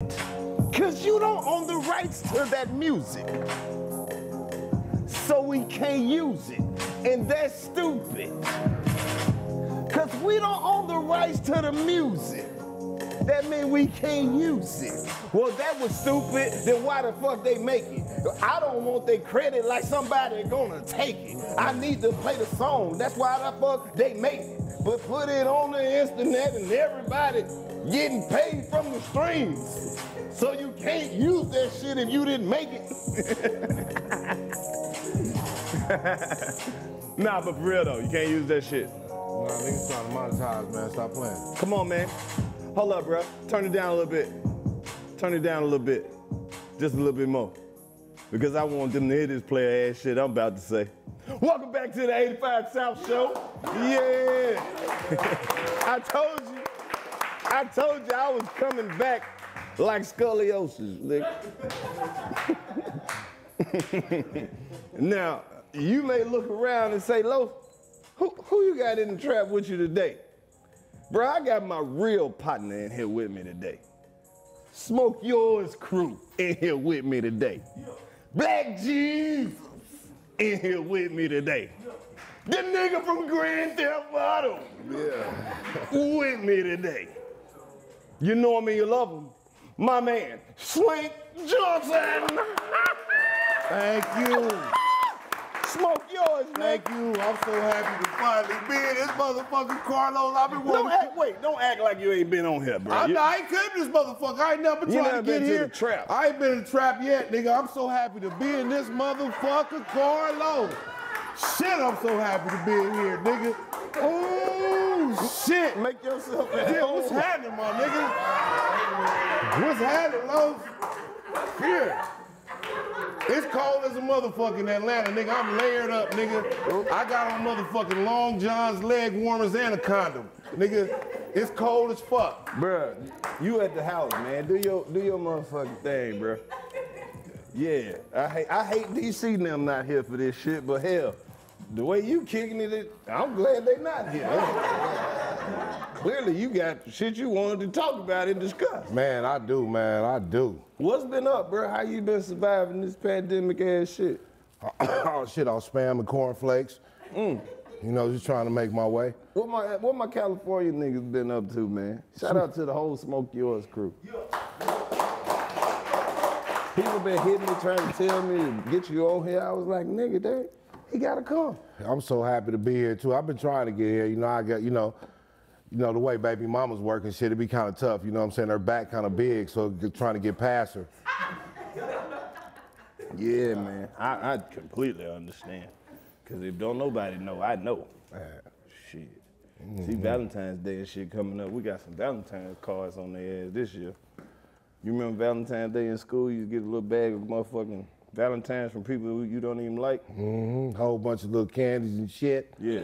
Because you don't own the rights to that music. So we can't use it. And that's stupid. Because we don't own the rights to the music. That means we can't use it. Well, that was stupid. Then why the fuck they make it? I don't want their credit like somebody gonna take it. I need to play the song. That's why the fuck they make it. But put it on the internet and everybody getting paid from the streams. So you can't use that shit if you didn't make it. Nah, but for real though, you can't use that shit. Nah, niggas trying to monetize, man. Stop playing. Come on, man. Hold up, bro. Turn it down a little bit. Turn it down a little bit. Just a little bit more. Because I want them to hear this player ass shit I'm about to say. Welcome back to the 85 South Show. Yeah. I told you I was coming back like scoliosis, nigga. Now, you may look around and say, Lo, who you got in the trap with you today? Bro, I got my real partner in here with me today. Smoke Yours Crew in here with me today. Black Jesus in here with me today. The nigga from Grand Theft Auto with me today. You know him and you love him. My man, Slink Johnson. Thank you. Smoke Yours, man. Thank you. I'm so happy to finally be in this motherfucker, Karlous. I've been wanting don't act like you ain't been on here, bro. I ain't came to this motherfucker. I ain't never tried to get here. Trap. I ain't been in the trap yet, nigga. I'm so happy to be in this motherfucker, Karlous. Shit, I'm so happy to be in here, nigga. Oh, shit. Make yourself at home. Yeah, what's happening, my nigga? What's happening, Lo? Here. It's cold as a motherfucker in Atlanta, nigga. I'm layered up, nigga. I got on motherfucking long johns, leg warmers, and a condom. Nigga, it's cold as fuck. Bruh, you at the house, man. Do your motherfucking thing, bruh. Yeah, I hate DC and them not here for this shit, but hell, the way you kicking it, I'm glad they not here. Clearly, you got shit you wanted to talk about and discuss. Man, I do, man, I do. What's been up, bro? How you been surviving this pandemic-ass shit? Oh, shit, on Spam and cornflakes. You know, just trying to make my way. What my California niggas been up to, man? Shout out to the whole Smoke Yours Crew. People been hitting me, trying to tell me to get you on here. I was like, nigga, he gotta come. I'm so happy to be here, too. I've been trying to get here. You know, I got, you know the way baby mama's working shit, it'd be kind of tough, you know what I'm saying? Her back kind of big, so trying to get past her. Yeah, man, I completely understand. Because if don't nobody know, I know. Shit. See, Valentine's Day and shit coming up, we got some Valentine's cards on their ass this year. You remember Valentine's Day in school, you get a little bag of motherfucking Valentine's from people who you don't even like? Whole bunch of little candies and shit. Yeah.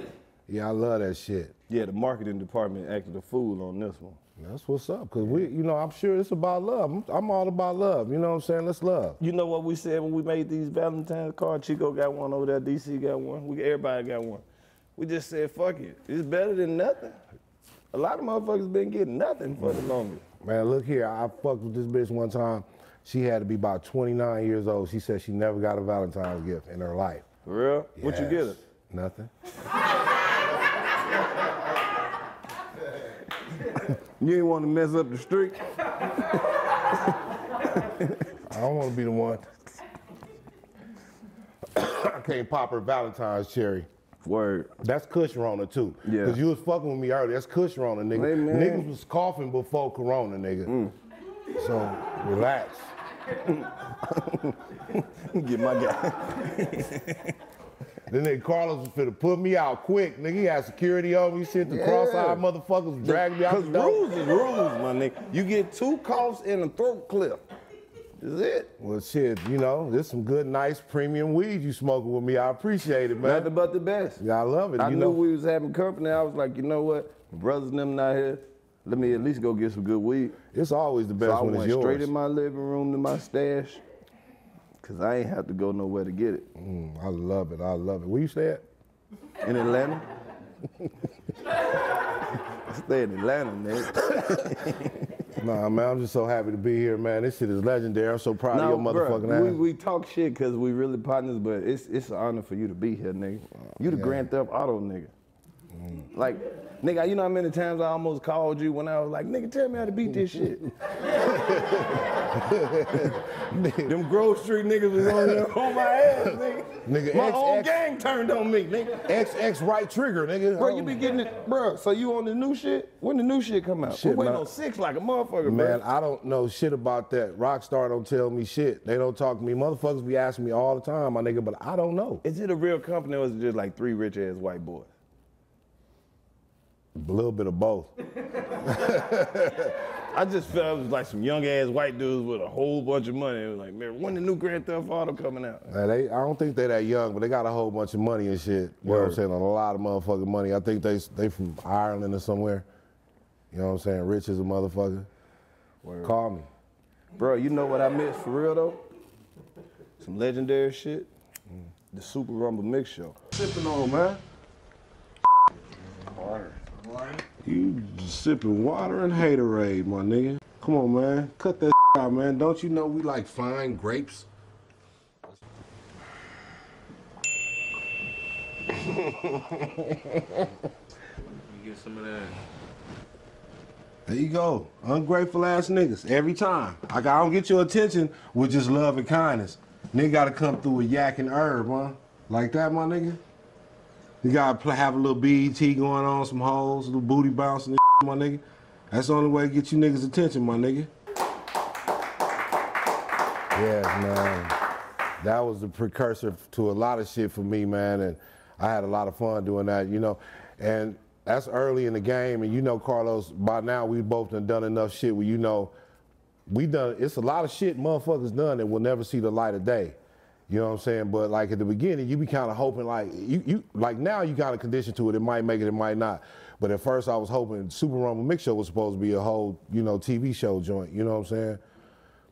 Yeah, I love that shit. Yeah, the marketing department acted a fool on this one. That's what's up, because we, you know, I'm sure it's about love. I'm all about love, you know what I'm saying? Let's love. You know what we said when we made these Valentine's cards? Chico got one over there, DC got one, everybody got one. We just said, fuck it, it's better than nothing. A lot of motherfuckers been getting nothing for the longest. Man, look here, I fucked with this bitch one time. She had to be about 29 years old. She said she never got a Valentine's gift in her life. For real? Yes. What you get her? Nothing. You ain't want to mess up the street. I don't want to be the one. I can't pop her Valentine's cherry. Word. That's Kush Rona, too. Yeah. Because you was fucking with me earlier. That's Kush Rona, nigga. Hey, man. Niggas was coughing before Corona, nigga. So, relax. Get my guy. Then nigga Karlous was finna put me out quick, nigga. He had security on me, shit. The cross-eyed motherfuckers dragged me out. Cause rules is rules, my nigga. You get 2 coughs and a throat clip. That's it. Well, shit, you know, there's some good, nice, premium weed you smoking with me. I appreciate it, man. Nothing but the best. Yeah, I love it. I knew we was having company. I was like, you know what? My brothers and them not here. Let me at least go get some good weed. It's always the best when it's yours. So I went straight in my living room to my stash. Cause I ain't have to go nowhere to get it. I love it, I love it. Where you stay at? In Atlanta? I stay in Atlanta, nigga. Nah, man, I'm just so happy to be here, man. This shit is legendary. I'm so proud of your motherfucking ass. We talk shit because we really partners, but it's an honor for you to be here, nigga. You the Grand Theft Auto nigga. Like, nigga, you know how many times I almost called you when I was like, nigga, tell me how to beat this shit. Them Grove Street niggas was on there on my ass, nigga. My whole gang turned on me, nigga. XX right trigger, nigga. Bro, you be getting it, bro. So you on the new shit? When the new shit come out? Shit, we waiting on 6 like a motherfucker, man. Man, I don't know shit about that. Rockstar don't tell me shit. They don't talk to me. Motherfuckers be asking me all the time, my nigga, but I don't know. Is it a real company or is it just like 3 rich ass white boys? A little bit of both. I just felt it was like some young ass white dudes with a whole bunch of money. It was like, man, when the new Grand Theft Auto coming out? Now they, I don't think they're that young, but they got a whole bunch of money and shit. You know what I'm saying? A lot of motherfucking money. I think they from Ireland or somewhere. You know what I'm saying? Rich as a motherfucker. Word. Call me. Bro, you know what I miss for real though? Some legendary shit. The Super Rumble Mix Show. Sipping on, man. Water. You sipping water and haterade, my nigga. Come on, man. Cut that out, man. Don't you know we like fine grapes? Get some of that. There you go. Ungrateful ass niggas. Every time. I don't get your attention with just love and kindness. Nigga gotta come through with yak and herb, huh? Like that, my nigga? You gotta have a little BET going on, some holes, a little booty bouncing and shit, my nigga. That's the only way to get you niggas' attention, my nigga. Yes, man. That was the precursor to a lot of shit for me, man, and I had a lot of fun doing that, you know. And that's early in the game, and you know, Karlous, by now we both done enough shit where you know, it's a lot of shit motherfuckers done that will never see the light of day. You know what I'm saying? But like at the beginning, you be kind of hoping like, like now you kind of conditioned to it. It might make it, it might not. But at first I was hoping Super Rumble Mix Show was supposed to be a whole, you know, TV show joint. You know what I'm saying?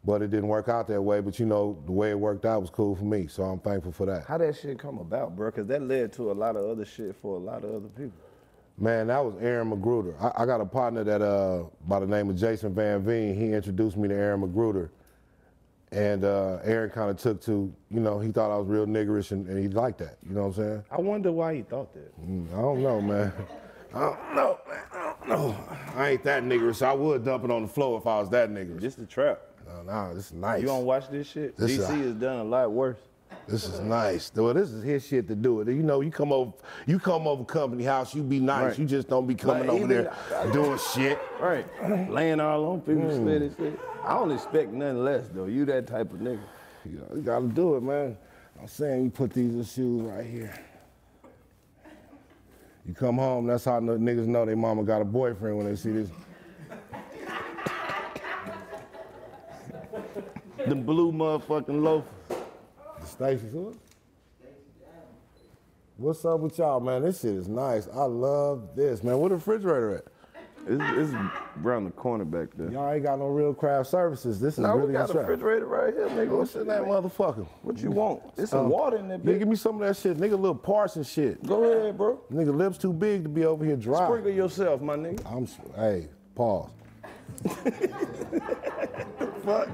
But it didn't work out that way. But you know, the way it worked out was cool for me. So I'm thankful for that. How that shit come about, bro? Because that led to a lot of other shit for a lot of other people. Man, that was Aaron McGruder. I got a partner that by the name of Jason Van Veen. He introduced me to Aaron McGruder. And Aaron kind of took to, you know, he thought I was real niggerish and he liked that, you know what I'm saying? I wonder why he thought that. I don't know, man. I don't know, man, I don't know. I ain't that niggerish. I would dump it on the floor if I was that niggerish. Just a trap. No, this is nice. You don't watch this shit? This DC has done a lot worse. This is nice. Well, this is his shit to do it. You know, you come over company house, you be nice. Right. You just don't be coming over there doing shit. Right. Laying all on people's shit and shit. I don't expect nothing less, though. You that type of nigga. You know, you gotta do it, man. I'm saying you put these little shoes right here. You come home, that's how niggas know their mama got a boyfriend when they see this. The blue motherfucking loafers. Stacey, who? What's up with y'all, man? This shit is nice. I love this, man. Where the refrigerator at? It's around the corner back there. Y'all ain't got no real craft services. This is really a trap. We got a refrigerator right here, nigga. What's in that motherfucker? What you want? It's some water in there, bitch. Nigga, give me some of that shit. Nigga, little parts and shit. Go ahead, bro. Nigga, lips too big to be over here dry. Sprinkle yourself, my nigga. Hey, pause. Fuck.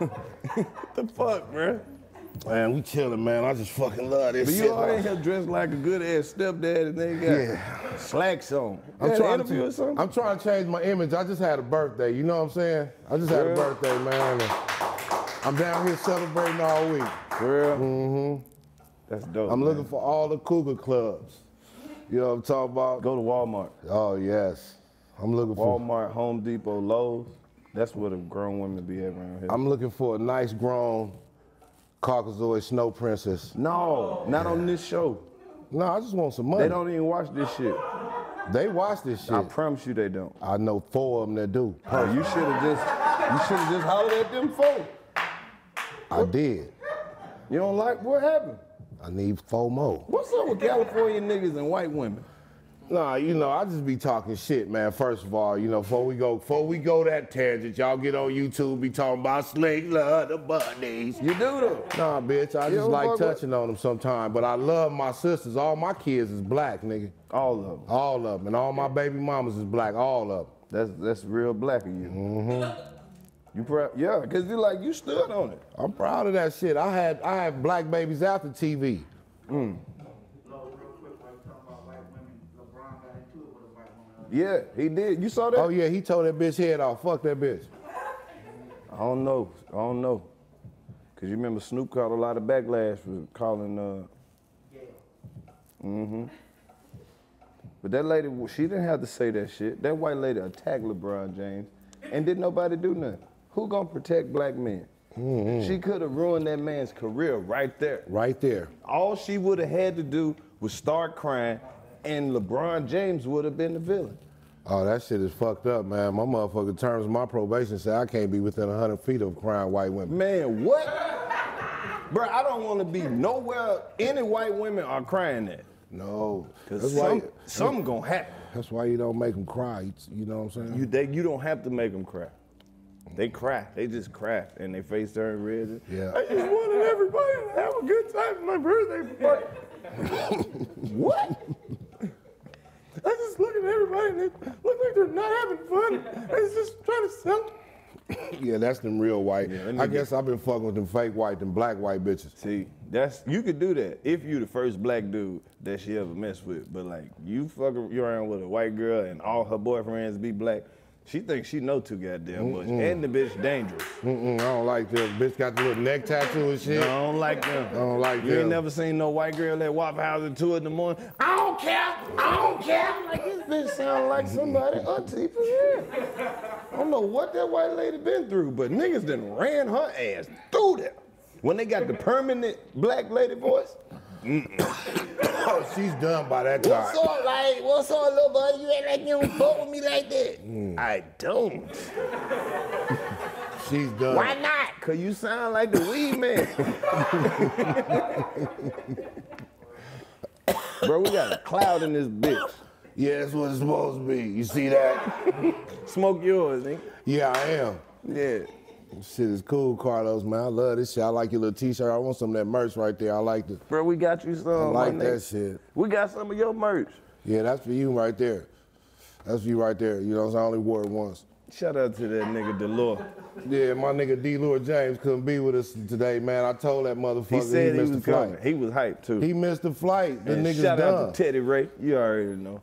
What the fuck, bro? Man, we chillin', man. I just fucking love this shit. But you all in here dressed like a good-ass stepdad and they got slacks on. I'm trying to change my image. I just had a birthday, you know what I'm saying? I just had a birthday, man. And I'm down here celebrating all week. Girl. Mm-hmm. That's dope, I'm looking for all the cougar clubs. You know what I'm talking about? Go to Walmart. Oh, yes. I'm looking for Walmart, Home Depot, Lowe's. That's where the grown women be around here. I'm looking for a nice grown Caucasoid snow princess. No, not on this show. No, I just want some money. They don't even watch this shit. They watch this shit. I promise you they don't. I know 4 of them that do. Oh, you should have just hollered at them 4. I did. You don't like what happened? I need 4 more. What's up with California niggas and white women? Nah, you know, I just be talking shit, man. First of all, you know, before we go that tangent, y'all get on YouTube, be talking about Slink, love the bunnies. You do though. Nah, bitch, I just like touching on them sometimes, but I love my sisters. All my kids is black, nigga. All of them. All of them. And all my baby mamas is black. All of them. That's real black of you. Mm-hmm. You proud? Yeah, because you like, you stood on it. I'm proud of that shit. I had black babies after TV. Mm. Yeah, he did. You saw that? Oh yeah, he tore that bitch head off. Fuck that bitch. I don't know. Cause you remember Snoop caught a lot of backlash for calling. Yeah. Mm-hmm. But that lady, she didn't have to say that shit. That white lady attacked LeBron James, and didn't nobody do nothing. Who gonna protect black men? Mm-hmm. She could have ruined that man's career right there. Right there. All she would have had to do was start crying, and LeBron James would have been the villain. Oh, that shit is fucked up, man. My motherfucking terms of my probation said I can't be within 100 feet of crying white women. Man, what? Bro, I don't want to be nowhere any white women are crying at. No. Because something gonna happen. That's why you don't make them cry, you know what I'm saying? You don't have to make them cry. They cry. They just cry, and they face turned red. Yeah. I just wanted everybody to have a good time for my birthday party. What? I just look at everybody and they look like they're not having fun. They're just trying to sell. Yeah, that's them real white. Yeah, I guess I've been fucking with them fake white, them black white bitches. See, you could do that if you the first black dude that she ever messed with. But like, you fucking around with a white girl and all her boyfriends be black, she thinks she know too goddamn much. And the bitch dangerous. I don't like them. Bitch got the little neck tattoo and shit. No, I don't like them. I don't like them. You ain't never seen no white girl at Waffle House at 2 in the morning. I don't care. I don't care. Like, this bitch sound like somebody auntie for real. I don't know what that white lady been through, but niggas done ran her ass through there. When they got the permanent black lady voice, oh, she's done by that time. What's up, little buddy? You act like you don't fuck with me like that. I don't. She's done. Why not? Cause you sound like the weed man. Bro, we got a cloud in this bitch. Yeah, that's what it's supposed to be. You see that? Smoke yours, nigga. Yeah, I am. Yeah. Shit is cool, Karlous, man. I love this shit. I like your little t-shirt. I want some of that merch right there. I like this. Bro, we got you some. I like that shit. We got some of your merch. Yeah, that's for you right there. That's for you right there. You know, I only wore it once. Shout out to that nigga Delore. Yeah, my nigga Delore James couldn't be with us today, man. I told that motherfucker he said he missed the flight. He was hyped, too. He missed the flight. The nigga's done. Shout out to Teddy Ray. You already know.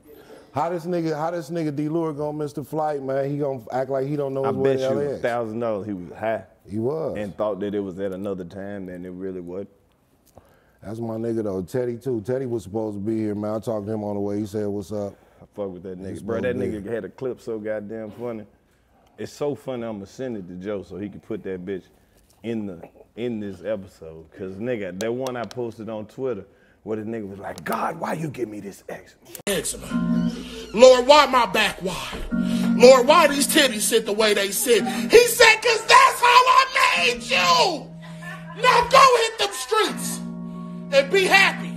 How this nigga Delore gonna miss the flight, man? He gonna act like he don't know his way to LA. I bet you $1,000 he was high. He was. And thought that it was at another time, and it really wasn't. That's my nigga though, Teddy too. Teddy was supposed to be here, man. I talked to him on the way. He said, "What's up?" I fuck with that nigga, bro. That nigga had a clip so goddamn funny. It's so funny. I'ma send it to Joe so he can put that bitch in this episode. Cause nigga, that one I posted on Twitter. Where the nigga was like, God, why you give me this eczema? Lord, why my back wide? Lord, why these titties sit the way they sit? He said, because that's how I made you. Now go hit them streets and be happy.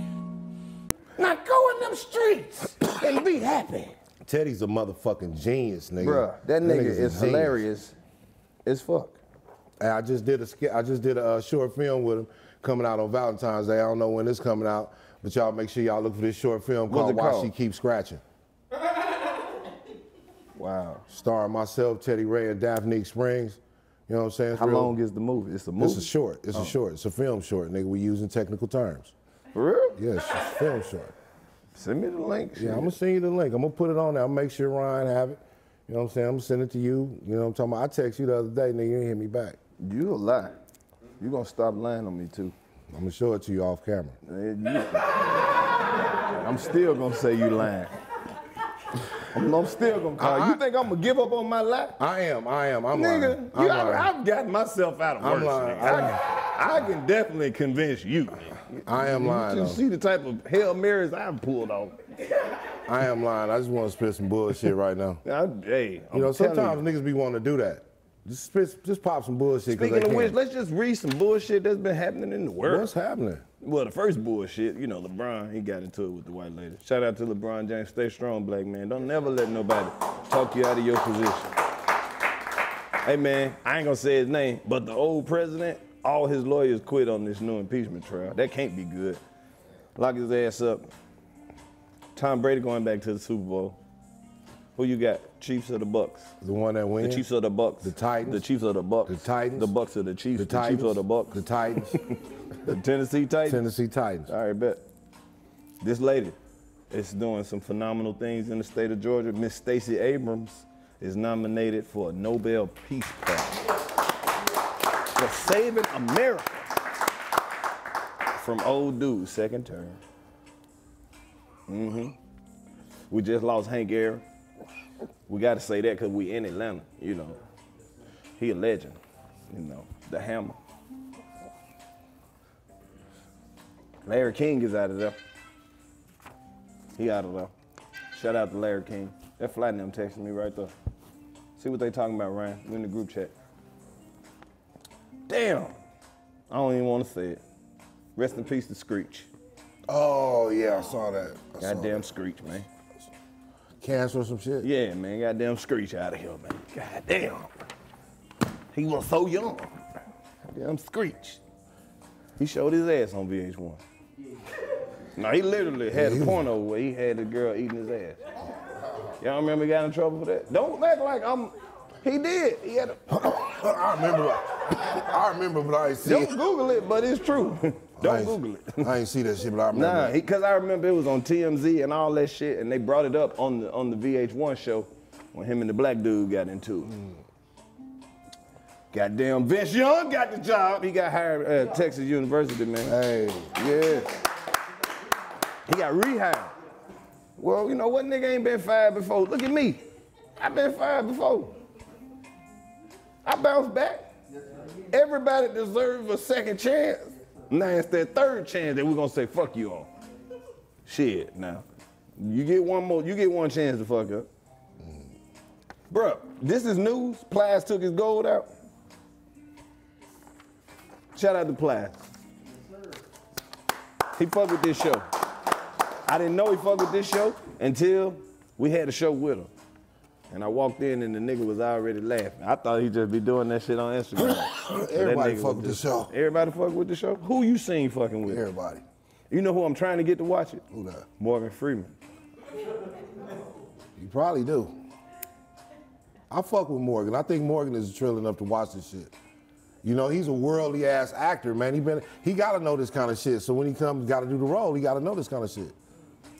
Now go in them streets and be happy. Teddy's a motherfucking genius, nigga. Bruh, that nigga is hilarious as fuck. And I just did a short film with him. Coming out on Valentine's Day. I don't know when it's coming out, but y'all make sure y'all look for this short film called Why She Keeps Scratching. Wow. Starring myself, Teddy Ray, and Daphne Springs. You know what I'm saying? How long is the movie? It's a movie? It's a short. It's a short. It's a film short, nigga. We using technical terms. For real? Yeah, it's a film short. Send me the link. Yeah, I'm going to send you the link. I'm going to put it on there. I'll make sure Ryan have it. You know what I'm saying? I'm going to send it to you. You know what I'm talking about? I text you the other day, nigga. You didn't hit me back. You a lie. You're going to stop lying on me, too. I'm going to show it to you off camera. I'm still going to say you lying. I'm still going to call you. You think I'm going to give up on my lie? I am. I'm lying. Nigga, I've gotten myself out of worse. I'm lying. I can definitely convince you. I am lying. You see the type of Hail Marys I've pulled off. I am lying. I just want to spit some bullshit right now. You know, sometimes niggas be wanting to do that. Just pop some bullshit. Speaking of which, let's just read some bullshit that's been happening in the world. What's happening? Well, the first bullshit, you know, LeBron, he got into it with the white lady. Shout out to LeBron James. Stay strong, black man. Don't never let nobody talk you out of your position. Hey, man, I ain't gonna say his name, but the old president, all his lawyers quit on this new impeachment trial. That can't be good. Lock his ass up. Tom Brady going back to the Super Bowl. Who you got? Chiefs or the Bucks? The one that wins. The Chiefs or the Bucks? The Titans. The Chiefs or the Bucks? The Titans. The Bucks or the Chiefs? The Titans. The Chiefs or the Bucks? The Titans. The Tennessee Titans. Tennessee Titans. All right, bet. This lady is doing some phenomenal things in the state of Georgia. Miss Stacey Adams is nominated for a Nobel Peace Prize for saving America from old dude's second term. Mm-hmm. We just lost Hank Aaron. We got to say that because we in Atlanta, you know. He a legend, you know, the hammer. Larry King is out of there. He out of there. Shout out to Larry King. That flight name texting me right there. See what they talking about, Ryan. We in the group chat. Damn. I don't even want to say it. Rest in peace to Screech. Oh, yeah, I saw that. Goddamn Screech, man. Cancer or some shit? Yeah, man, goddamn Screech out of here, man. Goddamn. He was so young. Goddamn Screech. He showed his ass on VH1. No, he literally had a porno where he had the girl eating his ass. Y'all remember he got in trouble for that? Don't act like I'm... He did. He had a... I remember, but I ain't see it. Don't Google it, but it's true. Don't Google it. I ain't see that shit, but I remember. Nah, because I remember it was on TMZ and all that shit, and they brought it up on the VH1 show when him and the black dude got into it. Mm. Goddamn Vince Young got the job. He got hired at Texas University, man. Hey, yeah. He got rehired. Well, you know what, nigga ain't been fired before? Look at me. I've been fired before. I bounced back. Everybody deserves a second chance. Now it's that third chance that we're gonna say fuck you on. Shit, now. You get one chance to fuck up. Bruh, this is news. Plies took his gold out. Shout out to Plies. He fucked with this show. I didn't know he fucked with this show until we had a show with him. And I walked in and the nigga was already laughing. I thought he'd just be doing that shit on Instagram. Everybody fuck with the show. Everybody fuck with the show? Who you seen fucking with? Everybody. You know who I'm trying to get to watch it? Who that? Morgan Freeman. You probably do. I fuck with Morgan. I think Morgan is trill enough to watch this shit. You know, he's a worldly ass actor, man. He gotta know this kind of shit. So when he comes, gotta do the role, he gotta know this kind of shit.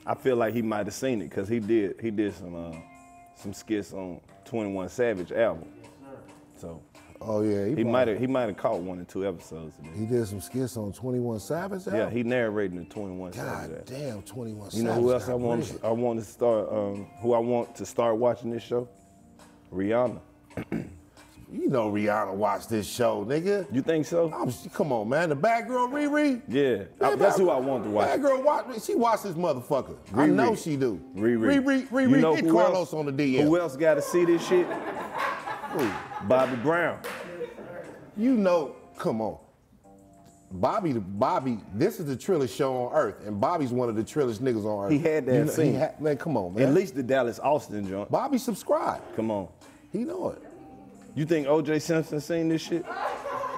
I feel like he might have seen it, cause he did some skits on 21 Savage album. So he might have caught one or two episodes of it. He did some skits on 21 Savage album? Yeah, he narrated the 21 Savage album. God damn, 21 Savage. You know who else I want to start watching this show? Rihanna. You know Rihanna watched this show, nigga. You think so? Come on, man. The bad girl, Riri? Yeah. That's who I want to watch. Bad girl, she watched this motherfucker. Riri. I know she do. Riri. You know, get Karlous on the DM. Who else got to see this shit? Who? Bobby Brown. You know, come on. Bobby, this is the trillest show on earth, and Bobby's one of the trillest niggas on earth. He had that scene. Man, come on, man. At least the Dallas Austin joint. Bobby subscribed. Come on. He know it. You think O.J. Simpson seen this shit?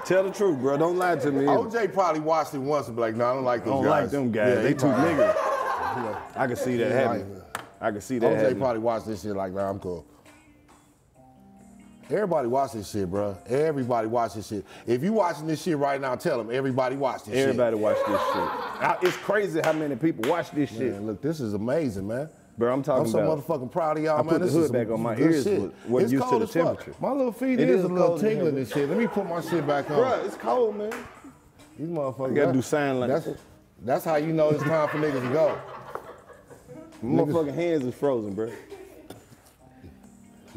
Tell the truth, bro. Don't lie to me. O.J. probably watched it once and be like, no, I don't like those guys. I don't like them guys. Yeah, they too niggas. I can see that happening. I can see that happening. O.J. probably watched this shit like, nah, I'm cool. Everybody watch this shit, bro. Everybody watch this shit. If you watching this shit right now, tell them everybody watch this shit. Everybody watch this shit. It's crazy how many people watch this shit. Man, look, this is amazing, man. Bro, I'm so motherfucking proud of y'all, man. I put the hood back on my ears. It's used to the temperature. My little feet is a little tingling and shit. Let me put my shit back on. Bro, it's cold, man. These motherfuckers. You gotta do sign language. That's how you know it's time for niggas to go. My motherfucking hands is frozen, bro.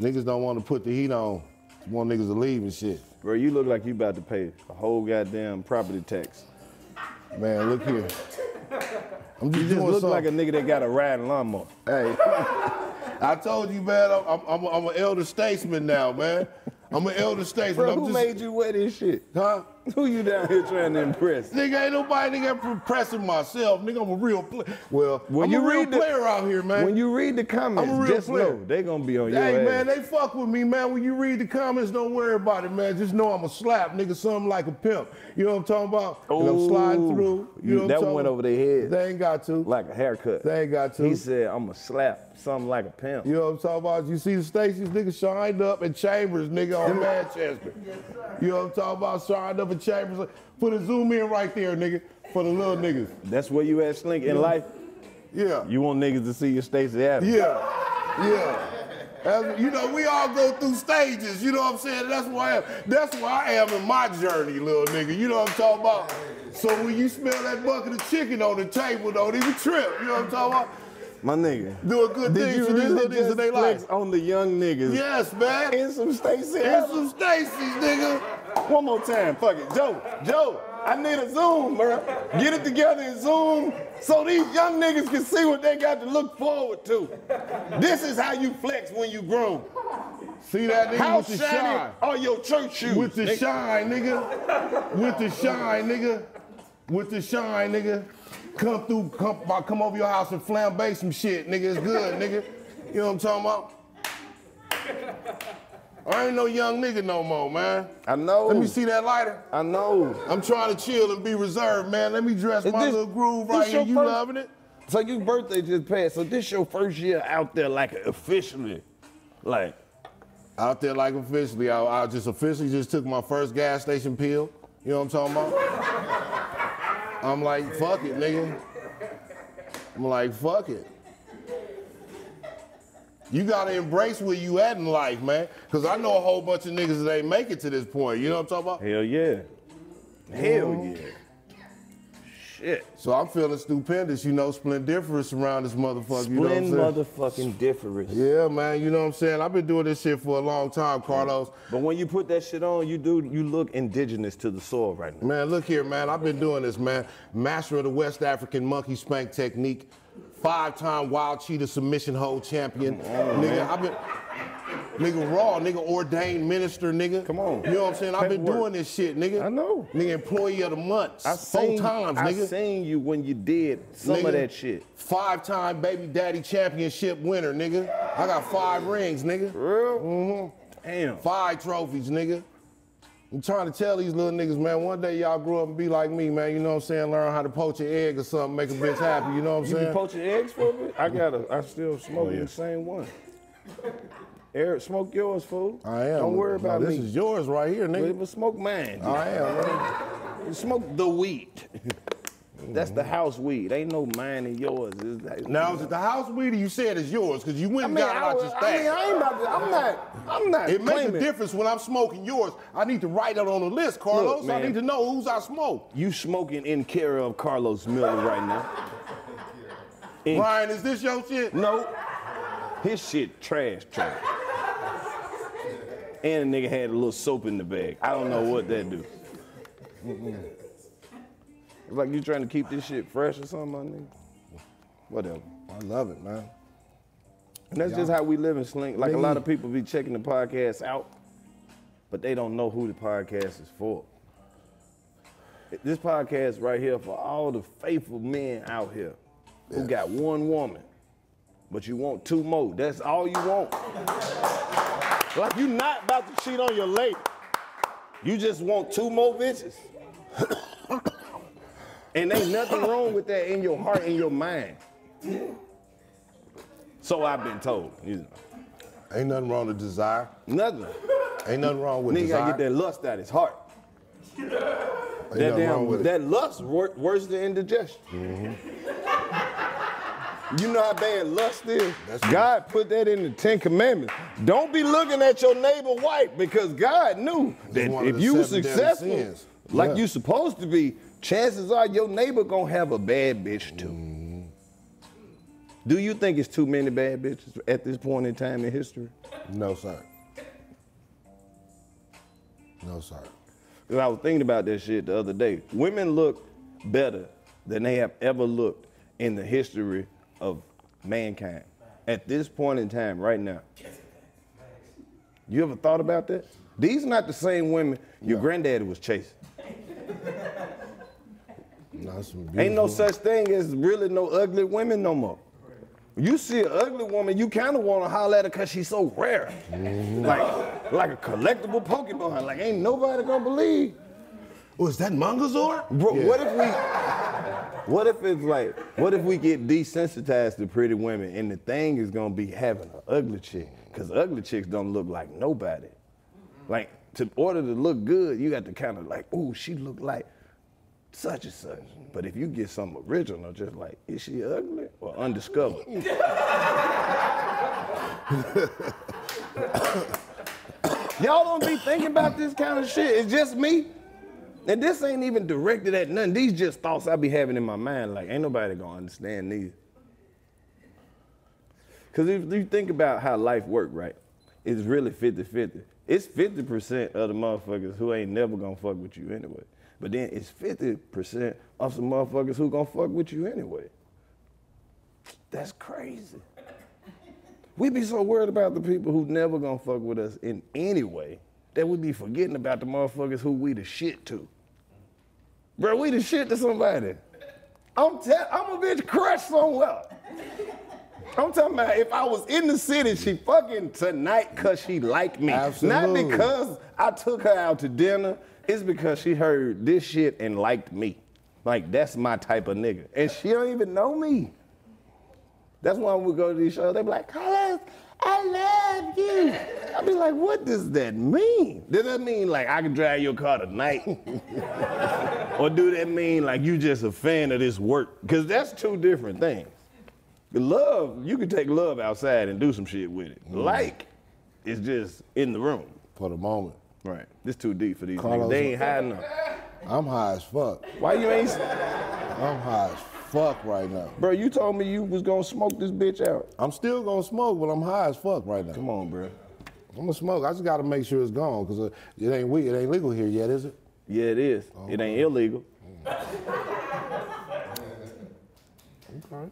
Niggas don't want to put the heat on. They want niggas to leave and shit. Bro, you look like you about to pay a whole goddamn property tax. Man, look here. You just look like a nigga that got a riding lawnmower. Hey, I told you, man, I'm an elder statesman now, man. I'm an elder statesman. Bro, who made you wear this shit? Huh? Who you down here trying to impress? Nigga, ain't nobody nigga impressing myself. Nigga, I'm a real player. Well, I'm a real player out here, man. When you read the comments, just know they gonna be on your ass. Hey, man, they fuck with me, man. When you read the comments, don't worry about it, man. Just know I'm a slap, nigga, something like a pimp. You know what I'm talking about? Ooh, and I'm sliding through. You know that one went over their head. They ain't got to. Like a haircut. They ain't got to. He said, I'm a slap, something like a pimp. You know what I'm talking about? You see the Stacey's nigga shined up in Chambers, nigga, on Manchester. Yes, sir. You know what I'm talking about? Shined up. Chambers, put a zoom in right there, nigga, for the little niggas. That's where you at, Slink, in life? Yeah. You want niggas to see your Stacey Adams? Yeah, yeah. You know, we all go through stages, you know what I'm saying? That's why I am. That's where I am in my journey, little nigga, you know what I'm talking about? So when you smell that bucket of chicken on the table, don't even trip, you know what I'm talking about? My nigga. Do a good thing for these little niggas in their life. On the young niggas. Yes, man. And some Stacey. And some Stacey's, nigga. One more time. Fuck it. Joe, I need a Zoom, bro. Get it together and Zoom so these young niggas can see what they got to look forward to. This is how you flex when you grown. See that nigga how with the shine. How your church shoes? With the shine, nigga. With the shine, nigga. With the shine, nigga. Come through, come over your house and flambe some shit, nigga. It's good, nigga. You know what I'm talking about? I ain't no young nigga no more, man. I know. Let me see that lighter. I know. I'm trying to chill and be reserved, man. Let me dress my little groove right here. You loving it? So your birthday just passed. So this your first year out there, like officially, like out there, like officially. I just officially just took my first gas station pill. You know what I'm talking about? I'm like, fuck it, nigga. I'm like, fuck it. You gotta embrace where you at in life, man. Cause I know a whole bunch of niggas that ain't make it to this point. You know what I'm talking about? Hell yeah. Hell yeah. Shit. So I'm feeling stupendous, you know, splendiferous around this motherfucker. You know what I'm saying? Motherfucking differous. Yeah, man, you know what I'm saying? I've been doing this shit for a long time, Karlous. But when you put that shit on, you look indigenous to the soil right now. Man, look here, man, I've been doing this, man. Master of the West African monkey spank technique. 5-time wild cheetah submission hold champion. On, nigga, man. I've been, nigga, raw, nigga, ordained minister, nigga. Come on. You know what I'm saying? I've been doing this shit, nigga. I know. Nigga, employee of the month. 4 times, nigga. I seen you when you did some of that shit. 5-time baby daddy championship winner, nigga. I got 5 rings, nigga. For real? Mm-hmm. Damn. 5 trophies, nigga. I'm trying to tell these little niggas, man, one day y'all grow up and be like me, man, you know what I'm saying? Learn how to poach an egg or something, make a bitch happy, you know what I'm saying? You be poaching eggs for me? I still smoke the same one. Eric, smoke yours, fool. I am. Don't worry about me. This is yours right here, nigga. But smoke mine. Dude. I am, man. Smoke the weed. That's the house weed. Ain't no mine and yours. Now, is it the house weed or you said it's yours? Because you went and got it out your stash. I mean, I ain't about to, I'm not It makes a difference when I'm smoking yours. I need to write it on the list, Karlous. Look, man, I need to know who's I smoke. You smoking in care of Karlous Miller right now. Ryan, is this your shit? No. His shit trash. And a nigga had a little soap in the bag. I don't know what that do. Mm-mm. It's like you trying to keep this shit fresh or something, my nigga. Whatever. I love it, man. And that's just how we live in Slink. Like a lot of people be checking the podcast out, but they don't know who the podcast is for. This podcast right here for all the faithful men out here who got one woman, but you want 2 more. That's all you want. Like you not about to cheat on your lady. You just want 2 more bitches. And ain't nothing wrong with that in your heart and your mind. So I've been told. You know. Ain't nothing wrong with desire. Nothing. Ain't nothing wrong with desire. Nigga gotta get that lust out his heart. That lust worse than indigestion. Mm-hmm. You know how bad lust is? God put that in the 10 Commandments. Don't be looking at your neighbor wife because God knew that if you were successful, like you supposed to be, chances are your neighbor gonna have a bad bitch too. Mm. Do you think it's too many bad bitches at this point in time in history? No, sir. No, sir. Cause I was thinking about that shit the other day. Women look better than they have ever looked in the history of mankind. At this point in time, right now. You ever thought about that? These are not the same women your granddaddy was chasing. Ain't no such thing as really no ugly women no more. You see an ugly woman, you kind of want to holler at her because she's so rare. Mm-hmm. Like a collectible Pokemon. Like, ain't nobody going to believe. Oh, is that Mangazor? Bro, yeah. What if we get desensitized to pretty women and the thing is going to be having an ugly chick? Because ugly chicks don't look like nobody. Like, in order to look good, you got to kind of like, ooh, she look like such and such. But if you get something original, just like, is she ugly or undiscovered? Y'all don't be thinking about this kind of shit. It's just me. And this ain't even directed at nothing. These just thoughts I be having in my mind. Like, ain't nobody gonna understand these. Because if you think about how life work, right? It's really 50-50. It's 50% of the motherfuckers who ain't never gonna fuck with you anyway. But then it's 50% of some motherfuckers who gonna fuck with you anyway. That's crazy. We be so worried about the people who never gonna fuck with us in any way that we be forgetting about the motherfuckers who we the shit to. Bro, we the shit to somebody. I'm a bitch crush somewhere. I'm talking about if I was in the city, she fucking tonight because she liked me. Absolutely. Not because I took her out to dinner. It's because she heard this shit and liked me. Like, that's my type of nigga. And she don't even know me. That's why when we go to these shows, they be like, Karlous, I love you. I be like, what does that mean? Does that mean, like, I can drive your car tonight? Or do that mean, like, you just a fan of this work? Because that's two different things. Love, you can take love outside and do some shit with it. Mm. Like, it's just in the room. For the moment. Right. This too deep for these Karlous niggas. They ain't high enough. I'm high as fuck. Why you ain't? I'm high as fuck right now. Bro, you told me you was gonna smoke this bitch out. I'm still gonna smoke, but I'm high as fuck right now. Come on, bro. I'm gonna smoke. I just gotta make sure it's gone, because it ain't legal here yet, is it? Yeah, it is. Oh, it ain't illegal. Mm. Okay.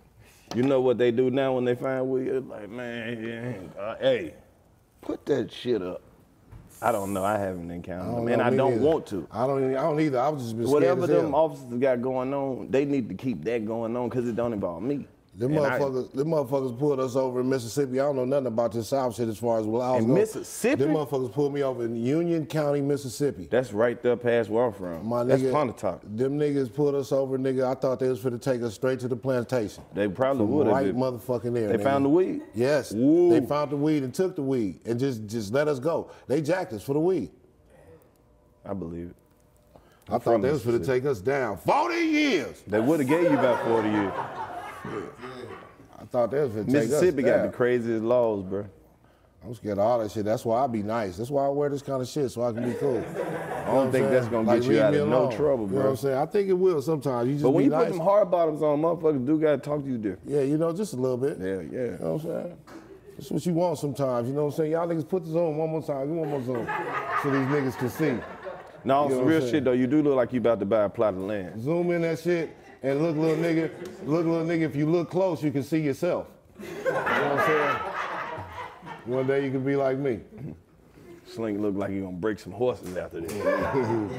You know what they do now when they find weed? It's like, man, hey, put that shit up. I don't know. I haven't encountered them, and I don't want to. I don't either. I was just been scared. Whatever them officers got going on, they need to keep that going on because it don't involve me. Them motherfuckers pulled us over in Mississippi. I don't know nothing about this South shit as far as where I was going. In Mississippi? Them motherfuckers pulled me over in Union County, Mississippi. That's right there past where I'm from. My nigga, that's Pontotoc. Them niggas pulled us over, nigga. I thought they was finna take us straight to the plantation. They probably would have. Right motherfucking there. They found the weed? Yes. Ooh. They found the weed and took the weed and just let us go. They jacked us for the weed. I believe it. I thought they was finna take us down. 40 years! They would have gave you about 40 years. Yeah. I thought that was gonna take us down. Mississippi got the craziest laws, bro. I'm scared of all that shit. That's why I be nice. That's why I wear this kind of shit, so I can be cool. I don't think that's gonna get you out of no trouble, bro. You know what I'm saying? I think it will sometimes. You just but when you put them hard bottoms on, motherfuckers do gotta talk to you different. Yeah, you know, just a little bit. Yeah. You know what I'm saying? That's what you want sometimes. You know what I'm saying? Y'all niggas put this on one more time. Give one more time so these niggas can see. No, you know some real shit though. You do look like you about to buy a plot of land. Zoom in that shit. And look, little nigga, if you look close, you can see yourself. You know what I'm saying? One day you can be like me. Slink look like you're gonna break some horses after this. You know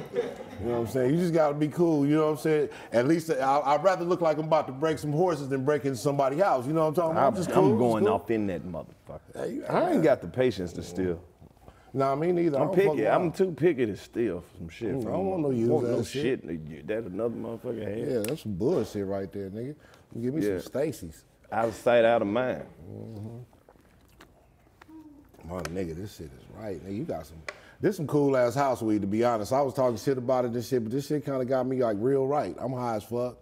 what I'm saying? You just gotta be cool, you know what I'm saying? At least I'd rather look like I'm about to break some horses than break into somebody's house. You know what I'm talking about? I'm just cool. Off in that motherfucker. I ain't got the patience to steal. Nah, me neither. I'm picky. I'm too picky to steal some shit. I don't want no use that shit. That's another motherfucker hand. Yeah, that's some bullshit right there, nigga. Give me some Stacey's. Out of sight, out of mind. Mm-hmm. My nigga, this shit is right, nigga. You got some. This some cool ass house weed, to be honest. I was talking shit about it, but this shit kind of got me like real right. I'm high as fuck.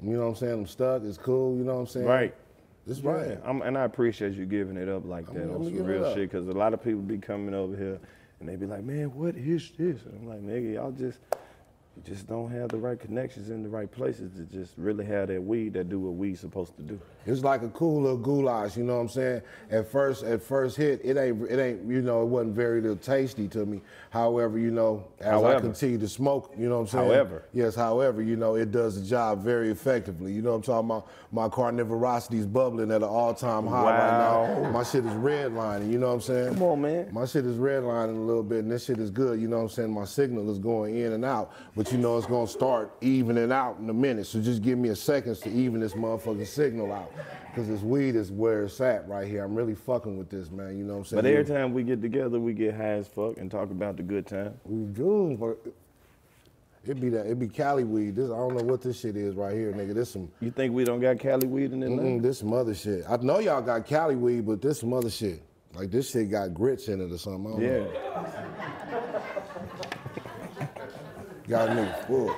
You know what I'm saying? I'm stuck. It's cool. You know what I'm saying? Right. This right. And I appreciate you giving it up like that on some real shit, because a lot of people be coming over here and they be like, man, what is this? And I'm like, nigga, y'all just don't have the right connections in the right places to just really have that weed that do what weed's supposed to do. It's like a cool little goulash, you know what I'm saying? At first hit, it ain't, you know, it wasn't very little tasty to me. However, you know, as I continue to smoke, you know what I'm saying? However, you know, it does the job very effectively. You know what I'm talking about? My carnivorosity is bubbling at an all-time high right now. My shit is redlining, you know what I'm saying? Come on, man. My shit is redlining a little bit, and this shit is good, you know what I'm saying? My signal is going in and out. But but you know it's gonna start evening out in a minute. So just give me a second to even this motherfucking signal out. Cause this weed is where it's at right here. I'm really fucking with this, man. You know what I'm saying? But every time we get together, we get high as fuck and talk about the good time. We do, but it be that, it be Cali weed. This, I don't know what this shit is right here, nigga. This some. You think we don't got Cali weed in this? This some other shit. I know y'all got Cali weed, but this some other shit. Like this shit got grits in it or something. I don't know. Got a nigga full.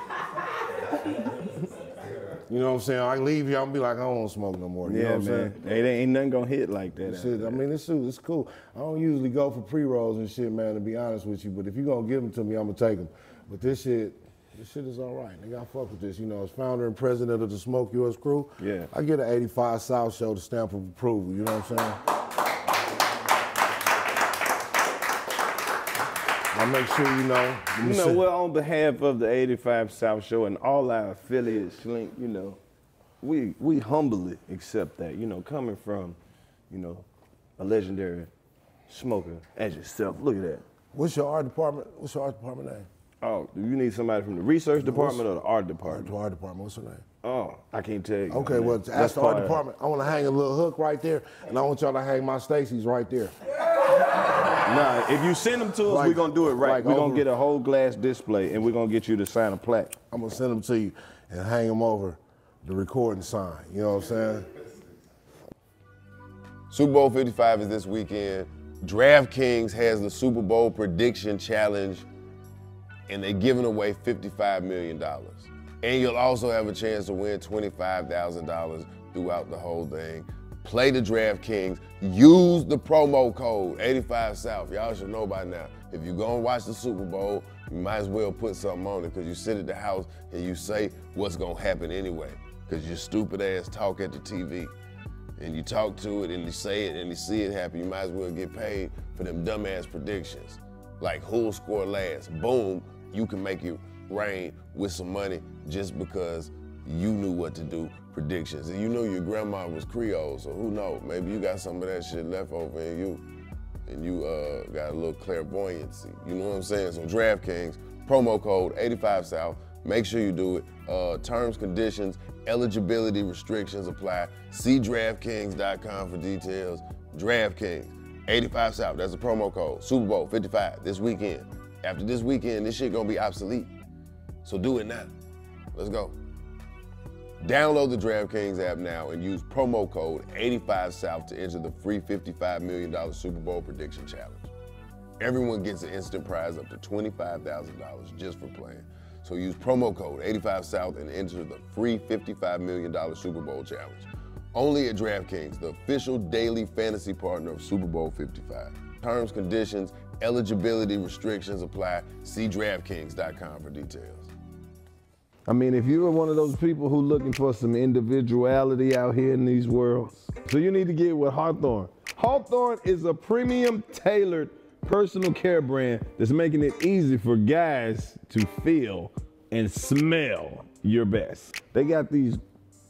You know what I'm saying? I leave you, I'm be like, I don't smoke no more. You know what I'm saying? Hey, there ain't nothing gonna hit like that. Shit, I mean, it's cool. I don't usually go for pre-rolls and shit, man, to be honest with you, but if you're gonna give them to me, I'm gonna take them. But this shit is all right. Nigga, I fuck with this. You know, as founder and president of the Smoke Yours Crew, yeah, I get an 85 South Show the stamp of approval, you know what I'm saying? I make sure you know. You know, well, on behalf of the 85 South Show and all our affiliates, Slink, you know, we humbly accept that. You know, coming from, you know, a legendary smoker as yourself. Look at that. What's your art department? What's your art department name? Oh, do you need somebody from the research department or the art department? The art department. What's her name? Oh, I can't tell you. Okay, well, ask the art department. I want to hang a little hook right there, and I want y'all to hang my Stacey's right there. Nah, if you send them to us, like, we're going to do it right. Like we're going to get a whole glass display, and we're going to get you to sign a plaque. I'm going to send them to you and hang them over the recording sign. You know what I'm saying? Super Bowl 55 is this weekend. DraftKings has the Super Bowl prediction challenge, and they're giving away $55 million. And you'll also have a chance to win $25,000 throughout the whole thing. Play the DraftKings, use the promo code 85South. Y'all should know by now. If you go and watch the Super Bowl, you might as well put something on it because you sit at the house and you say what's gonna happen anyway because your stupid ass talk at the TV and you talk to it and you say it and you see it happen. You might as well get paid for them dumbass predictions. Like who'll score last? Boom, you can make it rain with some money just because you knew what to do, predictions. And you know your grandma was Creole, so who knows? Maybe you got some of that shit left over in you, and you got a little clairvoyancy. You know what I'm saying? So DraftKings, promo code 85South. Make sure you do it. Terms, conditions, eligibility restrictions apply. See DraftKings.com for details. DraftKings, 85 South, that's the promo code. Super Bowl 55, this weekend. After this weekend, this shit gonna be obsolete. So do it now. Let's go. Download the DraftKings app now and use promo code 85South to enter the free $55 million Super Bowl prediction challenge. Everyone gets an instant prize up to $25,000 just for playing. So use promo code 85South and enter the free $55 million Super Bowl challenge. Only at DraftKings, the official daily fantasy partner of Super Bowl 55. Terms, conditions, eligibility restrictions apply. See DraftKings.com for details. I mean, if you're one of those people who looking for some individuality out here in these worlds, so you need to get with Hawthorne. Hawthorne is a premium tailored personal care brand that's making it easy for guys to feel and smell your best. They got these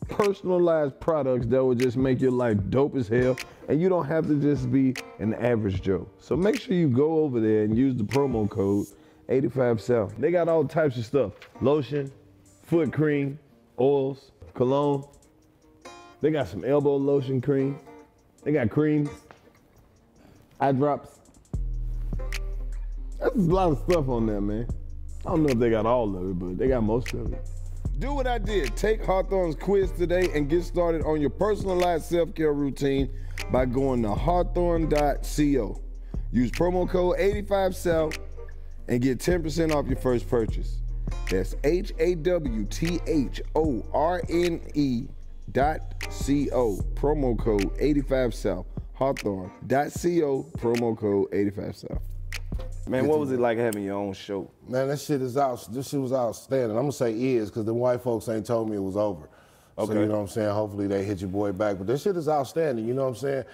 personalized products that will just make your life dope as hell, and you don't have to just be an average Joe. So make sure you go over there and use the promo code 85South. They got all types of stuff, lotion, foot cream, oils, cologne. They got some elbow lotion cream. They got creams, eye drops. That's a lot of stuff on there, man. I don't know if they got all of it, but they got most of it. Do what I did. Take Hawthorne's quiz today and get started on your personalized self-care routine by going to hawthorne.co. Use promo code 85South and get 10% off your first purchase. That's HAWTHORNE.co, promo code 85South, Hawthorne.co, promo code 85South. Man, what was it like having your own show? Man, that shit is out. This shit was outstanding. I'm gonna say is because the white folks ain't told me it was over. Okay, so, you know what I'm saying. Hopefully they hit your boy back, but this shit is outstanding. You know what I'm saying?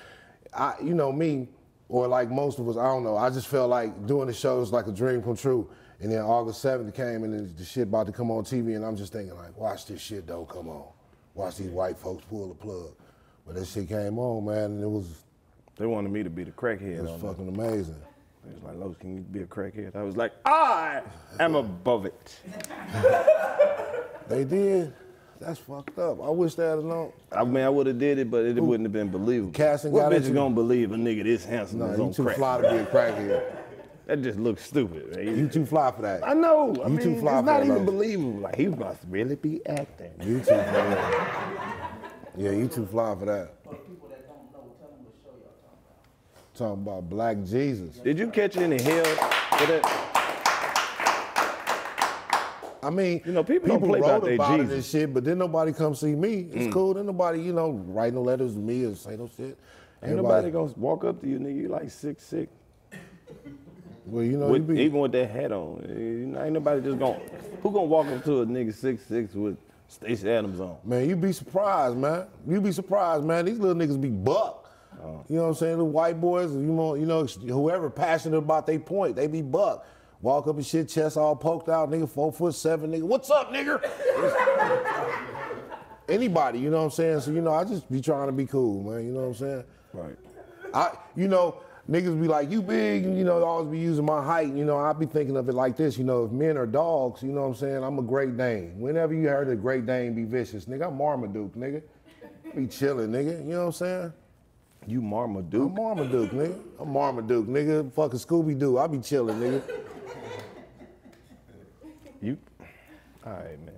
You know me, or like most of us, I don't know. I just felt like doing the show was like a dream come true. And then August 7th came and the shit about to come on TV and I'm just thinking like, watch this shit though come on. Watch these white folks pull the plug. But that shit came on, man, and it was... They wanted me to be the crackhead on it. It was fucking amazing. He was like, Lowe's, can you be a crackhead? I was like, I am above it. They did. That's fucked up. I wish that I'd known. I mean, I would have did it, but it wouldn't have been believable. Casting what bitch is gonna believe a nigga this handsome is on crack? Nah, you too fly to be a crackhead. That just looks stupid, man. You too fly for that. I know. I mean, too fly it's not even believable. Like, he must really be acting. You too fly for that. Yeah, you too fly for that. Talking about Black Jesus. Did you catch it in the hell? I mean, you know, people play wrote about it and shit, but then nobody come see me. It's cool. Then nobody, you know, writing no letters to me or say no shit. Ain't nobody gonna walk up to you, nigga. You like 6'6". Well, you know, with, you be, even with that hat on, you know, ain't nobody just gonna. Who gonna walk up to a nigga 6'6" with Stacey Adams on? Man, you be surprised, man. You be surprised, man. These little niggas be buck. You know what I'm saying? The white boys, you know, whoever passionate about they point, they be buck. Walk up and shit, chest all poked out, nigga, 4'7", nigga. What's up, nigga? Anybody, you know what I'm saying? So, you know, I just be trying to be cool, man. You know what I'm saying? Right. You know, niggas be like, you big, and, you know, always be using my height. You know, I be thinking of it like this, you know, if men are dogs, you know what I'm saying? I'm a Great Dane. Whenever you heard a Great Dane be vicious, nigga, I'm Marmaduke, nigga. Be chilling, nigga. You know what I'm saying? You Marmaduke? I'm Marmaduke, nigga. I'm Marmaduke, nigga. Fucking Scooby-Doo. I be chilling, nigga. You, all right, man.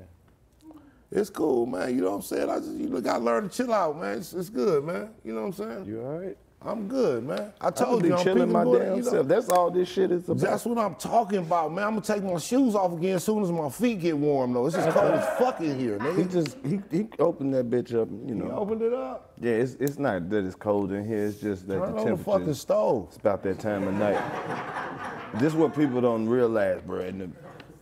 It's cool, man. You know what I'm saying? I just, you know, gotta learn to chill out, man. It's good, man. You know what I'm saying? You all right? I'm good, man. I told you, I'm chilling my damn self. That's all this shit is about. That's what I'm talking about, man. I'm gonna take my shoes off again as soon as my feet get warm, though. It's just cold as fuck in here, nigga. He just, he opened that bitch up, you know. He opened it up. Yeah, it's not that it's cold in here. It's just that the temperature. Turn on the fucking stove. It's about that time of night. This is what people don't realize, bro.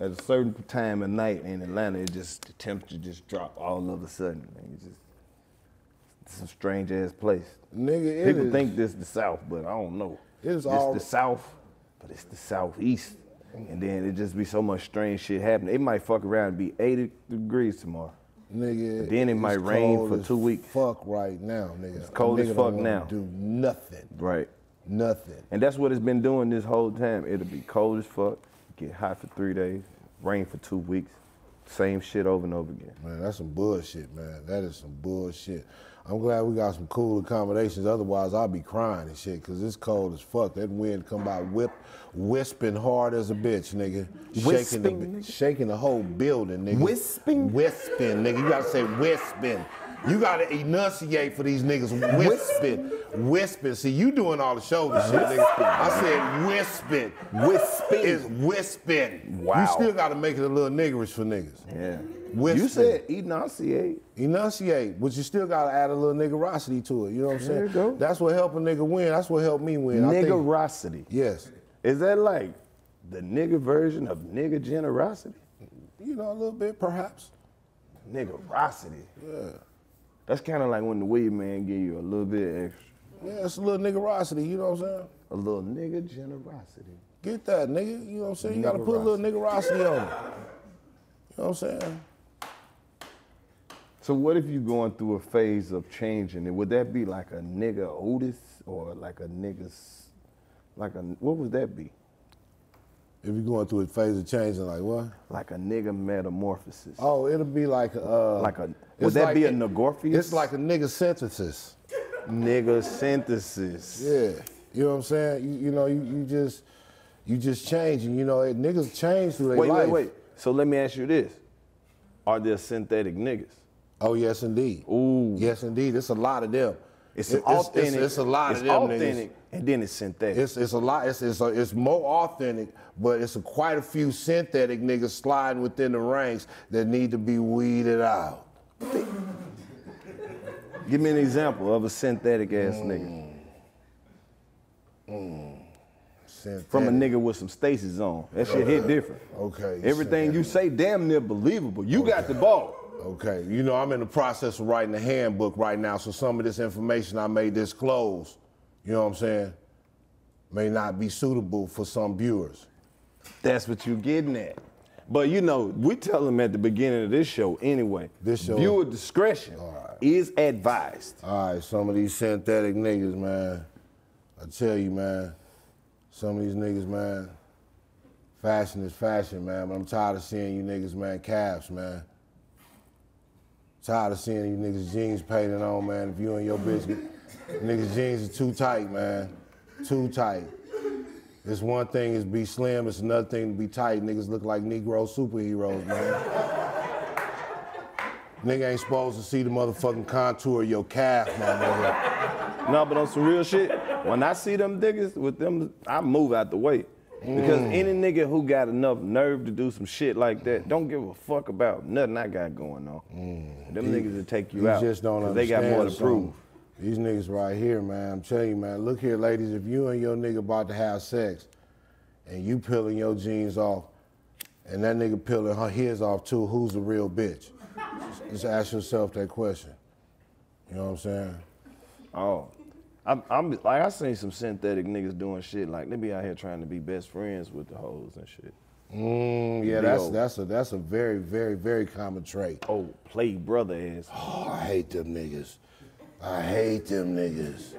At a certain time of night in Atlanta, it just, the temperature just dropped all of a sudden, man. It's some strange ass place. Nigga, people think this the South, but I don't know. It's the South, but it's the Southeast. And then it just be so much strange shit happening. It might fuck around and be 80 degrees tomorrow. Nigga, but then it might rain for 2 weeks. Fuck right now, nigga. It's cold as fuck now. Do nothing. Right. Nothing. And that's what it's been doing this whole time. It'll be cold as fuck, get hot for 3 days, rain for 2 weeks. Same shit over and over again. Man, that's some bullshit, man. That is some bullshit. I'm glad we got some cool accommodations. Otherwise, I'll be crying and shit, because it's cold as fuck. That wind come by whisping hard as a bitch, nigga. Whisping, shaking the whole building, nigga. Whisping? Whisping, nigga. You got to say whisping. You got to enunciate for these niggas. Whisping. Whisping. See, you doing all the shoulder shit, nigga. I said whisping. Whisping. It's whisping. Wow. You still got to make it a little niggerish for niggas. Yeah. Whisping. You said enunciate. Enunciate, but you still gotta add a little niggerosity to it. You know what I'm saying? There you go. That's what helped a nigga win. That's what helped me win. Niggerosity. Yes. Is that like the nigger version of nigger generosity? You know, a little bit, perhaps. Niggerosity. Yeah. That's kind of like when the weed man give you a little bit extra. Yeah, it's a little niggerosity. You know what I'm saying? A little nigger generosity. Get that, nigga. You know what I'm saying? You gotta put a little niggerosity on it. You know what I'm saying? So what if you're going through a phase of changing it? Would that be like a nigga Otis or like a nigga's, what would that be? If you're going through a phase of changing, like what? Like a nigga metamorphosis. Oh, it'll be like a... would that be a Nagorpheus? It's like a nigga synthesis. Nigga synthesis. Yeah, you know what I'm saying? You know, you just changing, you know, niggas change through their life. Wait. So let me ask you this. Are there synthetic niggas? Oh, yes, indeed. Ooh. Yes, indeed. It's a lot of them. It's authentic. It's a lot of them. It's authentic, and then it's synthetic. It's a lot. It's more authentic, but it's quite a few synthetic niggas sliding within the ranks that need to be weeded out. Give me an example of a synthetic-ass nigga. Synthetic. From a nigga with some Stacy's on. That shit hit different. Okay. Everything you say damn near believable. You got the ball. Okay, you know, I'm in the process of writing a handbook right now, so some of this information I may disclose, you know what I'm saying, may not be suitable for some viewers. That's what you're getting at. But, you know, we tell them at the beginning of this show anyway, viewer discretion is advised. All right, some of these synthetic niggas, man, I tell you, man, Some of these niggas, man, fashion is fashion, man, but I'm tired of seeing you niggas, man, calves, man. Tired of seeing you niggas jeans painted on, man. If you and your bitch, niggas jeans are too tight, man. Too tight. It's one thing is be slim, it's another thing to be tight. Niggas look like Negro superheroes, man. Nigga ain't supposed to see the motherfucking contour of your calf, my nigga. No, but on some real shit, when I see them niggas with them, I move out the way. Because any nigga who got enough nerve to do some shit like that don't give a fuck about nothing I got going on. Them niggas will take you out. Just don't understand. They got more to prove. These niggas right here, man, I'm telling you, man. Look here, ladies, if you and your nigga about to have sex and you peeling your jeans off and that nigga peeling his off too, who's the real bitch? Just ask yourself that question. You know what I'm saying? Oh. I'm like, I seen some synthetic niggas doing shit like they be out here trying to be best friends with the hoes and shit. Yeah, that's a very, very, very common trait. Oh, play brother ass. Oh, I hate them niggas. I hate them niggas.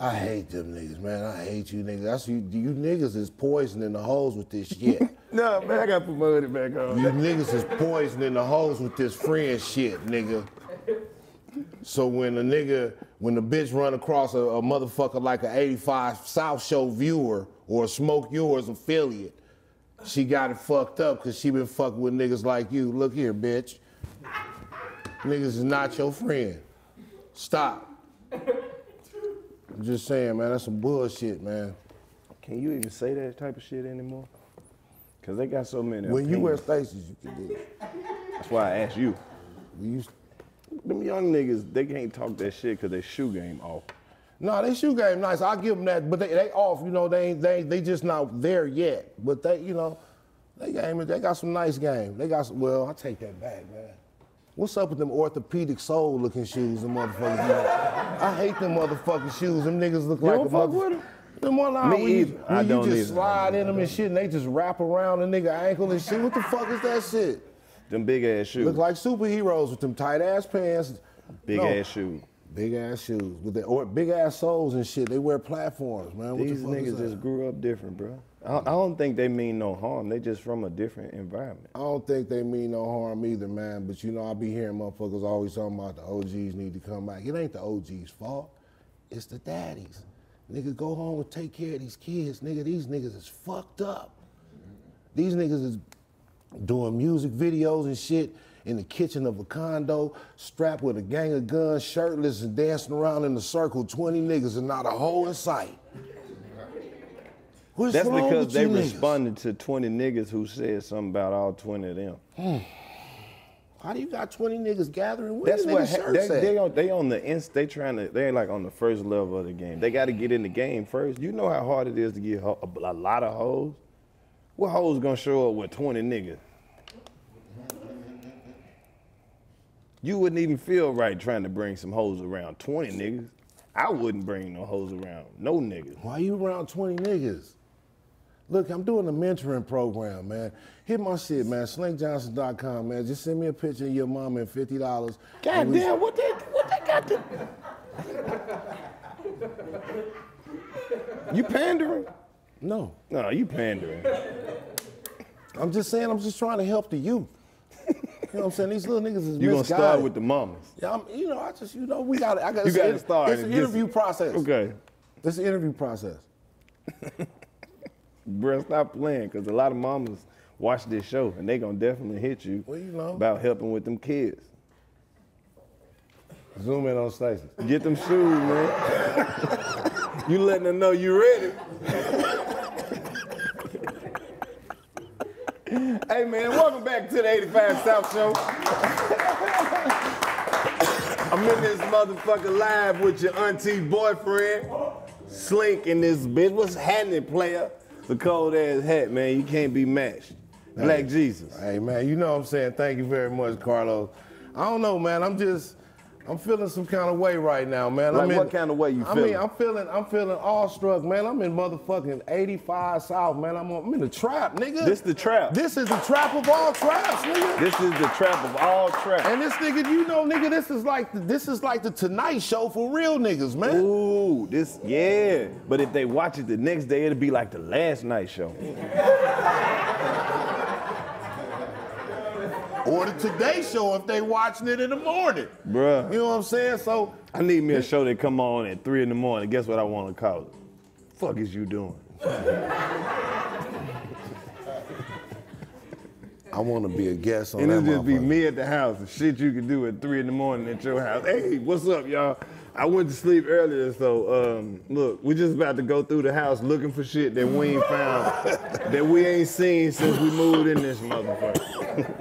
I hate them niggas, man. I hate you niggas. That's you niggas is poisoning the hoes with this shit. No, man, I got promoted back home. You niggas is poisoning the hoes with this friend shit, nigga. So when the bitch run across a motherfucker like an 85 South Show viewer or a Smoke Yours affiliate, she got it fucked up because she been fucking with niggas like you. Look here, bitch. Niggas is not your friend. Stop. I'm just saying, man, that's some bullshit, man. Can you even say that type of shit anymore? Cause they got so many. When you wear Stacy's, you can do it. That's why I asked you. Them young niggas, they can't talk that shit cause their shoe game off. No, their shoe game nice. I give them that, but they off. You know, they just not there yet. But they, you know, they got some nice game. They got some, well, I take that back, man. What's up with them orthopedic soul looking shoes, them motherfuckers? Man? I hate them motherfucking shoes. Them niggas look like a motherfucker. You just slide in them and shit, and they just wrap around a nigga ankle and shit. What the fuck is that shit? Them big ass shoes. Look like superheroes with them tight ass pants. Big ass shoes. Big ass shoes with the or big ass soles and shit. They wear platforms, man. These niggas just grew up different, bro. I don't think they mean no harm. They just from a different environment. I don't think they mean no harm either, man. But you know, I be hearing motherfuckers always talking about the OGs need to come back. It ain't the OGs' fault. It's the daddies. Nigga, go home and take care of these kids. Nigga, these niggas is fucked up. These niggas is doing music videos and shit in the kitchen of a condo, strapped with a gang of guns, shirtless, and dancing around in a circle, 20 niggas and not a hole in sight. What's wrong with you niggas? That's because they responded to 20 niggas who said something about all 20 of them. How do you got 20 niggas gathering? That's what they like on the first level of the game. They got to get in the game first. You know how hard it is to get a lot of hoes. What hoes gonna show up with 20 niggas? You wouldn't even feel right trying to bring some hoes around 20 niggas. I wouldn't bring no hoes around no niggas. Why you around 20 niggas? Look, I'm doing a mentoring program, man. Hit my shit, man. SlinkJohnson.com, man. Just send me a picture of your mama and $50. God damn, what they got to... You pandering? No. No, you pandering. I'm just saying, I'm just trying to help the youth. You know what I'm saying? These little niggas is misguided. You gonna start with the mamas. Yeah, I gotta start. It's an interview process. Okay. It's an interview process. Bruh, stop playing, because a lot of mamas watch this show, and they going to definitely hit you, well, you know, about helping with them kids. Zoom in on Stacey. Get them shoes, man. You letting her know you ready. Hey, man, welcome back to the 85 South Show. I'm in this motherfucker live with your auntie boyfriend, Slink, in this bitch. What's happening, player? The cold ass hat, man, you can't be matched. Black Jesus. Hey, man, you know what I'm saying? Thank you very much, Karlous. I don't know, man, I'm just, I'm feeling some kind of way right now, man. Like, I mean, what kind of way you feeling? I mean, I'm feeling awestruck, man. I'm in motherfucking 85 South, man. I'm in the trap, nigga. This the trap. This is the trap of all traps, nigga. This is the trap of all traps. And this nigga, you know, nigga, this is like the Tonight Show for real niggas, man. Ooh, this, yeah. But if they watch it the next day, it'll be like the last night show. Or the Today Show if they watching it in the morning. Bruh. You know what I'm saying? So I need me a show that come on at 3 in the morning. Guess what I want to call it? Fuck is you doing? I want to be a guest on that. And it'll just be me at the house. The shit you can do at 3 in the morning at your house. Hey, what's up, y'all? I went to sleep earlier, so look, we just about to go through the house looking for shit that we ain't found, that we ain't seen since we moved in this motherfucker.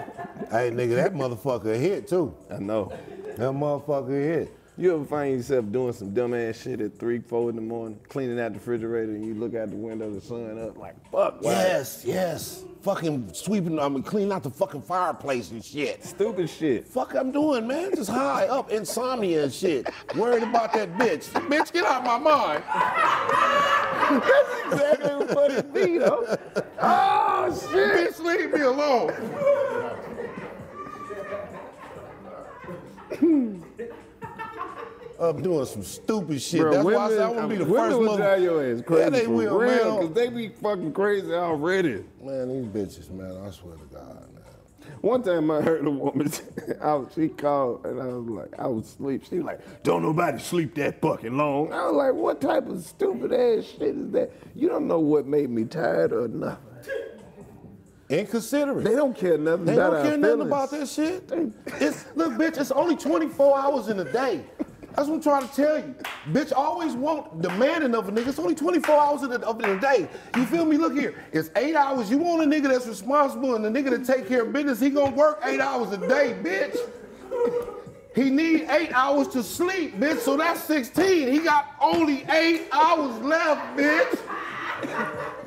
Hey, nigga, that motherfucker hit, too. I know. That motherfucker hit. You ever find yourself doing some dumbass shit at 3, 4 in the morning, cleaning out the refrigerator, and you look out the window, the sun up, like, fuck, wow. Yes, yes. Fucking sweeping, I mean, cleaning out the fucking fireplace and shit. Stupid shit. Fuck I'm doing, man. Just high up, insomnia and shit. Worried about that bitch. Bitch, get out of my mind. That's exactly what it be, though. Oh, shit. Bitch, leave me alone. Up doing some stupid shit. Bro, that's women, why I said I want to be the first mother. Drive your ass crazy, yeah, they will, real, man. Cause they be fucking crazy already. Man, these bitches, man. I swear to God, man. One time I heard a woman. She called and I was like, I was asleep. She was like, don't nobody sleep that fucking long. I was like, what type of stupid ass shit is that? You don't know what made me tired or nothing. Inconsiderate. They don't care nothing about our feelings. They don't care nothing about that shit. Look, bitch, it's only 24 hours in a day. That's what I'm trying to tell you. Bitch, always want demanding of a nigga. It's only 24 hours in a day. You feel me? Look here. It's 8 hours. You want a nigga that's responsible and a nigga that take care of business, he gonna work 8 hours a day, bitch. He need 8 hours to sleep, bitch, so that's 16. He got only 8 hours left, bitch.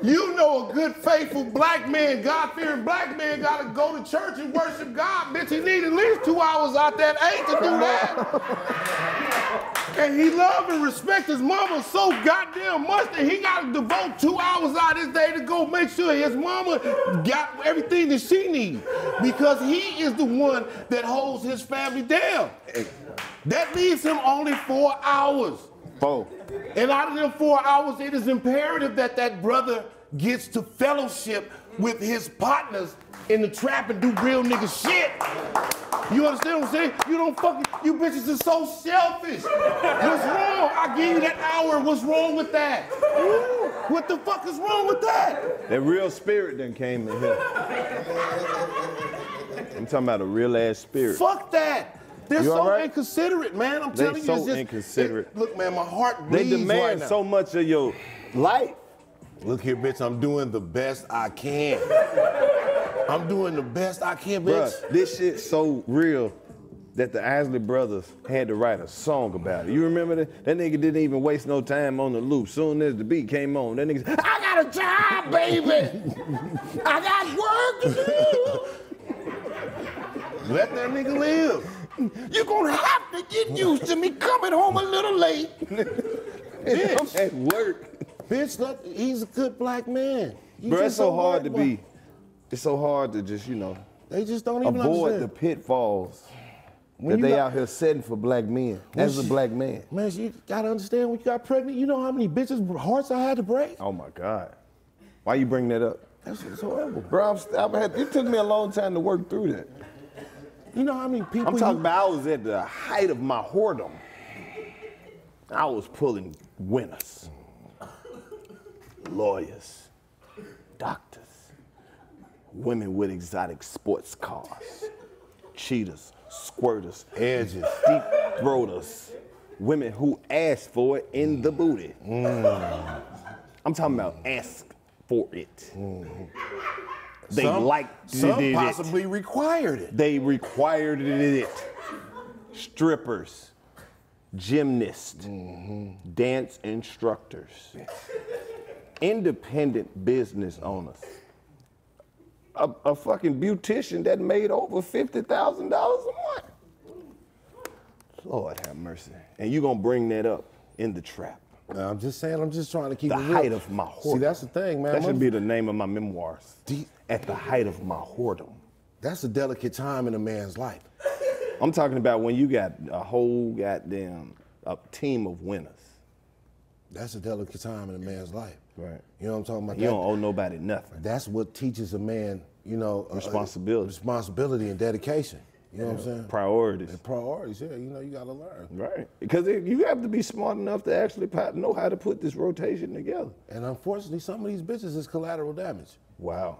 You know a good, faithful black man, God-fearing black man gotta go to church and worship God, bitch. He need at least 2 hours out that 8 to do that. And he love and respect his mama so goddamn much that he gotta devote 2 hours out his day to go make sure his mama got everything that she needs. Because he is the one that holds his family down. That leaves him only 4 hours. Four. And out of them 4 hours, it is imperative that that brother gets to fellowship with his partners in the trap and do real nigga shit. You understand what I'm saying? You don't fucking, you bitches are so selfish. What's wrong? I gave you that hour. What's wrong with that? Ooh, what the fuck is wrong with that? That real spirit done came in here. I'm talking about a real ass spirit. Fuck that. They're so right? Inconsiderate, man. I'm telling you, so it's just inconsiderate. Look, man, my heart bleeds. They demand right now. So much of your life. Look here, bitch. I'm doing the best I can. I'm doing the best I can, bitch. Bruh, this shit's so real that the Isley Brothers had to write a song about it. You remember that? That nigga didn't even waste no time on the loop. Soon as the beat came on, that nigga said, I got a job, baby. I got work to do. Let that nigga live. You're gonna have to get used to me coming home a little late. Bitch. At work. Bitch, look, he's a good black man. Bro, it's so hard to be. It's so hard to just, you know. They just don't even avoid the pitfalls that they out here setting for black men. As a black man. Man, you gotta understand when you got pregnant, you know how many bitches' hearts I had to break? Oh my God. Why you bring that up? That's horrible. Bro, it took me a long time to work through that. You know how many people I'm talking about? I was at the height of my whoredom. I was pulling winners, lawyers, doctors, women with exotic sports cars, cheaters, squirters, edges, deep throaters, women who asked for it in the booty. I'm talking about ask for it. They liked it. Some possibly required it. They required it. Strippers, gymnasts, dance instructors, independent business owners, a fucking beautician that made over $50,000 a month. Lord have mercy. And you're going to bring that up in the trap. No, I'm just saying, I'm just trying to keep the height of my whoredom. See, that's the thing, man. That should be the name of my memoirs. At the height of my whoredom. That's a delicate time in a man's life. I'm talking about when you got a whole goddamn team of winners. That's a delicate time in a man's life. Right. You know what I'm talking about? You don't owe nobody nothing. That's what teaches a man, you know, responsibility. Responsibility and dedication. You know what I'm saying? Priorities. And priorities, yeah. You know, you got to learn. Right. Because you have to be smart enough to actually know how to put this rotation together. And unfortunately, some of these bitches is collateral damage. Wow.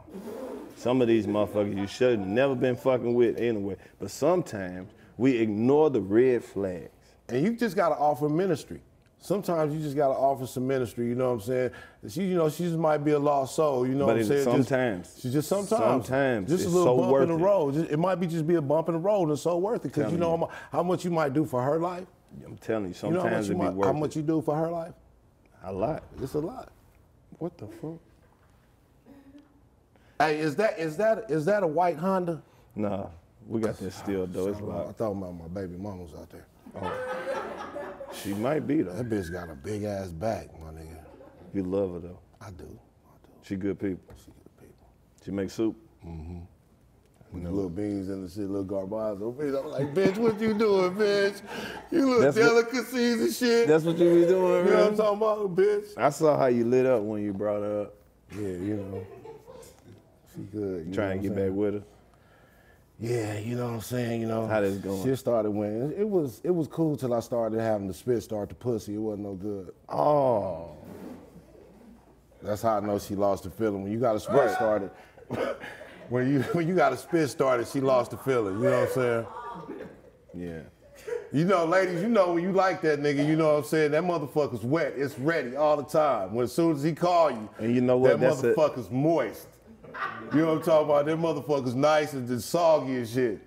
Some of these motherfuckers you should have never been fucking with anyway. But sometimes we ignore the red flags. And you just got to offer ministry. Sometimes you just got to offer some ministry, you know what I'm saying? She, you know, she just might be a lost soul, you know what I'm saying? Sometimes. She's just sometimes. Just a little bump in the road. It might be just be a bump in the road and so worth it because you know how much you might do for her life. I'm telling you, sometimes it'd be worth it. How much you do for her life? A lot. It's a lot. What the fuck? Hey, is that a white Honda? Nah, we got this still though. It's loud. I thought about my baby mama's out there. Oh. She might be, though. That bitch got a big-ass back, my nigga. You love her, though. I do. She good people. She make soup? Mm-hmm. With the little beans and the shit, little garbanzo. I'm like, bitch, what you doing, bitch? You little delicacies and shit. That's what you be doing, man. You know what I'm talking about, bitch? I saw how you lit up when you brought her up. Yeah, you know. She good. You trying to get back with her? Yeah, you know what I'm saying, you know. How this going? Shit started when, it was cool till I started having the spit start to pussy. It wasn't no good. Oh. That's how I know she lost the feeling. When you got a spit started, when you got a spit started, she lost the feeling, you know what I'm saying? Yeah. You know, ladies, you know when you like that nigga, you know what I'm saying? That motherfucker's wet, it's ready all the time. When as soon as he call you, and you know what? That's motherfucker's moist. You know what I'm talking about? Them motherfuckers nice and just soggy and shit.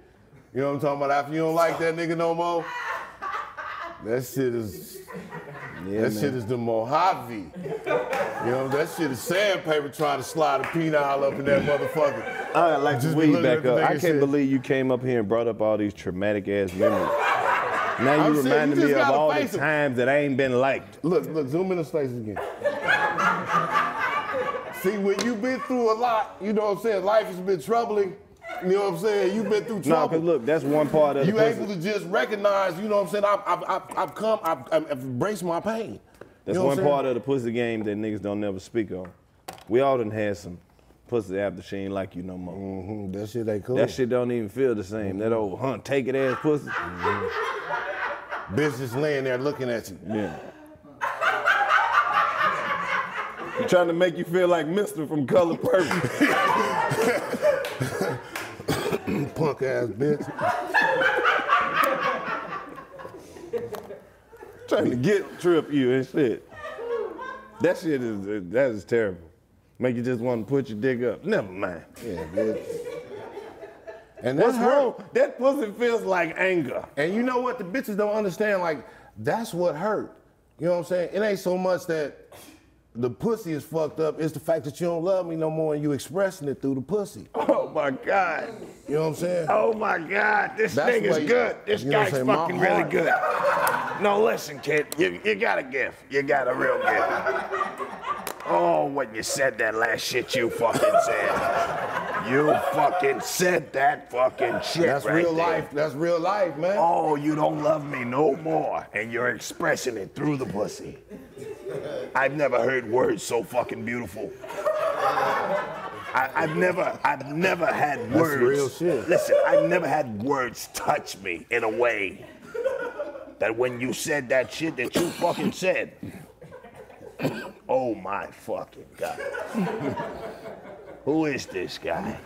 You know what I'm talking about? After you don't like that nigga no more, that shit is, shit is the Mojave. You know, that shit is sandpaper trying to slide a penile up in that motherfucker. I like to weed back up. I can't believe you came up here and brought up all these traumatic ass memories. Now you reminded me of all the times that I ain't been liked. Look, zoom in the space again. See, when you've been through a lot, you know what I'm saying? Life has been troubling. You know what I'm saying? You've been through trouble. No, because look, that's one part of it. You're able to just recognize, you know what I'm saying? I've embraced my pain. That's one part of the pussy game that niggas don't never speak on. We all done had some pussy after she ain't like you no more. Mm-hmm. That shit ain't cool. That shit don't even feel the same. Mm-hmm. That old hunt, take it ass pussy. Mm-hmm. Bitch just laying there looking at you. Yeah. You're trying to make you feel like Mr. from Color Purple. Punk ass bitch. Trying to trip you and shit. That shit is, that is terrible. Make you just want to put your dick up. Never mind. Yeah, bitch. And that's wrong. That pussy feels like anger. And you know what? The bitches don't understand, like, that's what hurt. You know what I'm saying? It ain't so much that the pussy is fucked up. It's the fact that you don't love me no more and you expressing it through the pussy. Oh my God. You know what I'm saying? Oh my God, this nigga's good. This guy's fucking really good. No, listen, kid, you got a gift. You got a real gift. Oh, when you said that last shit you fucking said. You fucking said that fucking shit. That's real life. That's real life, man. Oh, you don't love me no more and you're expressing it through the pussy. I've never heard words so fucking beautiful. I've never had words. That's real shit. Listen, I've never had words touch me in a way that when you said that shit that you fucking said, oh my fucking God. Who is this guy?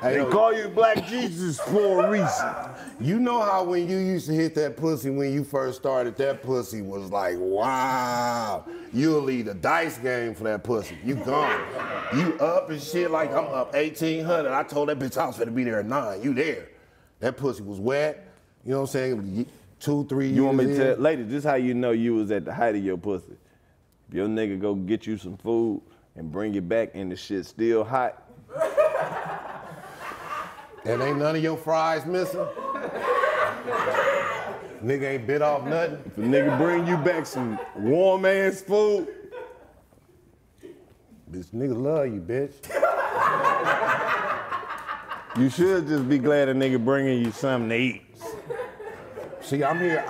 They call you Black Jesus for a reason. You know how when you used to hit that pussy when you first started, that pussy was like, wow. You'll lead a dice game for that pussy. You gone. You up and shit like, I'm up 1,800. I told that bitch I was finna be there at 9. You there. That pussy was wet. You know what I'm saying? 2, 3 years You want me to tell, lady, this is how you know you was at the height of your pussy. If your nigga go get you some food and bring it back and the shit's still hot, and ain't none of your fries missing? Nigga ain't bit off nothing. If a nigga bring you back some warm ass food, this nigga love you, bitch. You should just be glad a nigga bringing you something to eat. See, I'm here.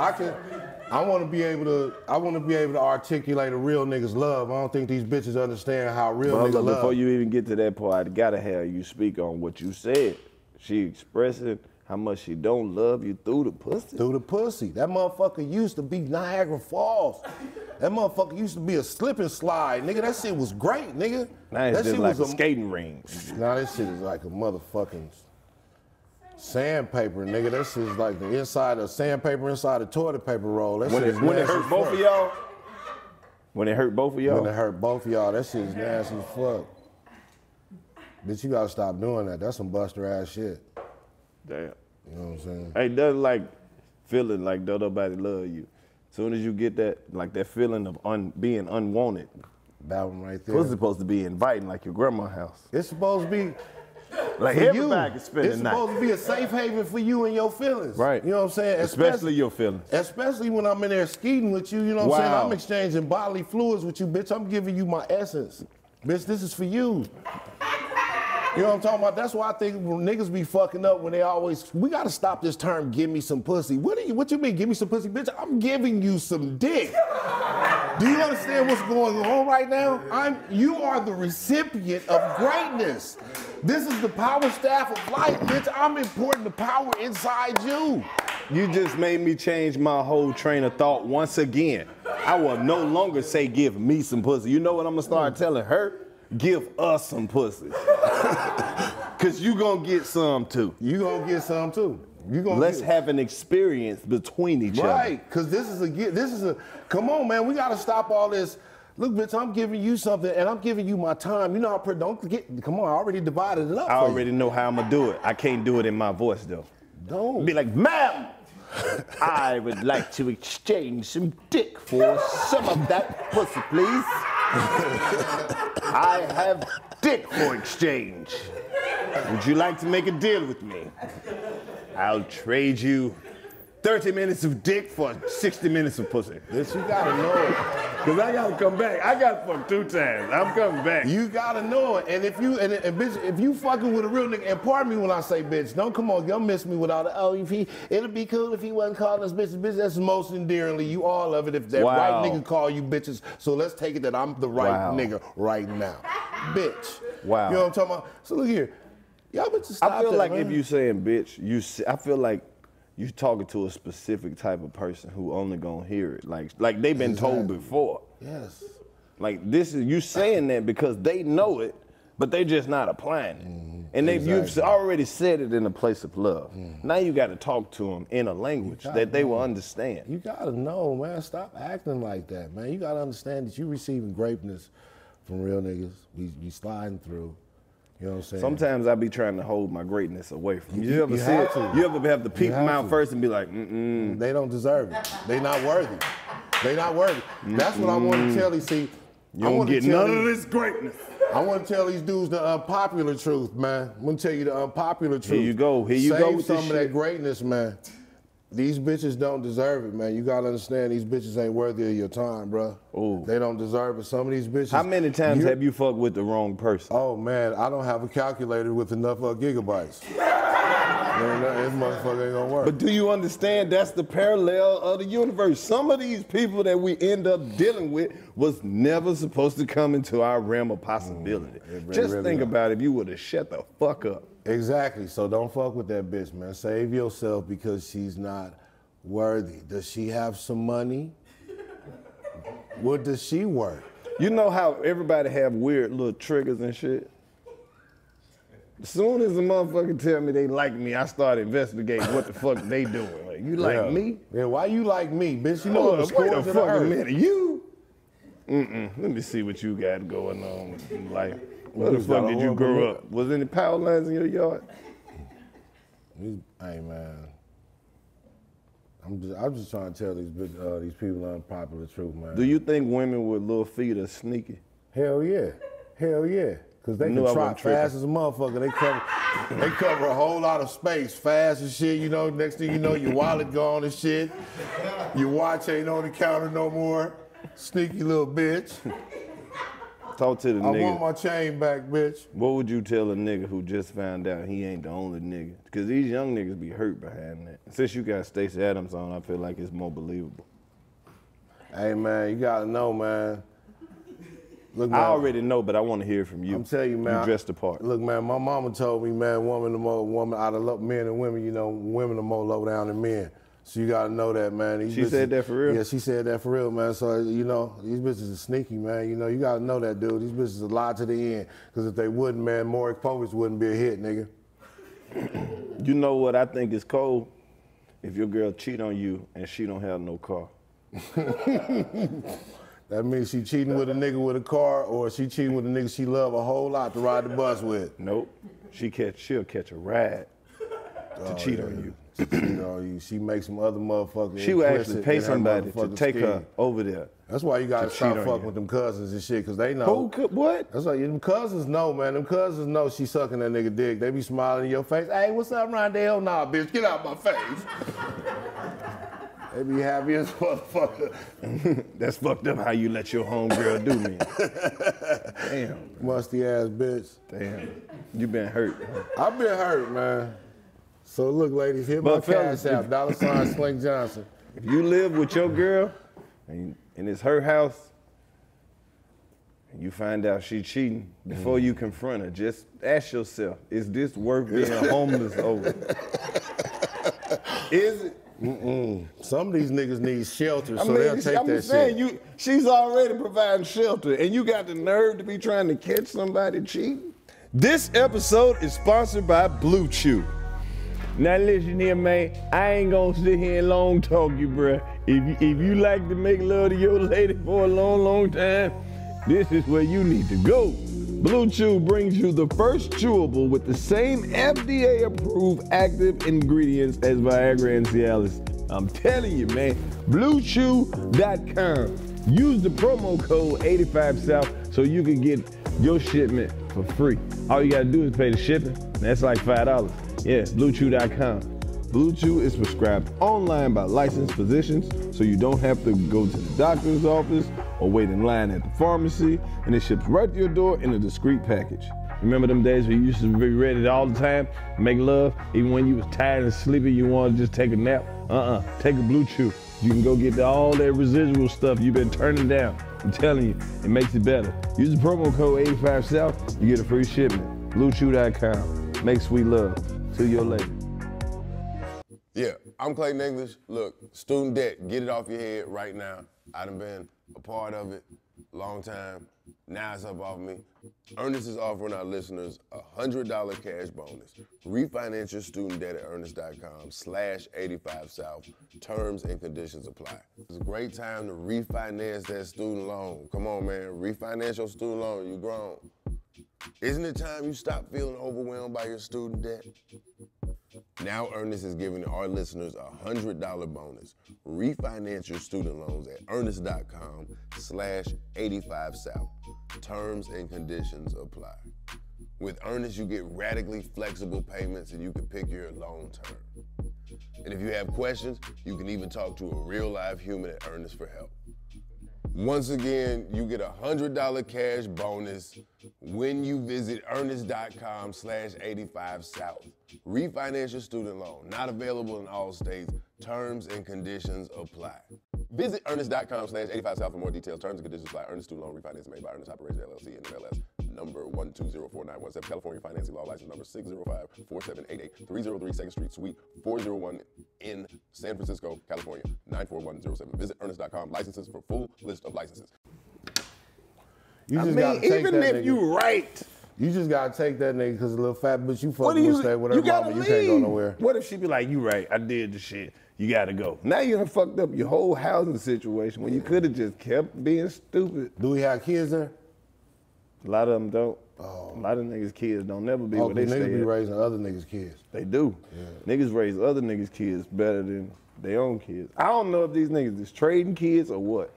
I want to be able to articulate a real nigga's love. I don't think these bitches understand how real niggas love. Before you even get to that part, I gotta have you speak on what you said. She expressing how much she don't love you through the pussy. Through the pussy. That motherfucker used to be Niagara Falls. That motherfucker used to be a slip and slide, nigga. That shit was great, nigga. Now it's just like a skating ring. Now this shit is like a motherfucking sandpaper, nigga. That shit is like the inside of sandpaper inside of toilet paper roll. That shit is nasty. When it hurt both of y'all? When it hurt both of y'all? When it hurt both of y'all, that shit is nasty as fuck. Bitch, you gotta stop doing that. That's some buster ass shit. Damn. You know what I'm saying? Ain't nothing like feeling like don't nobody love you. Soon as you get that, like that feeling of being unwanted. That one right there. It's supposed to be inviting, like your grandma's house. It's supposed to be like everybody can spend the night. It's supposed to be a safe haven for you and your feelings. Right. You know what I'm saying? Especially your feelings. Especially when I'm in there skeeting with you. You know what I'm saying? I'm exchanging bodily fluids with you, bitch. I'm giving you my essence, bitch. This is for you. You know what I'm talking about? That's why I think niggas be fucking up when they always, we gotta stop this term, give me some pussy. What you mean, give me some pussy? Bitch, I'm giving you some dick. Do you understand what's going on right now? You are the recipient of greatness. This is the power staff of life, bitch. I'm importing the power inside you. You just made me change my whole train of thought once again. I will no longer say give me some pussy. You know what I'm gonna start telling her? Give us some pussy. Cause you gonna get some too. You gonna get some too. You gonna have an experience between each other. Right, cause this is a come on, man, we gotta stop all this. Look, bitch, I'm giving you something and I'm giving you my time. You know how come on, I already divided it up. I already know how I'm gonna do it. I can't do it in my voice though. Don't be like, ma'am, I would like to exchange some dick for some of that pussy, please. I have dick for exchange. Would you like to make a deal with me? I'll trade you 30 minutes of dick for 60 minutes of pussy. This you gotta know it. Cause I gotta come back. I got fucked 2 times. I'm coming back. You gotta know it. And if you bitch, if you fucking with a real nigga, and pardon me when I say bitch, don't come on, y'all miss me with all the it'd be cool if he wasn't calling us bitches. Bitch, that's most endearingly. You all love it if that right nigga call you bitches. So let's take it that I'm the right nigga right now. Bitch. Wow. You know what I'm talking about? So look here. Y'all bitches stop that. I feel like if you saying bitch, I feel like you talking to a specific type of person who only gonna hear it. Like they've been told before. Yes. Like this is, you saying that because they know it, but they just not applying it. Mm-hmm. And you've already said it in a place of love. Mm-hmm. Now you gotta talk to them in a language that they will understand. You gotta know, man, stop acting like that, man. You gotta understand that you receiving greatness from real niggas. We sliding through. You know what I'm saying? Sometimes I be trying to hold my greatness away from you. You ever have to peep them out first and be like, mm-mm. They don't deserve it. They not worthy. They not worthy. Mm-mm. That's what I want to tell you. See, you don't get none of this greatness. I want to tell these dudes the unpopular truth, man. I'm going to tell you the unpopular truth. Here you go. Here you go with some of that greatness, man. These bitches don't deserve it, man. You gotta understand these bitches ain't worthy of your time, bro. Ooh. They don't deserve it. Some of these bitches. How many times have you fucked with the wrong person? Oh man, I don't have a calculator with enough gigabytes. This motherfucker ain't gonna work. But do you understand that's the parallel of the universe? Some of these people that we end up dealing with was never supposed to come into our realm of possibility. Just think about it, if you would have shut the fuck up. Exactly, so don't fuck with that bitch, man. Save yourself because she's not worthy. Does she have some money? What does she work? You know how everybody have weird little triggers and shit? As soon as the motherfucker tell me they like me, I start investigating what the fuck they doing. Like, you like me? Yeah, why you like me, bitch? You know what the fuck a minute, you? Let me see what you got going on with your life. Where the fuck did you grow up? Was any power lines in your yard? Hey man, I'm just trying to tell these people the unpopular truth, man. Do you think women with little feet are sneaky? Hell yeah, hell yeah. Because they can trot fast as a motherfucker. They cover a whole lot of space, fast as shit. You know, next thing you know, your wallet gone and shit. Your watch ain't on the counter no more. Sneaky little bitch. Talk to the nigga. I want my chain back, bitch. What would you tell a nigga who just found out he ain't the only nigga? Because these young niggas be hurt behind that. Since you got Stacey Adams on, I feel like it's more believable. Hey, man, you gotta know, man. Look, man, I already know, but I want to hear from you. I'm telling you, man. You dressed the part. Look, man, my mama told me, man, woman out of love, men and women, you know, women are more low down than men. So you gotta know that, man. These bitches said that for real? Yeah, she said that for real, man. So, you know, these bitches are sneaky, man. You know, you gotta know that, dude. These bitches are lied to the end. Because if they wouldn't, man, more exposure wouldn't be a hit, nigga. You know what I think is cold? If your girl cheat on you and she don't have no car. That means she cheating with a nigga with a car, or she cheating with a nigga she love a whole lot to ride the bus with. Nope. She'll catch a ride to cheat on you. To cheat on you. She makes some other motherfuckers. She will actually pay somebody to take her over there. That's why you gotta stop fucking with them cousins and shit, cause they know. Who could what? That's why them cousins know, man. Them cousins know she sucking that nigga dick. They be smiling in your face. Hey, what's up, Rondell? Nah, bitch, get out of my face. They be happy as motherfucker. That's fucked up how you let your homegirl do me. Damn. Musty ass bitch. Damn. You been hurt. I've been hurt, man. So look, ladies, hit my cash app, $ Slink Johnson. If you live with your girl and it's her house, and you find out she cheating, before you confront her, just ask yourself, is this worth being homeless over? Is it? Some of these niggas need shelter, so they'll take that shit. She's already providing shelter, and you got the nerve to be trying to catch somebody cheating? This episode is sponsored by Blue Chew. Now listen here, man. I ain't gonna sit here and long talk you, bruh. If you like to make love to your lady for a long, long time, this is where you need to go. Blue Chew brings you the first chewable with the same FDA-approved active ingredients as Viagra and Cialis. I'm telling you, man, BlueChew.com. Use the promo code 85South so you can get your shipment for free. All you gotta do is pay the shipping. That's like $5. Yeah, BlueChew.com. Blue Chew is prescribed online by licensed physicians, so you don't have to go to the doctor's office or wait in line at the pharmacy, and it ships right to your door in a discreet package. Remember them days where you used to be ready all the time, make love, even when you was tired and sleepy, you wanted to just take a nap? Take a Blue Chew. You can go get all that residual stuff you've been turning down. I'm telling you, it makes it better. Use the promo code 85South, you get a free shipment. BlueChew.com. Make sweet love to your lady. Yeah, I'm Clayton English. Look, student debt, get it off your head right now. I done been a part of it a long time. Now it's up off me. Earnest is offering our listeners a $100 cash bonus. Refinance your student debt at earnest.com/85South. Terms and conditions apply. It's a great time to refinance that student loan. Come on, man, refinance your student loan. You grown. Isn't it time you stop feeling overwhelmed by your student debt? Now Earnest is giving our listeners a $100 bonus. Refinance your student loans at earnest.com/85South. Terms and conditions apply. With Earnest, you get radically flexible payments and you can pick your loan term. And if you have questions, you can even talk to a real live human at Earnest for help. Once again, you get a $100 cash bonus when you visit earnest.com/85South. Refinance your student loan. Not available in all states. Terms and conditions apply. Visit earnest.com/85South for more details. Terms and conditions apply. Earnest student loan refinance made by Earnest Operations LLC and MLS number 1204917. California Financing Law License number 6054788. 303 2nd Street Suite 401 in San Francisco, California 94107. Visit earnest.com. Licenses for full list of licenses. You just gotta take even that, if nigga. You right. You just gotta take that nigga because a little fat bitch you fucking will stay with her mama. You can't go nowhere. What if she be like, you right, I did the shit. You gotta go. Now you done fucked up your whole housing situation when you could have just kept being stupid. Do we have kids there? A lot of them don't. Oh. A lot of niggas' kids don't never be where they stay. Niggas be raising other niggas' kids. They do. Yeah. Niggas raise other niggas' kids better than their own kids. I don't know if these niggas is trading kids or what.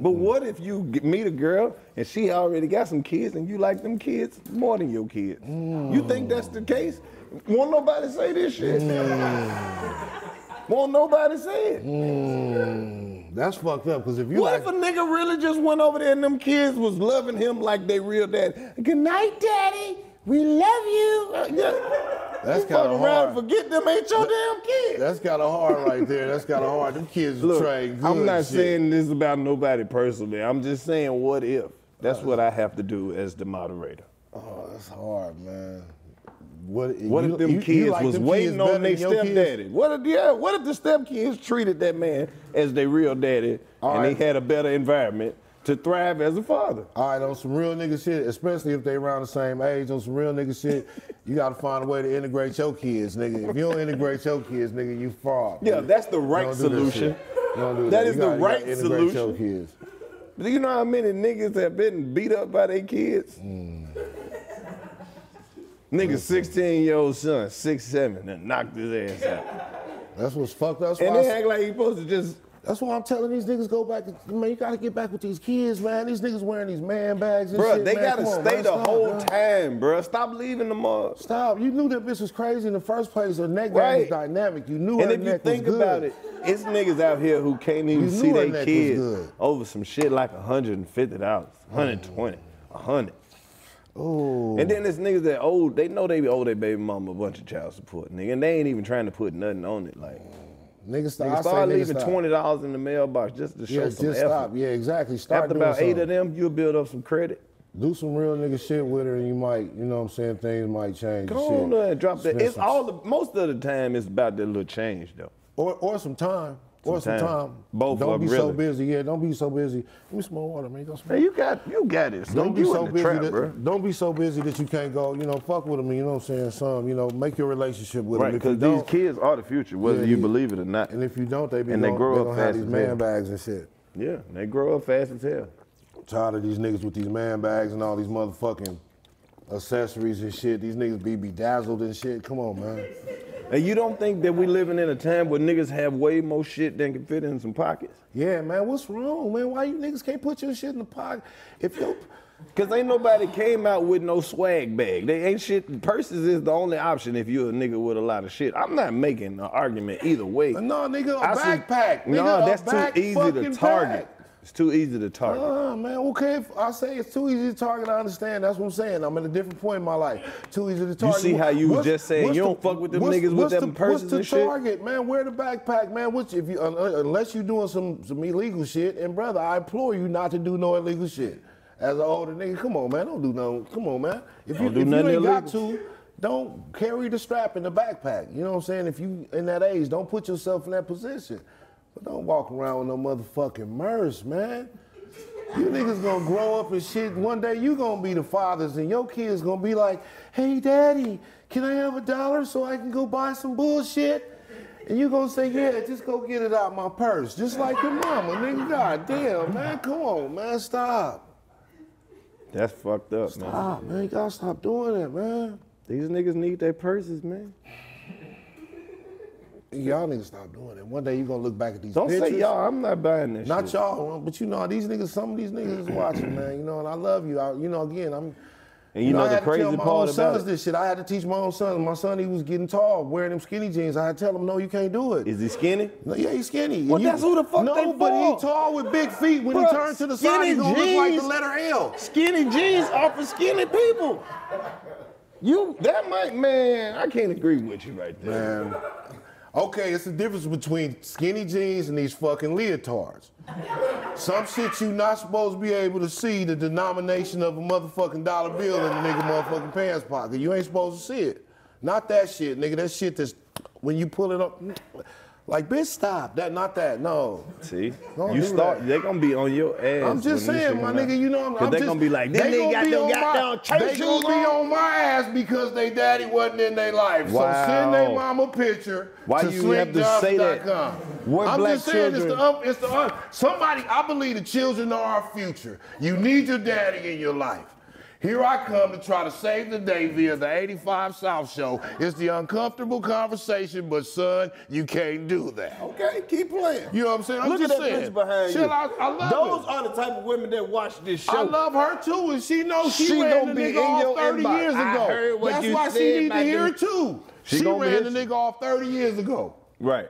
But what if you meet a girl and she already got some kids and you like them kids more than your kids? You think that's the case? Won't nobody say this shit? Won't nobody say it? That's fucked up, because if you What if a nigga really just went over there and them kids was loving him like they real dad? Good night, daddy. We love you. That's kind of hard. And forget them ain't your damn kids. That's kind of hard right there. That's kind of hard. Them kids are trying good I'm not shit. Saying this about nobody personally. I'm just saying what if. That's what I have to do as the moderator. Oh, that's hard, man. What if them kids like was them waiting kids on their stepdaddy? What if the stepkids treated that man as their real daddy and they had a better environment to thrive as a father? All right, on some real nigga shit, especially if they around the same age, on some real nigga shit, you gotta find a way to integrate your kids, nigga. If you don't integrate your kids, nigga, you fraud. Yeah, nigga. That's the right solution. That is the right solution. Your kids. But you know how many niggas have been beat up by their kids? Nigga, 16-year-old son, 6'7", and knocked his ass out. That's what's fucked up. And they act like he's supposed to just... That's why I'm telling these niggas, go back, man, you gotta get back with these kids, man. These niggas wearing these man bags and shit, they gotta stay the whole time, bro. Stop leaving them up. Stop. You knew that bitch was crazy in the first place. Her neck was dynamic. You knew her neck was good. And if you think about it, it's niggas out here who can't even see their kids over some shit like $150, $120, $100. Ooh. And then there's niggas that old, they know they owe their baby mama a bunch of child support, nigga, and they ain't even trying to put nothing on it, like. Niggas start leaving $20 in the mailbox just to show some effort. Stop. Yeah, exactly. Start After doing about 8 something. Of them, you'll build up some credit. Do some real nigga shit with her, and you might, you know what I'm saying, things might change. Come on and drop that. It's all most of the time, it's about that little change, though. Or some time. Both don't be so busy. Yeah, don't be so busy. Give me some more water, man. Hey, you got it. Don't be so busy. Don't be so busy that you can't go. You know, fuck with them. You know what I'm saying? You know, make your relationship with them. Right, because these kids are the future, whether you believe it or not. And if you don't, they grow up fast. These man bags and shit. Yeah, they grow up fast as hell. I'm tired of these niggas with these man bags and all these motherfucking accessories and shit. These niggas be bedazzled and shit. Come on, man. And you don't think that we living in a time where niggas have way more shit than can fit in some pockets? Yeah, man, what's wrong, man? Why you niggas can't put your shit in the pocket? Because ain't nobody came out with no swag bag. They ain't shit. Purses is the only option if you're a nigga with a lot of shit. I'm not making an argument either way. No, nigga, a backpack. No, that's too easy to target. It's too easy to target. Man, okay, if I say it's too easy to target, I understand. That's what I'm saying. I'm at a different point in my life. Too easy to target. You see how you was just saying you don't fuck with them niggas with them purses and shit? What's the target, man? Wear the backpack, man. Unless you're doing some illegal shit, and brother, I implore you not to do no illegal shit. As an older nigga, come on, man, don't do no, come on, man. If you ain't got to, don't carry the strap in the backpack. You know what I'm saying? If you in that age, don't put yourself in that position. But don't walk around with no motherfucking merch, man. You niggas gonna grow up and shit. One day you gonna be the fathers and your kids gonna be like, hey, daddy, can I have $1 so I can go buy some bullshit? And you gonna say, yeah, just go get it out of my purse. Just like your mama, nigga. God damn, man, come on, man, stop. That's fucked up, man. Stop, man, you gotta stop doing that, man. These niggas need their purses, man. Y'all niggas stop doing it. One day you gonna look back at these pictures. Don't say y'all, I'm not buying this shit. Not y'all, but you know, these niggas, some of these niggas is watching, man, you know, and I love you. And you know the crazy part about it? This shit. I had to teach my own son. My son, he was getting tall, wearing them skinny jeans. I had to tell him, no, you can't do it. Is he skinny? No, yeah, he's skinny. Well, that's who the fuck they for. No, but he tall with big feet. When he turns to the side, he gonna look like the letter L. Skinny jeans are for skinny people. I can't agree with you right there. Man. Okay, it's the difference between skinny jeans and these fucking leotards. Some shit you not supposed to be able to see the denomination of a motherfucking dollar bill in the nigga motherfucking pants pocket. You ain't supposed to see it. Not that shit, nigga. That shit that's when you pull it up, like, bitch, stop. No. See? Don't they're gonna be on your ass. I'm just saying, my nigga, you know I'm they're gonna be like, this nigga got no goddamn church shoes on. They gonna be on my ass because they daddy wasn't in their life. Wow. So send their mama picture to slinkjohnson.com. I'm just saying, somebody, I believe the children are our future. You need your daddy in your life. Here I come to try to save the day via the 85 South Show. It's the uncomfortable conversation, but son, you can't do that. Okay, keep playing. You know what I'm saying? I'm Look just at that saying. Bitch behind Chill, you. I love Those it. Are the type of women that watch this show. I love her too, and she knows she ran the nigga off 30 inbox. Years ago. I heard what That's you why said, she need to hear it too. She ran the nigga off 30 years ago. Right.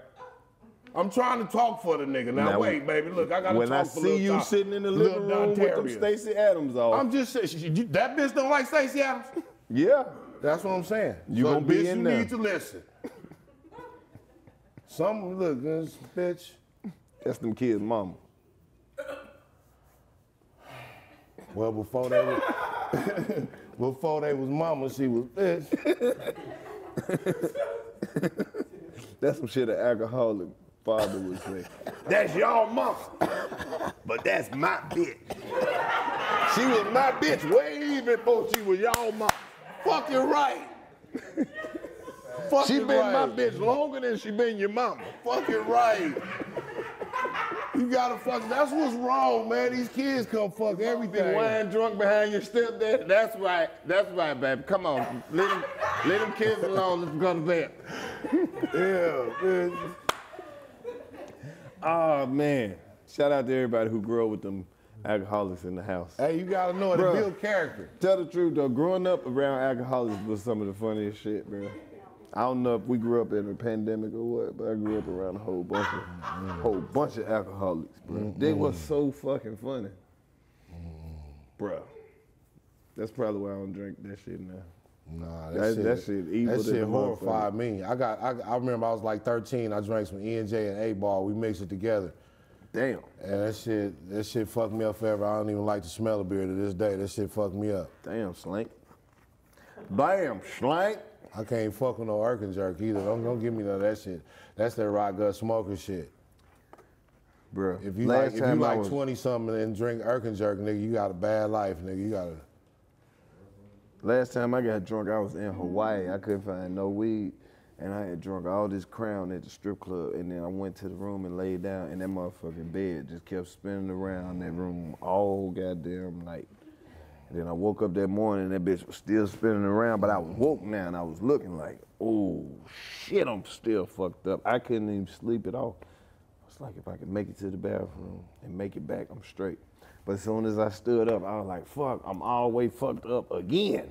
I'm trying to talk for the nigga. Now wait, baby, look, I gotta talk for When I see you sitting in the living room with them Stacey Adams on. I'm just saying, that bitch don't like Stacey Adams? Yeah. That's what I'm saying. You gonna be in there. You need to listen. Some, look, this bitch. That's them kids' mama. Well, before they was, before they was mama, she was bitch. That's some shit an alcoholic father would say. That's y'all mama, but that's my bitch. She was my bitch way before she was y'all mama. Fucking right. Fucking she been right. my bitch longer than she been your mama. Fucking right. You gotta fuck. That's what's wrong, man. These kids come fuck everything. Wine drunk behind your stepdad. That's right. That's right, baby. Come on, let them kids alone. Let's go to bed. Yeah, man. Oh man. Shout out to everybody who grew up with them alcoholics in the house. Hey, you gotta know it to build character. Tell the truth though, growing up around alcoholics was some of the funniest shit, bro. I don't know if we grew up in a pandemic or what, but I grew up around a whole bunch of alcoholics, bro. Mm-hmm. They were so fucking funny, bro. That's probably why I don't drink that shit now. Nah, that shit evil. That shit horrified me. I remember I was like 13. I drank some E&J and A-Ball. We mixed it together. Damn. And that shit fucked me up forever. I don't even like the smell of beer to this day. That shit fucked me up. Damn, Slink. Damn, Slink. I can't fuck with no Erkin jerk either. Don't give me none of that shit. That's that Rod Gus smoker shit. Bro, if you like 20-something and drink Erkin jerk, nigga, you got a bad life, nigga. You got a... Last time I got drunk, I was in Hawaii. I couldn't find no weed, and I had drunk all this Crown at the strip club, and then I went to the room and laid down, and that motherfucking bed just kept spinning around that room all goddamn night. Then I woke up that morning, and that bitch was still spinning around, but I was woke now, and I was looking like, oh, shit, I'm still fucked up. I couldn't even sleep at all. I was like, if I could make it to the bathroom and make it back, I'm straight. But as soon as I stood up, I was like, fuck, I'm all the way fucked up again.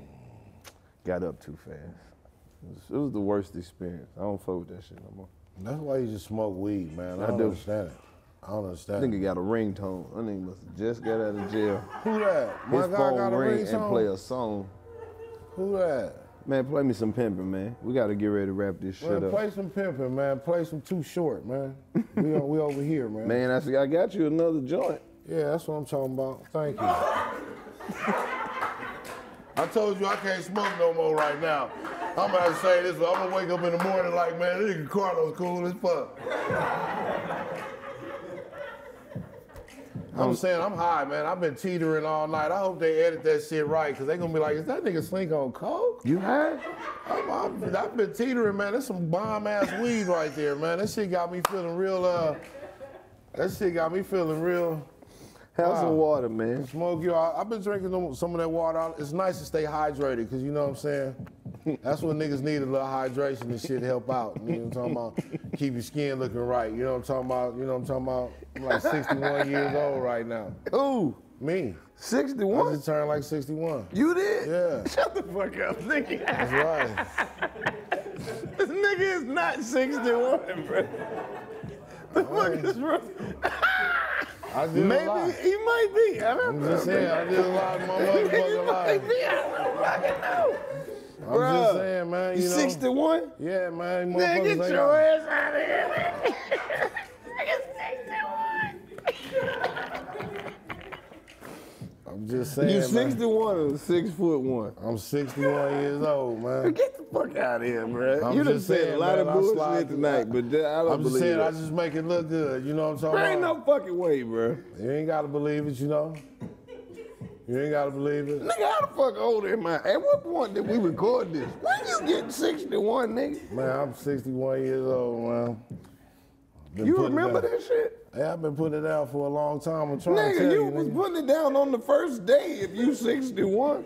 Got up too fast. It was the worst experience. I don't fuck with that shit no more. That's why you just smoke weed, man. I don't understand it. I don't understand. I think he got a ringtone. I think he must have just got out of jail. Who that? My guy got a ringtone? And play a song. Who that? Man, play me some Pimpin', man. We got to get ready to wrap this shit up. Play some Pimpin', man. Play some Too Short, man. we over here, man. Man, I got you another joint. Yeah, that's what I'm talking about. Thank you. I told you I can't smoke no more right now. I'm about to say this, but I'm going to wake up in the morning like, man, this nigga Karlous cool as fuck. I'm saying I'm high, man. I've been teetering all night. I hope they edit that shit right, because they're going to be like, is that nigga Slink on coke? You high? I've been teetering, man. That's some bomb-ass weed right there, man. That shit got me feeling real, Have some water, man. Smoke you. I've been drinking some of that water. It's nice to stay hydrated, because you know what I'm saying? That's what niggas need, a little hydration and shit help out. You know what I'm talking about? Keep your skin looking right. You know what I'm talking about? You know what I'm talking about? I'm like 61 years old right now. Ooh. Me. 61? I just turned like 61. You did? Yeah. Shut the fuck up, nigga. That's right. This nigga is not 61, bro. The fuck is wrong? Maybe he might be. I don't know. I'm just saying, man. You know, 61? Yeah, man. Nigga, get your ass out of here, man. Nigga, 61. I'm just saying. You 61 or 6'1"? I'm 61 years old, man. Get the fuck out of here, bro. You done said a lot of bullshit tonight, but I don't believe it. I'm just saying, I just make it look good. You know what I'm talking about? There ain't no fucking way, bro. You ain't gotta believe it, you know. You ain't gotta believe it. Nigga, how the fuck old am I? At what point did we record this? When you getting 61, nigga? Man, I'm 61 years old, man. You remember that shit? Yeah, I've been putting it down for a long time. I'm trying to tell you, nigga, you was putting it down on the first day if you 61.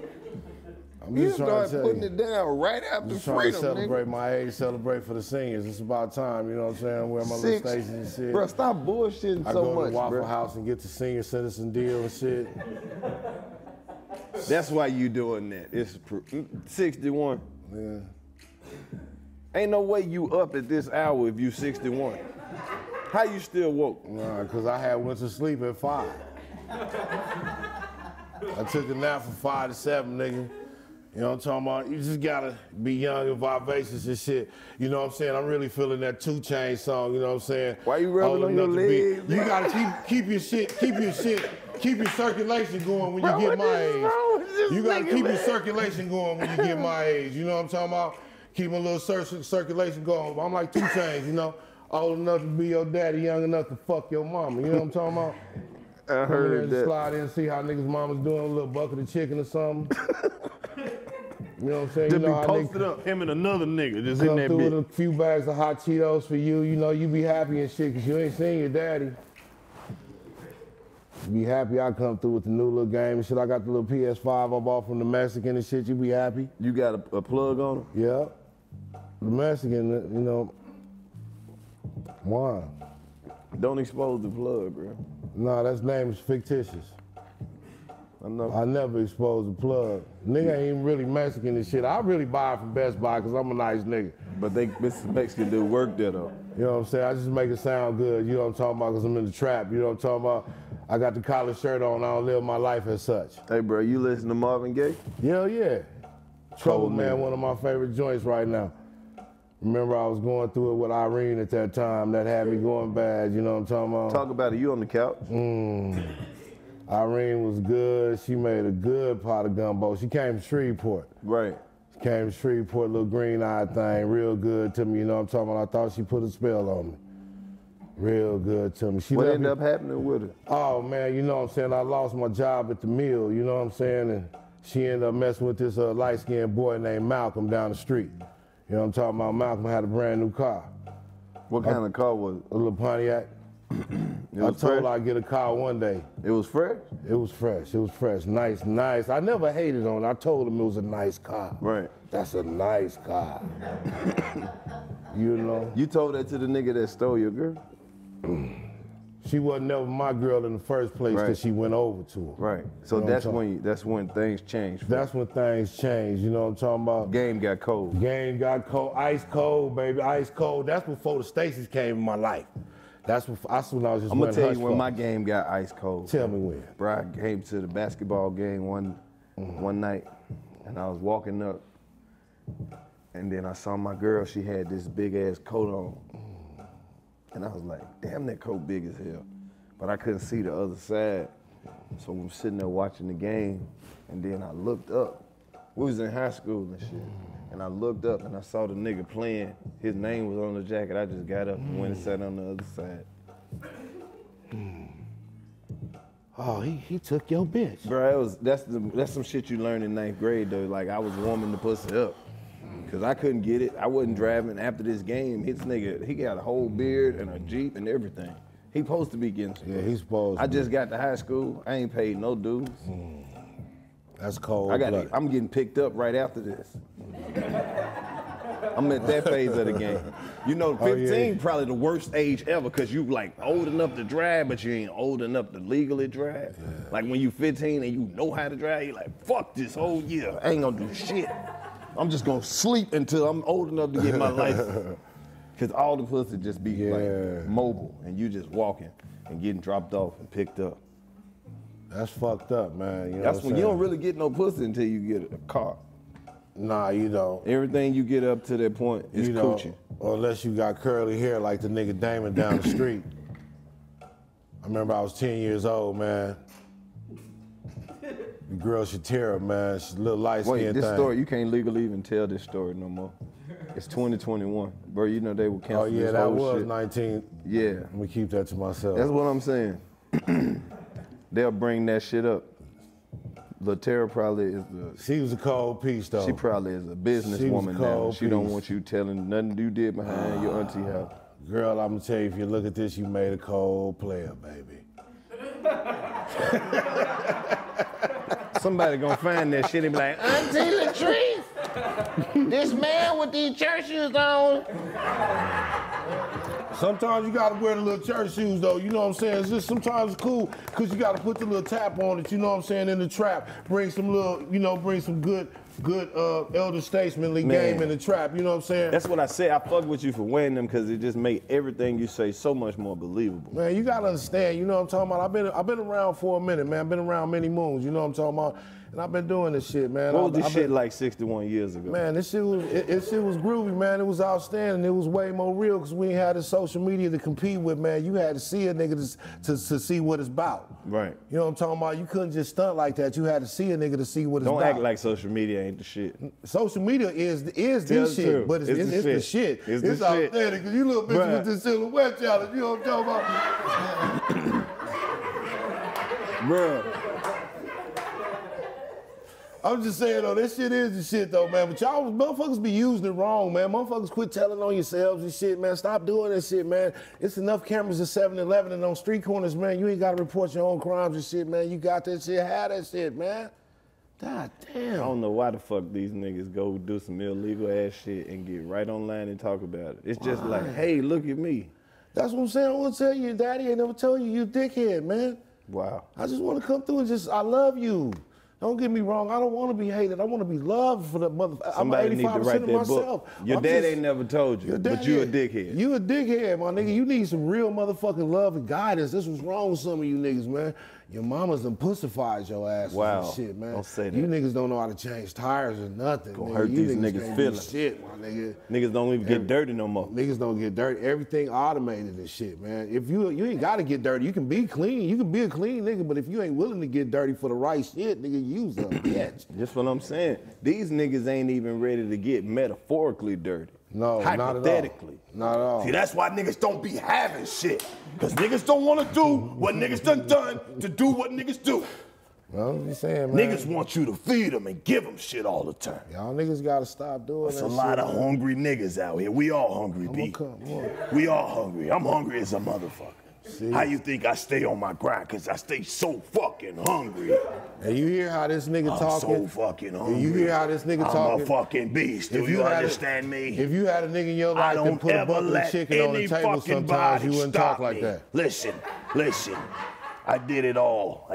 You start putting it down right after freedom, nigga. Celebrate my age, celebrate for the seniors. It's about time, you know what I'm saying? Where my little station and shit. Bro, stop bullshitting so much, I go to Waffle House and get the senior citizen deal and shit. That's why you doing that. It's 61. Yeah. Ain't no way you up at this hour if you 61. How you still woke? Nah, because I had went to sleep at 5. I took a nap from 5 to 7, nigga. You know what I'm talking about? You just gotta be young and vivacious and shit. You know what I'm saying? I'm really feeling that 2 Chainz song, you know what I'm saying? Why you rubbing on your legs? You gotta keep your circulation going when you get my age. You gotta keep your circulation going when you get my age. You know what I'm talking about? Keep a little circulation going. I'm like 2 Chainz, you know? Old enough to be your daddy, young enough to fuck your mama. You know what I'm talking about? I heard that. Slide in and see how niggas' mama's doing, a little bucket of chicken or something. You know what I'm saying? Just you know, be posted up, him and another nigga just in that bitch. A few bags of hot Cheetos for you. You know, you be happy and shit because you ain't seen your daddy. You be happy I come through with the new little game and shit. I got the little PS5 I bought from the Mexican and shit. You be happy. You got a plug on him? Yeah. The Mexican, you know. Why? Don't expose the plug, bro. Nah, that name is fictitious. I never expose the plug. Nigga ain't even really Mexican and shit. I really buy it from Best Buy because I'm a nice nigga. But this Mexican dude work there though. You know what I'm saying? I just make it sound good. You know what I'm talking about? Because I'm in the trap. You know what I'm talking about? I got the collar shirt on. I don't live my life as such. Hey, bro, you listen to Marvin Gaye? Hell yeah. Trouble Man, one of my favorite joints right now. Remember I was going through it with Irene at that time. That had me going bad, you know what I'm talking about? Talk about it, you on the couch. Irene was good. She made a good pot of gumbo. She came to Shreveport. Right. She came to Shreveport, little green-eyed thing, real good to me, you know what I'm talking about? I thought she put a spell on me. Real good to me. She what ended up happening with her? Oh, man, you know what I'm saying? I lost my job at the mill, you know what I'm saying? And she ended up messing with this light-skinned boy named Malcolm down the street. You know what I'm talking about? Malcolm had a brand new car. What kind of car was it? A little Pontiac. I told her I'd get a car one day. It was fresh? It was fresh. It was fresh. Nice, nice. I never hated on it. I told him it was a nice car. Right. That's a nice car. You know? You told that to the nigga that stole your girl? She wasn't ever my girl in the first place because she went over to her. Right. So you know that's when things changed. That's when things changed. You know what I'm talking about? Game got cold. Game got cold. Ice cold, baby. Ice cold. That's before the Stacey's came in my life. That's when I was just I'm going to tell you when my game got ice cold. Tell me when. Bro, I came to the basketball game one night, and I was walking up, and then I saw my girl. She had this big-ass coat on. And I was like, damn, that coat big as hell. But I couldn't see the other side. So I'm sitting there watching the game, and then I looked up. We was in high school and shit. And I looked up and I saw the nigga playing. His name was on the jacket. I just got up and went and sat on the other side. Oh, he took your bitch. Bro, that's some shit you learn in 9th grade though. Like I was warming the pussy up. Cause I couldn't get it. I wasn't driving after this game. His nigga, he got a whole beard and a Jeep and everything. He supposed to be getting some. Yeah, he's supposed to. I just got to high school. I ain't paid no dues. That's cold. I'm getting picked up right after this. I'm at that phase of the game. You know, 15 probably the worst age ever because you like old enough to drive, but you ain't old enough to legally drive. Yeah. Like when you 15 and you know how to drive, you like, fuck this whole year. I ain't gonna do shit. I'm just gonna sleep until I'm old enough to get my license. Cause all the pussy just be like mobile and you just walking and getting dropped off and picked up. That's fucked up, man. You know that's when you don't really get no pussy until you get a car. Nah, you don't. Everything you get up to that point is coochie. Unless you got curly hair like the nigga Damon down the street. I remember I was 10 years old, man. The girl Shatira, man, she's a little light-skinned thing. Wait, this story, you can't legally even tell this story no more. It's 2021. Bro, you know they were canceling this whole shit. Oh, yeah, that was 19. Yeah. I'm gonna keep that to myself. That's what I'm saying. They'll bring that shit up. LaTerra probably is the... She was a cold piece, though. She probably is a businesswoman now. She don't want you telling nothing you did behind your auntie house. Girl, I'm gonna tell you, if you look at this, you made a cold player, baby. Somebody gonna find that shit and be like, Auntie Latrice, this man with these church shoes on. Sometimes you gotta wear the little church shoes though, you know what I'm saying? It's just sometimes it's cool because you gotta put the little tap on it, you know what I'm saying, in the trap. Bring some little, you know, bring some good elder statesmanly game in the trap, you know what I'm saying? That's what I said. I fuck with you for wearing them because it just made everything you say so much more believable. Man, you gotta understand, you know what I'm talking about? I've been around for a minute, man. I've been around many moons, you know what I'm talking about? And I've been doing this shit, man. What was this shit like 61 years ago? Man, this shit was it was groovy, man. It was outstanding. It was way more real because we ain't had the social media to compete with, man. You had to see a nigga to see what it's about. Right. You know what I'm talking about? You couldn't just stunt like that. You had to see a nigga to see what it's about. Don't act like social media ain't the shit. Social media is the shit, but it's the shit. It's outstanding because you little bitch with this silhouette challenge. You know what I'm talking about? Bruh. I'm just saying though, this shit is the shit though, man. But y'all motherfuckers be using it wrong, man. Motherfuckers quit telling on yourselves and shit, man. Stop doing that shit, man. It's enough cameras at 7-Eleven and on street corners, man. You ain't gotta report your own crimes and shit, man. You got that shit, have that shit, man. God damn. I don't know why the fuck these niggas go do some illegal ass shit and get right online and talk about it. It's just like, hey, look at me. That's what I'm saying. I wanna tell you, daddy ain't never told you, you dickhead, man. Wow. I just wanna come through and just, I love you. Don't get me wrong, I don't want to be hated. I want to be loved for the motherfucker. Somebody need to write that myself. Book. Your dad ain't never told you, but you a dickhead. You a dickhead, my nigga. You need some real motherfucking love and guidance. This was wrong with some of you niggas, man. Your mamas done pussified your ass and shit, man. Don't say that. You niggas don't know how to change tires or nothing. Gonna hurt these niggas' feelings. Shit, my nigga. Niggas don't even get dirty no more. Niggas don't get dirty. Everything automated and shit, man. If you ain't gotta get dirty, you can be clean. You can be a clean nigga, but if you ain't willing to get dirty for the right shit, nigga, use a bitch. That's what I'm saying. These niggas ain't even ready to get metaphorically dirty. No, hypothetically. Not at all. Not at all. See, that's why niggas don't be having shit. Because niggas don't want to do what niggas done to do what niggas do. Well, you saying, man. Niggas want you to feed them and give them shit all the time. Y'all niggas got to stop doing that shit. There's a lot of hungry niggas out here. We all hungry, B. We all hungry. I'm hungry as a motherfucker. See? How you think I stay on my grind? Because I stay so fucking hungry. And you hear how this nigga talking? I'm so fucking hungry. And you hear how this nigga talking? I'm a fucking beast. Do you understand me? If you had a nigga in your life that put a bucket of chicken on the table sometimes, you wouldn't talk like that. Listen. I did it all.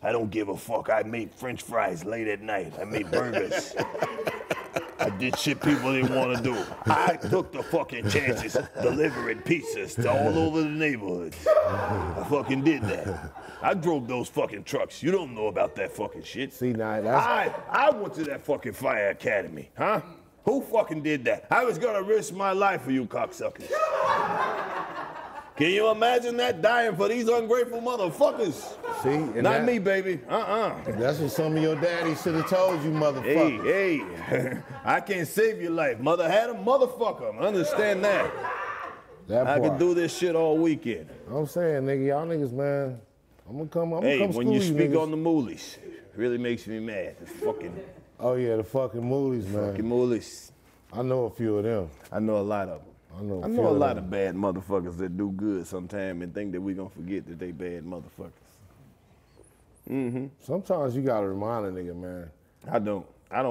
I don't give a fuck. I made french fries late at night. I made burgers. I did shit people didn't want to do. I took the fucking chances delivering pizzas to all over the neighborhoods. I fucking did that. I drove those fucking trucks. You don't know about that fucking shit. See, now that's... I went to that fucking fire academy, huh? Who fucking did that? I was gonna risk my life for you cocksuckers. Can you imagine that, dying for these ungrateful motherfuckers? See, and not me, baby. That's what some of your daddy should have told you, motherfucker. Hey, I can't save your life. Mother had a motherfucker. Understand that. I could do this shit all weekend. I'm saying, nigga, y'all niggas, man. I'm gonna come school you niggas. Hey, when you speak on the moolies, it really makes me mad. The fucking. Oh yeah, the fucking moolies, man. Fucking moolies. I know a few of them. I know a lot of them. I know a lot of bad motherfuckers that do good sometime and think that we gonna forget that they bad motherfuckers. Mm-hmm. Sometimes you gotta remind a nigga, man. I don't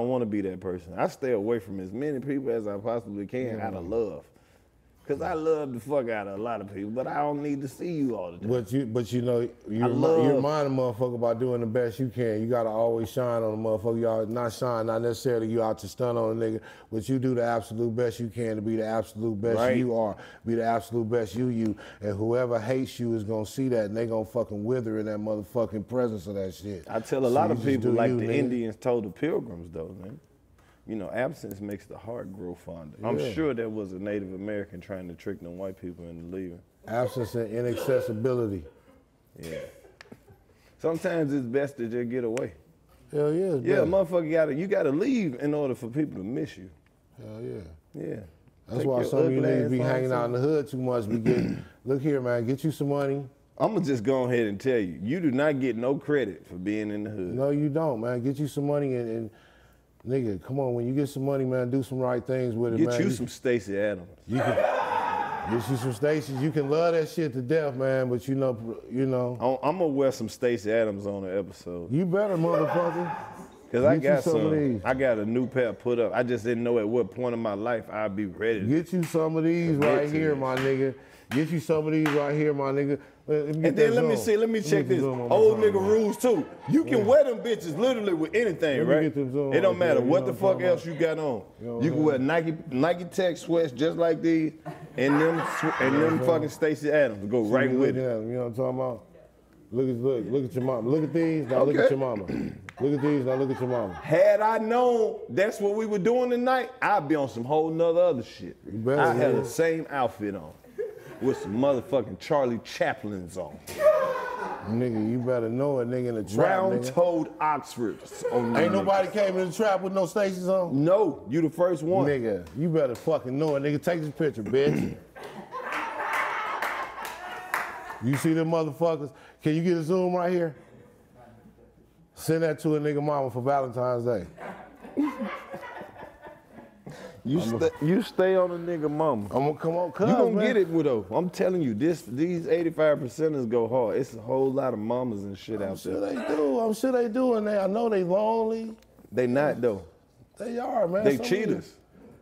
want to be that person. I stay away from as many people as I possibly can out of love. Cause I love the fuck out of a lot of people, but I don't need to see you all the time. But you know, you remind a motherfucker about doing the best you can. You gotta always shine on a motherfucker. Y'all not shine, not necessarily you out to stun on a nigga, but you do the absolute best you can to be the absolute best you are, be the absolute best you. And whoever hates you is gonna see that, and they gonna fucking wither in that motherfucking presence of that shit. I tell a lot of people like the Indians told the Pilgrims though, man. You know, absence makes the heart grow fonder. Yeah. I'm sure there was a Native American trying to trick them white people into leaving. Absence and inaccessibility. Yeah. Sometimes it's best to just get away. Hell yeah. Yeah, motherfucker, you gotta leave in order for people to miss you. Hell yeah. Yeah. That's why some of you niggas be hanging out in the hood too much. Look here, man, get you some money. I'm gonna just go ahead and tell you, you do not get no credit for being in the hood. No, you don't, man. Get you some money and nigga, come on, when you get some money, man, do some right things with it, man. Get you some Stacey Adams. You can, This is some Stacey. You can love that shit to death, man, but you know. I'm gonna wear some Stacey Adams on the episode. You better, motherfucker. Cause I got some. I got a new pair put up. I just didn't know at what point in my life I'd be ready. Get you some of these right here, my nigga. Get you some of these right here, my nigga. And then let me see, let me check this old nigga rules too. You can wear them bitches literally with anything, right? It don't matter what the fuck else you got on. You can wear Nike Tech sweats just like these, and them fucking Stacey Adams go right with it. You know what I'm talking about? Look at your mama. Look at these. Now look at your mama. Look at these. Now look at your mama. Had I known that's what we were doing tonight, I'd be on some whole nother other shit. I had the same outfit on. With some motherfucking Charlie Chaplin's on. Nigga, you better know it, nigga, in the trap, round-toed Oxfords on. Ain't nobody came in the trap with no Stacy's on? No, you the first one. Nigga, you better fucking know it, nigga. Take this picture, bitch. You see them motherfuckers? Can you get a zoom right here? Send that to a nigga mama for Valentine's Day. You stay on a nigga mama. I'm gonna come on, cuz you gonna get it with though. I'm telling you, these 85%ers go hard. It's a whole lot of mamas and shit out there. I'm sure they do. I'm sure they do, and I know they lonely. They not though. They are, man. They cheaters.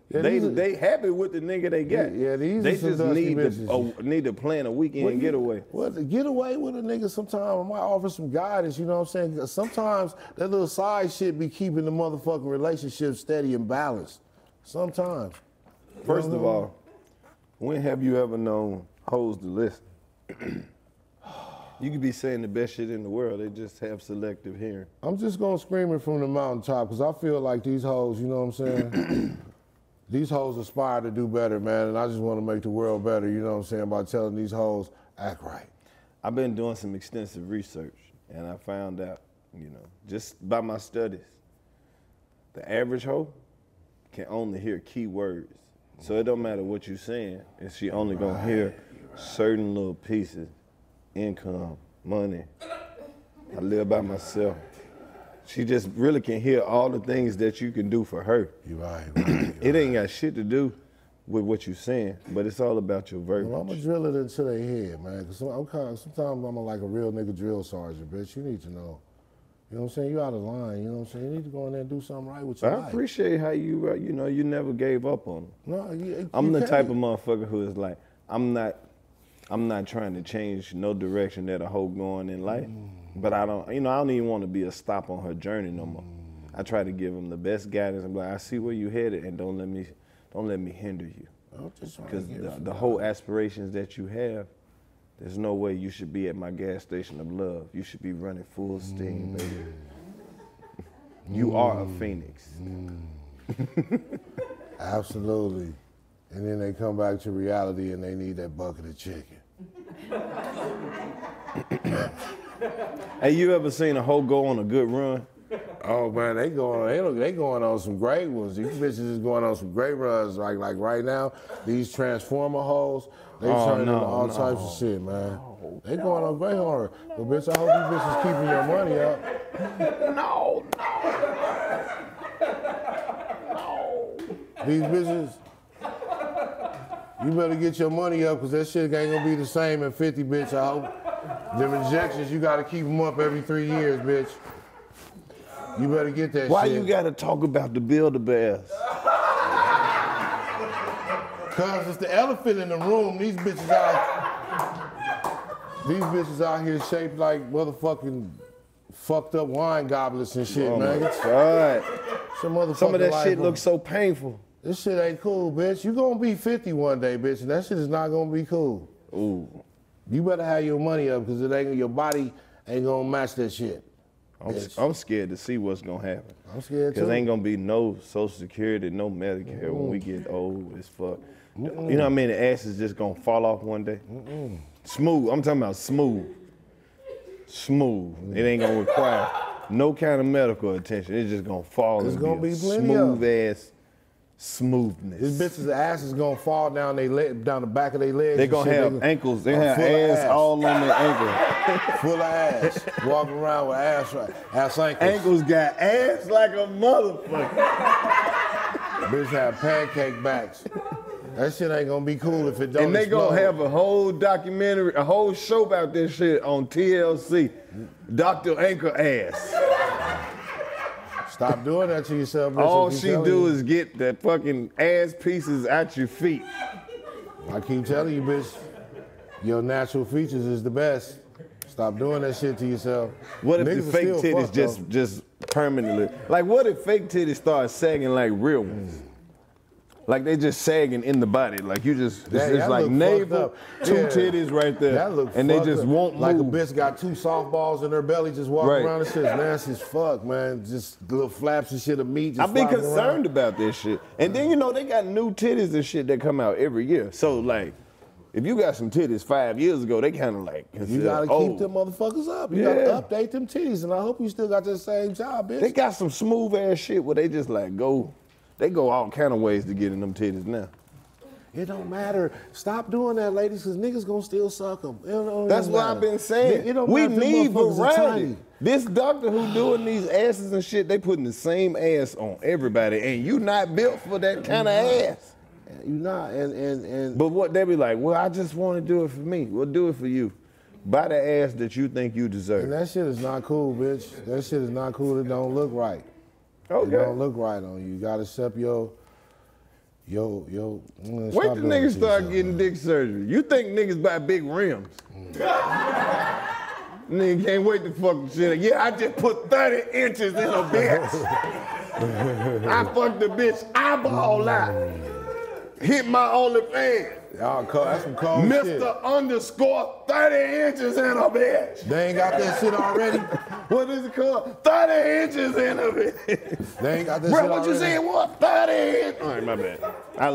Yeah, they happy with the nigga they got. Yeah, they just need to plan a weekend getaway. Well, to get away with a nigga sometimes, I might offer some guidance, you know what I'm saying? Sometimes that little side shit be keeping the motherfucking relationship steady and balanced. Sometimes. First of all, when have you ever known hoes to listen? You could be saying the best shit in the world, they just have selective hearing. I'm just gonna scream it from the mountaintop, because I feel like these hoes, you know what I'm saying? These hoes aspire to do better, man, and I just wanna make the world better, you know what I'm saying, by telling these hoes, act right. I've been doing some extensive research, and I found out, you know, just by my studies, the average hoe can only hear key words. So it don't matter what you're saying, and she only gonna hear certain little pieces. Income, money, I live by myself. She just really can hear all the things that you can do for her. You're right, It ain't got shit to do with what you're saying, but it's all about your verbiage. Well, I'm gonna drill it into their head, man. Cause sometimes I'm like a real nigga drill sergeant, bitch. You need to know. You know what I'm saying? You out of line, you know what I'm saying? You need to go in there and do something right with your life. I appreciate how you know, you never gave up on them. No, I'm the type of motherfucker who is like, I'm not trying to change no direction that a hoe going in life, but I don't even want to be a stop on her journey no more. I try to give them the best guidance. I'm like, I see where you headed, and don't let me hinder you. Because the whole aspirations that you have, there's no way you should be at my gas station of love. You should be running full steam, baby. You are a phoenix. Absolutely. And then they come back to reality and they need that bucket of chicken. Hey, you ever seen a hoe go on a good run? Oh man, they going on some great ones. These bitches is going on some great runs. Like right now, these Transformer hoes, they turning into all types of shit, man. They going on great hard. But bitch, I hope you bitches keeping your money up. These bitches, you better get your money up, because that shit ain't gonna be the same in 50, bitch. I hope them injections, you gotta keep them up every 3 years, bitch. You better get that shit. Why you gotta talk about the Build-A-Bears? Cause it's the elephant in the room. These bitches out here shaped like motherfucking fucked up wine goblets and shit, man. God. Some of that shit looks so painful. This shit ain't cool, bitch. You gonna be 50 one day, bitch, and that shit is not gonna be cool. Ooh. You better have your money up, cause your body ain't gonna match that shit. I'm scared to see what's gonna happen. I'm scared too. Cause ain't gonna be no Social Security, no Medicare when we get old as fuck. You know what I mean? The ass is just gonna fall off one day. Smooth. I'm talking about smooth. Smooth. It ain't gonna require no kind of medical attention. It's just gonna fall. It's gonna be smooth ass smoothness. This bitch's ass is gonna fall down down the back of their legs. They gonna have ankles. They have ass all on their ankle. Full of ass. Walking around with ass ankles. Ankles got ass like a motherfucker. Bitch have pancake backs. That shit ain't gonna be cool if it don't. And they explode. Gonna have a whole documentary, a whole show about this shit on TLC. Dr. Anchor Ass. Stop doing that to yourself. Listen, all she do is get that fucking ass pieces at your feet. I keep telling you, bitch, your natural features is the best. Stop doing that shit to yourself. What if the fake titties just permanently? Like, what if fake titties start sagging like real ones? Like they just sagging in the body. Like you just, it's like navel, two titties right there. That look and they just won't move. Like a bitch got two softballs in her belly just walking around and shit. Nasty as fuck, man. Just little flaps and shit of meat. I've been concerned about this shit. And then, you know, they got new titties and shit that come out every year. So like, if you got some titties 5 years ago, they kind of like you gotta keep them motherfuckers up. You gotta update them titties, and I hope you still got the same job, bitch. They got some smooth ass shit where they just like go, they go all kind of ways to get in them titties now. It don't matter. Stop doing that, ladies, because niggas gonna still suck them. That's what I've been saying. We need variety. This doctor who doing these asses and shit, they putting the same ass on everybody, and you not built for that kind of ass. You not, and but what they be like, well, I just want to do it for me. We'll do it for you. Buy the ass that you think you deserve. And that shit is not cool, bitch. That shit is not cool. It don't look right. Okay. It don't look right on you. You gotta accept your. Wait till niggas start getting dick surgery. You think niggas buy big rims? Nigga can't wait to fuck the shit up. Yeah, I just put 30 inches in a bitch. I fucked the bitch eyeball out. Hit my OnlyFans. That's some cold Mr. shit. Mr. underscore 30 inches in a bitch. They ain't got that shit already. What is it called? 30 inches in a bitch. They ain't got that shit already. Bro, what you saying? What? 30 inches. All right, my bad. I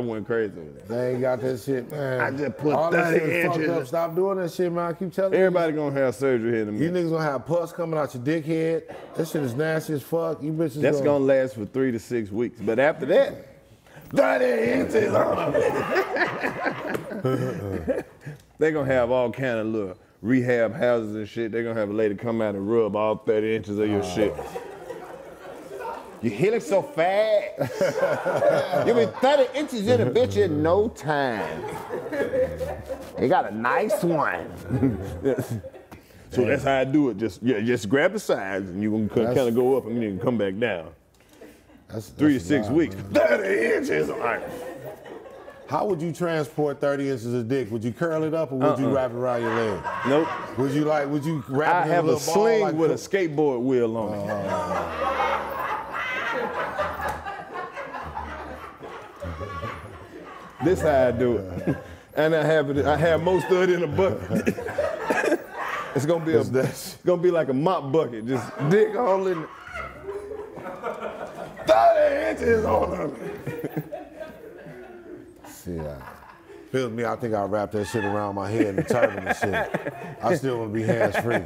went crazy with that. They ain't got that shit, man. I just put all 30 that shit inches. Up. Stop doing that shit, man. I keep telling you. Everybody gonna have surgery here in a minute. You niggas gonna have pus coming out your dickhead. That shit is nasty as fuck. You bitches that's gonna last for 3 to 6 weeks. But after that, 30 inches on them. They gonna have all kind of little rehab houses and shit. They gonna have a lady come out and rub all 30 inches of your shit. You healing so fast. You been 30 inches in a bitch in no time. You got a nice one. So that's how I do it. Just grab the sides and you gonna kind of go up and then come back down. That's 3 to 6 weeks, 30 inches. All right. How would you transport 30 inches of dick? Would you curl it up or would you wrap it around your leg? Nope. Would you wrap it in a little ball? I have a sling with a skateboard wheel on it. This how I do it. And I have most of it in a bucket. It's gonna be like a mop bucket, just dick all in it. 30 inches on them. See, feels me, I think I wrap that shit around my head and turban and shit. I still want to be hands-free.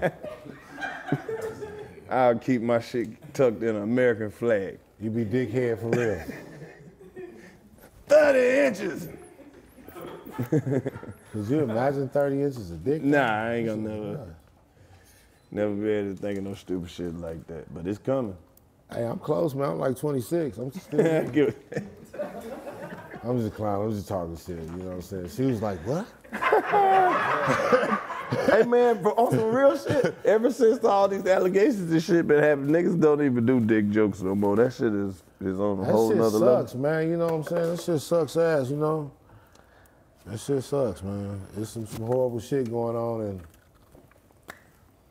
I'll keep my shit tucked in an American flag. You be dickhead for real. 30 inches. Could you imagine 30 inches of dick? Nah, I ain't gonna never be able to think of no stupid shit like that, but it's coming. Hey, I'm close, man. I'm like 26. I'm still. I'm just a clown. I'm just talking shit. You know what I'm saying? She was like, "What?" Hey, man, on some real shit. Ever since all these allegations and shit been happening, niggas don't even do dick jokes no more. That shit is on a whole nother level. That shit sucks, man. You know what I'm saying? That shit sucks ass. You know. That shit sucks, man. There's some horrible shit going on, and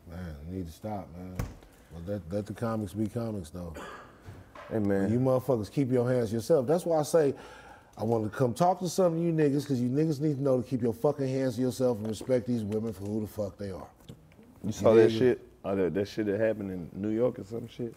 man, I need to stop, man. Let the comics be comics, though. Hey, man. You motherfuckers keep your hands yourself. That's why I say I want to come talk to some of you niggas, because you niggas need to know to keep your fucking hands to yourself and respect these women for who the fuck they are. You saw that shit? That shit that happened in New York or some shit?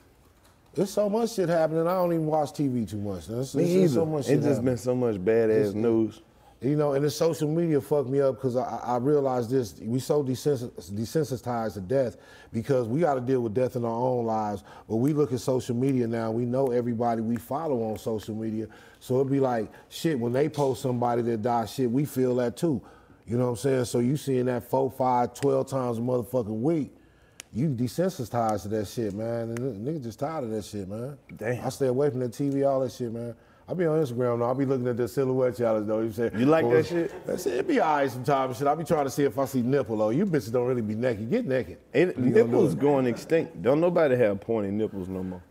There's so much shit happening. I don't even watch TV too much. Me either. So much shit it's just happening. Been so much badass news. You know, and the social media fucked me up because I realized this. We so desensitized to death because we got to deal with death in our own lives. But we look at social media now. We know everybody we follow on social media. So it'd be like, shit, when they post somebody that dies, shit, we feel that too. You know what I'm saying? So you seeing that 4, 5, 12 times a motherfucking week. You desensitized to that shit, man. And niggas just tired of that shit, man. Damn. I stay away from that TV, all that shit, man. I be on Instagram, though. I be looking at the silhouette challenge, though. You say, you like that shit? That's it. It be all right sometimes. Shit, I be trying to see if I see nipple. Oh, you bitches don't really be naked. Get naked. Nipples going extinct. Don't nobody have pointy nipples no more.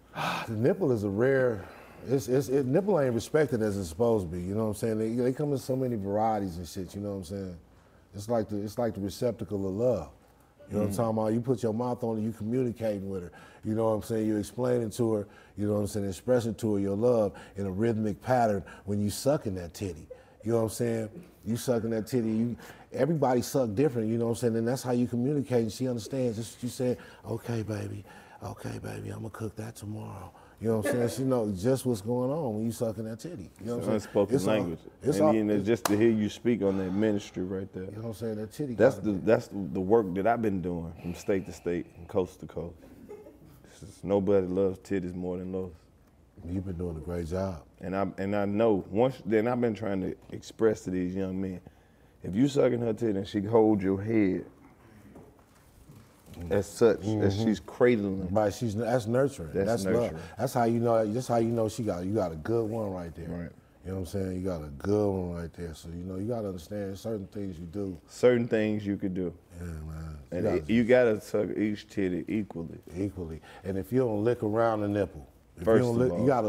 The nipple is a rare. Nipple ain't respected as it's supposed to be. You know what I'm saying? They come in so many varieties and shit. You know what I'm saying? It's like the receptacle of love. You know what I'm talking about? You put your mouth on it, you communicating with her. You know what I'm saying? You explaining to her, you know what I'm saying, expressing to her your love in a rhythmic pattern when you sucking that titty. You know what I'm saying? You sucking that titty, everybody suck different, you know what I'm saying? And that's how you communicate, and she understands. That's what you said, okay, baby, I'm gonna cook that tomorrow. You know what I'm saying? She knows just what's going on when you sucking that titty. You know what I'm saying? Unspoken language. And just to hear you speak on that ministry right there. You know what I'm saying? That titty. That's the work that I've been doing from state to state and coast to coast. Nobody loves titties more than Lois. You've been doing a great job. And I know I've been trying to express to these young men, if you sucking her titty and she hold your head as such, that she's cradling. Right, that's nurturing. That's nurturing. Love. That's how you know you got a good one right there. Right. You know what I'm saying? You got a good one right there. So you know you gotta understand certain things you do. Certain things you could do. Yeah, man. And you gotta suck each titty equally. Equally. And if you don't lick around the nipple, you gotta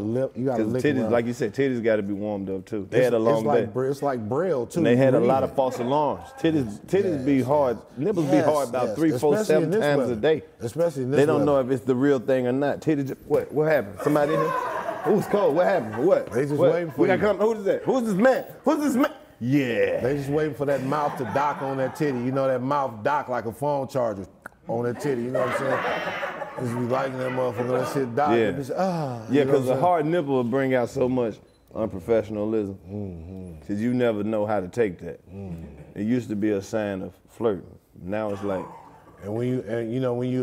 lick titties, around. Like you said, titties gotta be warmed up too. They had a long day. It's like Braille too. And they had a lot of false alarms. Nipples be hard about three, four, seven times a day. Especially in this weather. They don't know if it's the real thing or not. Titties, what happened? Somebody in here? Who's cold? What happened? What? They just waiting for you. Who's that? Who's this man? Who's this man? Yeah. They just waiting for that mouth to dock on that titty. You know that mouth dock like a phone charger on that titty. You know what I'm saying? Just be liking that motherfucker, that shit die. Yeah, because a hard nipple will bring out so much unprofessionalism. Because you never know how to take that. It used to be a sign of flirting. Now it's like. And when you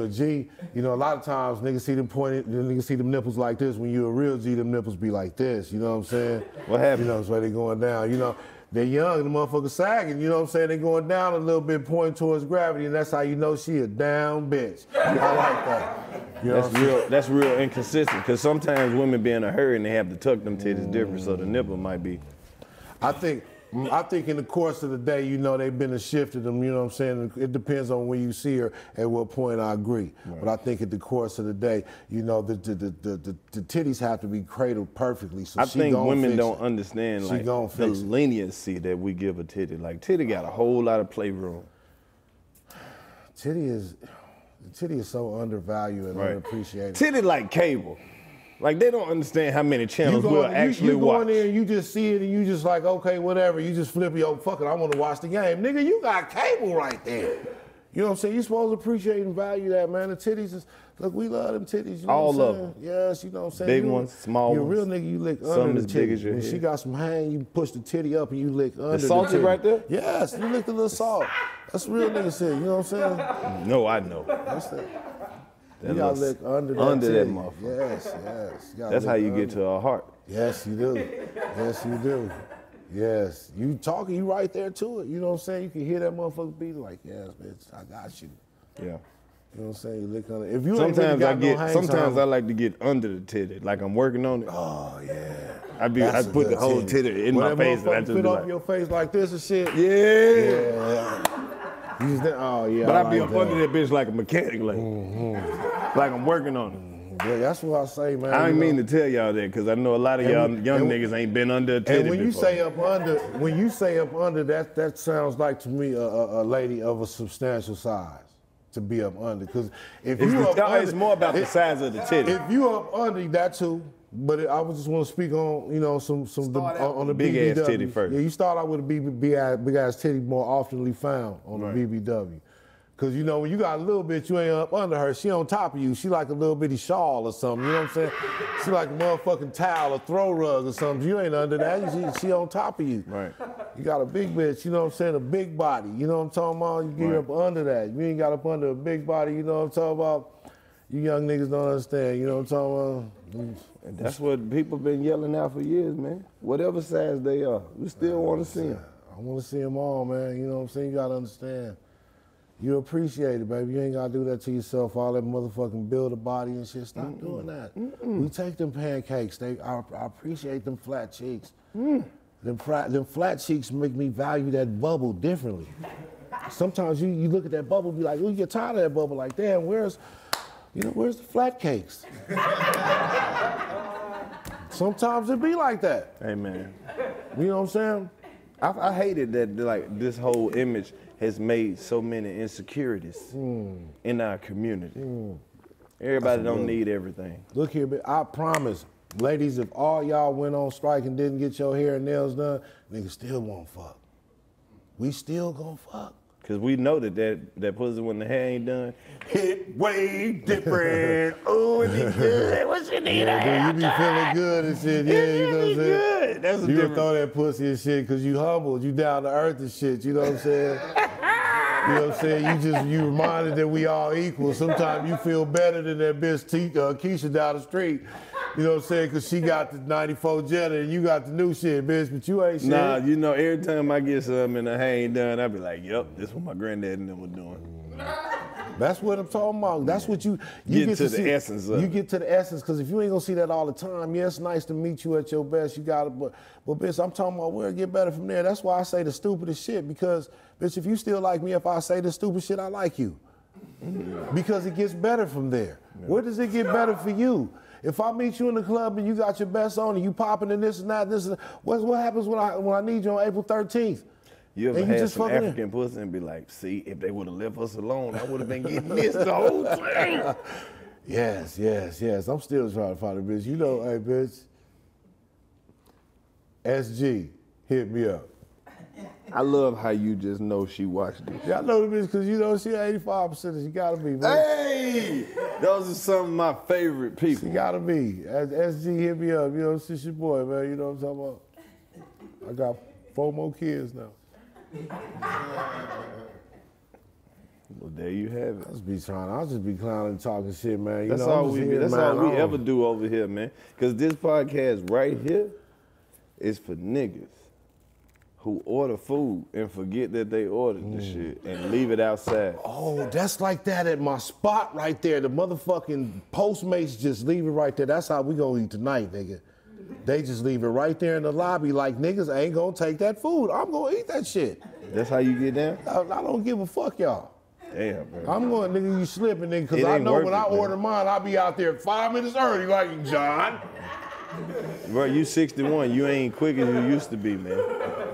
a G, you know, a lot of times niggas see them pointed, niggas see them nipples like this. When you a real G, them nipples be like this. You know what I'm saying? What happened? You know, that's why they going down. You know, they're young, the motherfucker sagging. You know what I'm saying? They going down a little bit, pointing towards gravity, and that's how you know she a down bitch. I like that. You know that's real inconsistent, because sometimes women be in a hurry and they have to tuck them titties different, so the nipple might be. I think in the course of the day, you know, they've been a shift of them, you know what I'm saying? It depends on when you see her, at what point I agree. Right. But I think in the course of the day, you know, the titties have to be cradled perfectly. So I think women don't understand the leniency that we give a titty. Like, titty got a whole lot of playroom. Titty is so undervalued and underappreciated. Titty like cable. Like, they don't understand how many channels we'll actually watch. You go in there and you just see it and you just like, okay, whatever. You just flip your fuck it, I want to watch the game. Nigga, you got cable right there. You know what I'm saying? You're supposed to appreciate and value that, man. The titties is, look, we love them titties. You know all of them. Yes, you know what I'm saying? Big ones, small ones. You're a real nigga, you lick under the titty. When she got some hang, you push the titty up and you lick under the titty. The salty right there? Yes, you lick the little salt. That's real nigga shit, you know what I'm saying? No, I know. That's it. You gotta lick under that motherfucker. Yes, yes. That's how you get to her heart. Yes, you do. Yes, you do. Yes. You talking, you right there to it. You know what I'm saying? You can hear that motherfucker beat like, yes, bitch, I got you. Yeah. You know what I'm saying? You lick under. If you sometimes I like to get under the titty, like I'm working on it. Oh yeah. I put the whole titty in my face and I just put off your face like this and shit. Yeah. Oh, yeah, but I be up under that bitch like a mechanic, like, like I'm working on it. Yeah, that's what I say, man. I didn't mean to tell y'all that, because I know a lot of y'all young niggas ain't been under a titty before. And when you say up under, that sounds like to me a lady of a substantial size to be up under. Because it's more about the size of the titty. If you up under, that too. But I just want to speak on, you know, on the big ass titty first. Yeah, you start out with a big ass titty more oftenly found on the BBW. Because, you know, when you got a little bit, you ain't up under her. She on top of you. She like a little bitty shawl or something. You know what I'm saying? She like a motherfucking towel or throw rug or something. You ain't under that. She on top of you. Right. You got a big bitch, you know what I'm saying? A big body. You know what I'm talking about? You get up under that. You ain't got up under a big body. You know what I'm talking about? You young niggas don't understand. You know what I'm talking about? And that's what people been yelling out for years, man. Whatever size they are, we still want to see them. I want to see them all, man. You know what I'm saying? You got to understand. You appreciate it, baby. You ain't got to do that to yourself. All that motherfucking build a body and shit. Stop doing that. We take them pancakes. I appreciate them flat cheeks. Them flat cheeks make me value that bubble differently. Sometimes you look at that bubble and be like, oh, you get tired of that bubble. Like, damn, where's the flat cakes? Sometimes it be like that. Amen. You know what I'm saying? I hated that, like, this whole image has made so many insecurities in our community. Everybody don't need everything. Look here, but I promise, ladies, if all y'all went on strike and didn't get your hair and nails done, niggas still won't fuck. We still gonna fuck. Cause we know that pussy when the hair ain't done, hit way different. Oh, it be good. What you need? Yeah, dude, you be feeling good and shit. Yeah, you know what I'm saying? That's a different. You can throw that pussy and shit cause you humble, you down to earth and shit, you know what I'm saying? You know what I'm saying? You reminded that we all equal. Sometimes you feel better than that bitch Keisha down the street. You know what I'm saying? Cause she got the 94 Jetta and you got the new shit, bitch, but you ain't shit. Nah, you know, every time I get something and I ain't done, I be like, yup, this what my granddad and them were doing. That's what I'm talking about. That's what you get to the essence of. You get to the essence, cause if you ain't gonna see that all the time, yeah, it's nice to meet you at your best, you got it, but bitch, I'm talking about where it get better from there. That's why I say the stupidest shit, because bitch, if you still like me, if I say the stupid shit, I like you. Because it gets better from there. Yeah. Where does it get better for you? If I meet you in the club and you got your best on and you popping and this and that, what happens when I need you on April 13th? You ever had some African pussy and be like, see, if they would have left us alone, I would have been getting this the whole thing. Yes. I'm still trying to find a bitch. You know, hey, bitch, SG, hit me up. I love how you just know she watched this. Y'all know the bitch because you know she 85%. She gotta be, man. Hey, those are some of my favorite people. She gotta be. SG hit me up. You know, she's your boy, man. You know what I'm talking about? I got 4 more kids now. Well, there you have it. I'll just be clowning and talking shit, man. You know, that's all we ever do over here, man. Because this podcast right here is for niggas who order food and forget that they ordered the shit and leave it outside. Oh, that's like that at my spot right there. The motherfucking Postmates just leave it right there. That's how we gonna eat tonight, nigga. They just leave it right there in the lobby like niggas ain't gonna take that food. I'm gonna eat that shit. That's how you get down? I don't give a fuck, y'all. Damn, bro. I'm going, nigga, you slipping, nigga, because I know when I order mine, I'll be out there 5 minutes early like, John. Bro, you 61. You ain't quick as you used to be, man.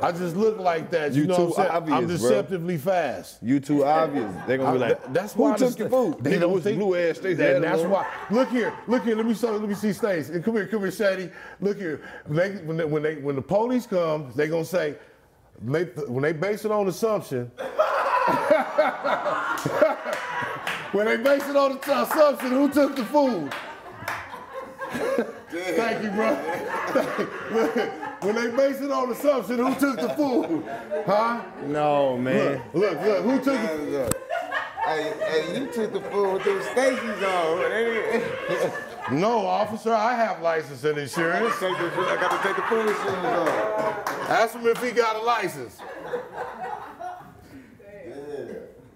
I just look like that. You know too what I'm saying? I'm deceptively fast. You too obvious. They're going to be like, that's why who took your food? They don't think blue ass they had. That's why. Look here. Let me see Stacey. Come here, Shady. Look here. When the police come, they're going to say, when they base it on assumption, who took the food? Thank you, bro. When they base it on assumption, who took the food? Huh? No, man. Look, who took the food? Hey, you took the food through Stacey's on. No, officer, I have license and insurance. I got to take the food insurance on. Ask him if he got a license.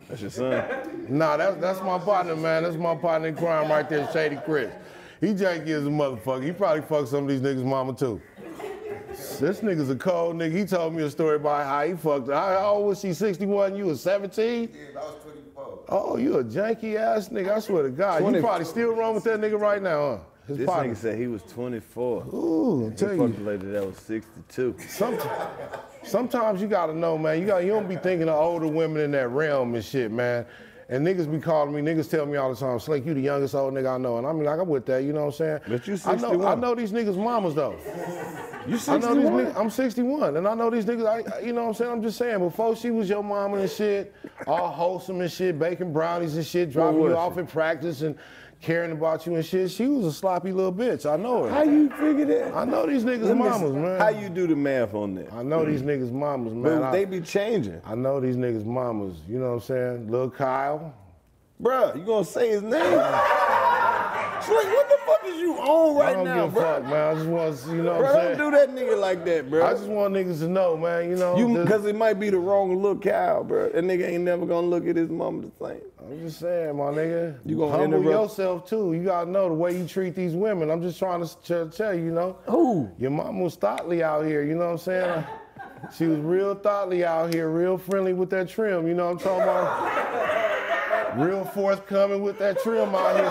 That's your son. Nah, that's my partner, man. That's my partner in crime right there, Shady Chris. He janky as a motherfucker. He probably fucked some of these niggas' mama too. This nigga's a cold nigga. He told me a story about how he fucked her. How old was she, 61? You was 17? Yeah, I was 24. Oh, you a janky ass nigga. I swear to God. You probably still wrong with that nigga right now, huh? This nigga said he was 24. Ooh, I'm telling you. He fucked a lady that was 62. Sometimes you gotta know, man. You don't be thinking of older women in that realm and shit, man. And niggas be calling me, niggas tell me all the time, Slink, you the youngest old nigga I know. And I mean, like, I'm with that, you know what I'm saying? But you 61. I know these niggas' mamas, though. You 61? I know these niggas, I'm 61, and I know these niggas, you know what I'm saying? I'm just saying, before she was your mama and shit, all wholesome and shit, baking brownies and shit, dropping you off at practice and caring about you and shit, she was a sloppy little bitch, I know her. How you figure that? I know these niggas' mamas, man. How you do the math on that? I know these niggas' mamas, man. But they be changing. I know these niggas' mamas, you know what I'm saying? Lil' Kyle. Bruh, you gonna say his name? Slink, what the fuck is you on right now, bro? I don't give a fuck, man. I just want to, you know what I'm saying? Don't do that nigga like that, bro. I just want niggas to know, man, you know. Because it might be the wrong little cow, bro. That nigga ain't never going to look at his mama the same. I'm just saying, my nigga. You gonna humble yourself, too. You got to know the way you treat these women. I'm just trying to tell you, you know. Who? Your mama was thoughtly out here, you know what I'm saying? She was real thoughtly out here, real friendly with that trim, you know what I'm talking about? Real forthcoming with that trim out here.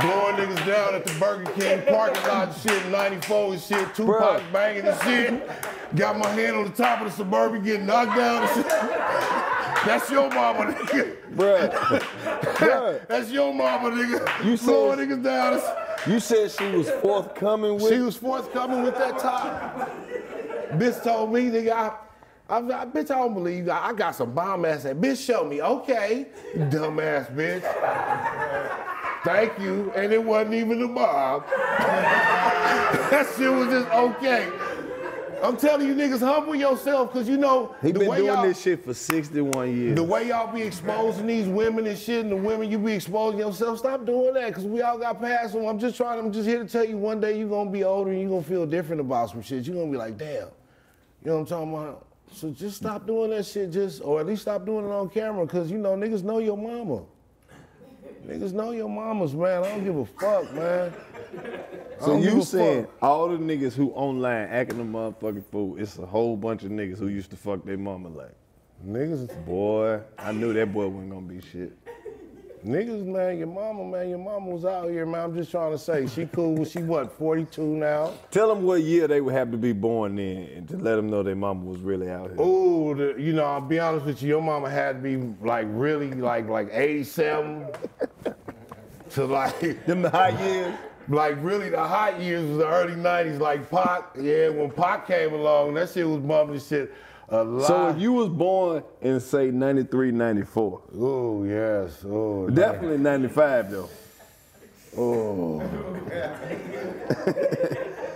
Blowing niggas down at the Burger King parking lot and shit, 94 and shit, Tupac banging and shit. Got my hand on the top of the Suburban getting knocked down and shit. That's your mama, nigga. Bruh. That's your mama, nigga. You blowing niggas down. You said she was forthcoming with? She was forthcoming with that top. Bitch told me, nigga, bitch, I don't believe you. I got some bomb ass that bitch showed me. Okay, dumb ass bitch. Thank you. And it wasn't even a bomb. That shit was just okay. I'm telling you niggas, humble yourself, because you know, he been doing this shit for 61 years. The way y'all be exposing these women and shit, and the women you be exposing yourself, stop doing that, because we all got past them. I'm just here to tell you one day you're going to be older and you're going to feel different about some shit. You're going to be like, damn. You know what I'm talking about? So just stop doing that shit, or at least stop doing it on camera, because, you know, niggas know your mama. Niggas know your mamas, man. I don't give a fuck, man. So you saying all the niggas who online acting a motherfucking fool, it's a whole bunch of niggas who used to fuck their mama like. Niggas, boy, I knew that boy wasn't gonna be shit. Niggas, man, your mama was out here, man. I'm just trying to say, she cool, she what, 42 now? Tell them what year they would have to be born in and to let them know their mama was really out here. Ooh, you know, I'll be honest with you, your mama had to be like really like 87 to like them high years. Like really the hot years was the early 90s, like Pac, yeah, when Pac came along, that shit was bumping shit a lot. So if you was born in, say, 93, 94. Oh, yes. Oh, definitely 95, though. Oh.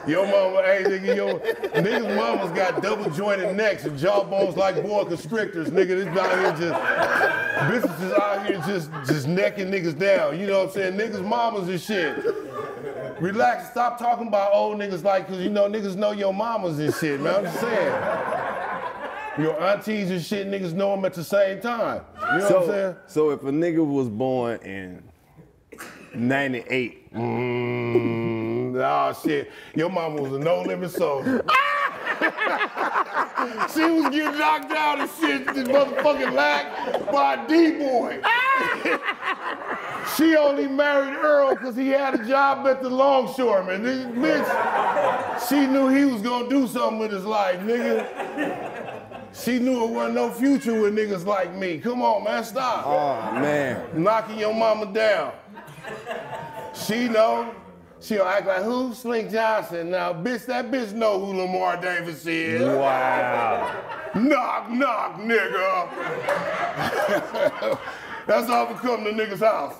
Your mama, hey, nigga, niggas' mamas got double jointed necks and jawbones like boa constrictors, nigga. This out here bitches is out here just necking niggas down. You know what I'm saying? Niggas' mamas and shit. Relax, stop talking about old niggas like, because you know niggas know your mamas and shit, man. I'm just saying. Your aunties and shit, niggas know them at the same time. You know what I'm saying? So if a nigga was born in 98, oh shit, your mama was a no-limit soldier. She was getting knocked out and shit, this motherfucking lack by a D-boy. She only married Earl because he had a job at the longshoreman. This bitch, she knew he was gonna do something with his life, nigga. She knew it wasn't no future with niggas like me. Come on, man, stop. Oh, man. Knocking your mama down. She know. She'll act like, who? Slink Johnson. Now, bitch, that bitch know who Lamar Davis is. Wow. Knock, knock, nigga. That's how we come to niggas' house.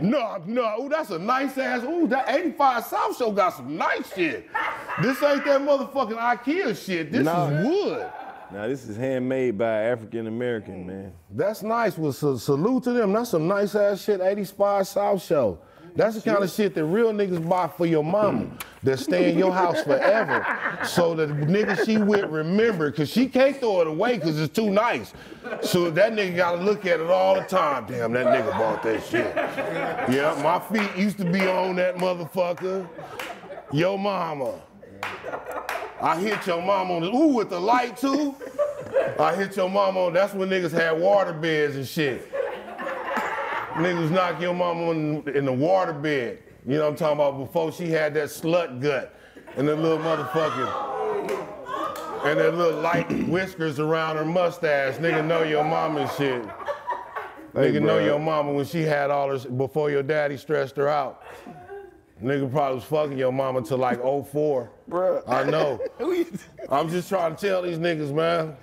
Knock, knock. Ooh, that's a nice ass. Ooh, that 85 South show got some nice shit. This ain't that motherfucking IKEA shit. This is wood. Now, this is handmade by African American, man. That's nice. Well, salute to them. That's some nice ass shit, 85 South show. That's the kind of shit that real niggas buy for your mama that stay in your house forever so that the nigga she with remember, because she can't throw it away because it's too nice. So that nigga got to look at it all the time. Damn, that nigga bought that shit. Yeah, my feet used to be on that motherfucker. Yo mama. I hit your mama on the, ooh, with the light too. I hit your mama on, that's when niggas had water beds and shit. Niggas knock your mama in the water bed. You know what I'm talking about? Before she had that slut gut and that little motherfucking, and that little light whiskers around her mustache. Nigga know your mama and shit. Hey, nigga know your mama when she had all this, before your daddy stressed her out. Nigga probably was fucking your mama till like 04. Bruh. I know. I'm just trying to tell these niggas, man.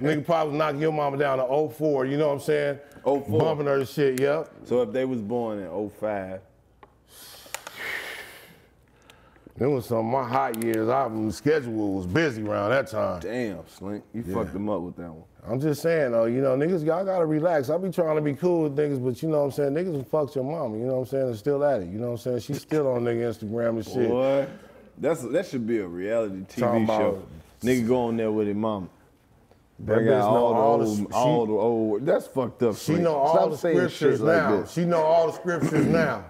Nigga probably was knocking your mama down to 04, you know what I'm saying? 04. Bumping her and shit, yep. So if they was born in 05. It was some of my hot years. My schedule was busy around that time. Damn, Slink. You fucked them up with that one. I'm just saying, though, you know, niggas, y'all gotta relax. I be trying to be cool with niggas, but you know what I'm saying? Niggas fucked your mama, you know what I'm saying? And still at it, you know what I'm saying? She's still on nigga Instagram and shit. Boy, that should be a reality TV show. Nigga go on there with his mama. That bitch know all the old. That's fucked up. She know all the scriptures now. She know all the scriptures now.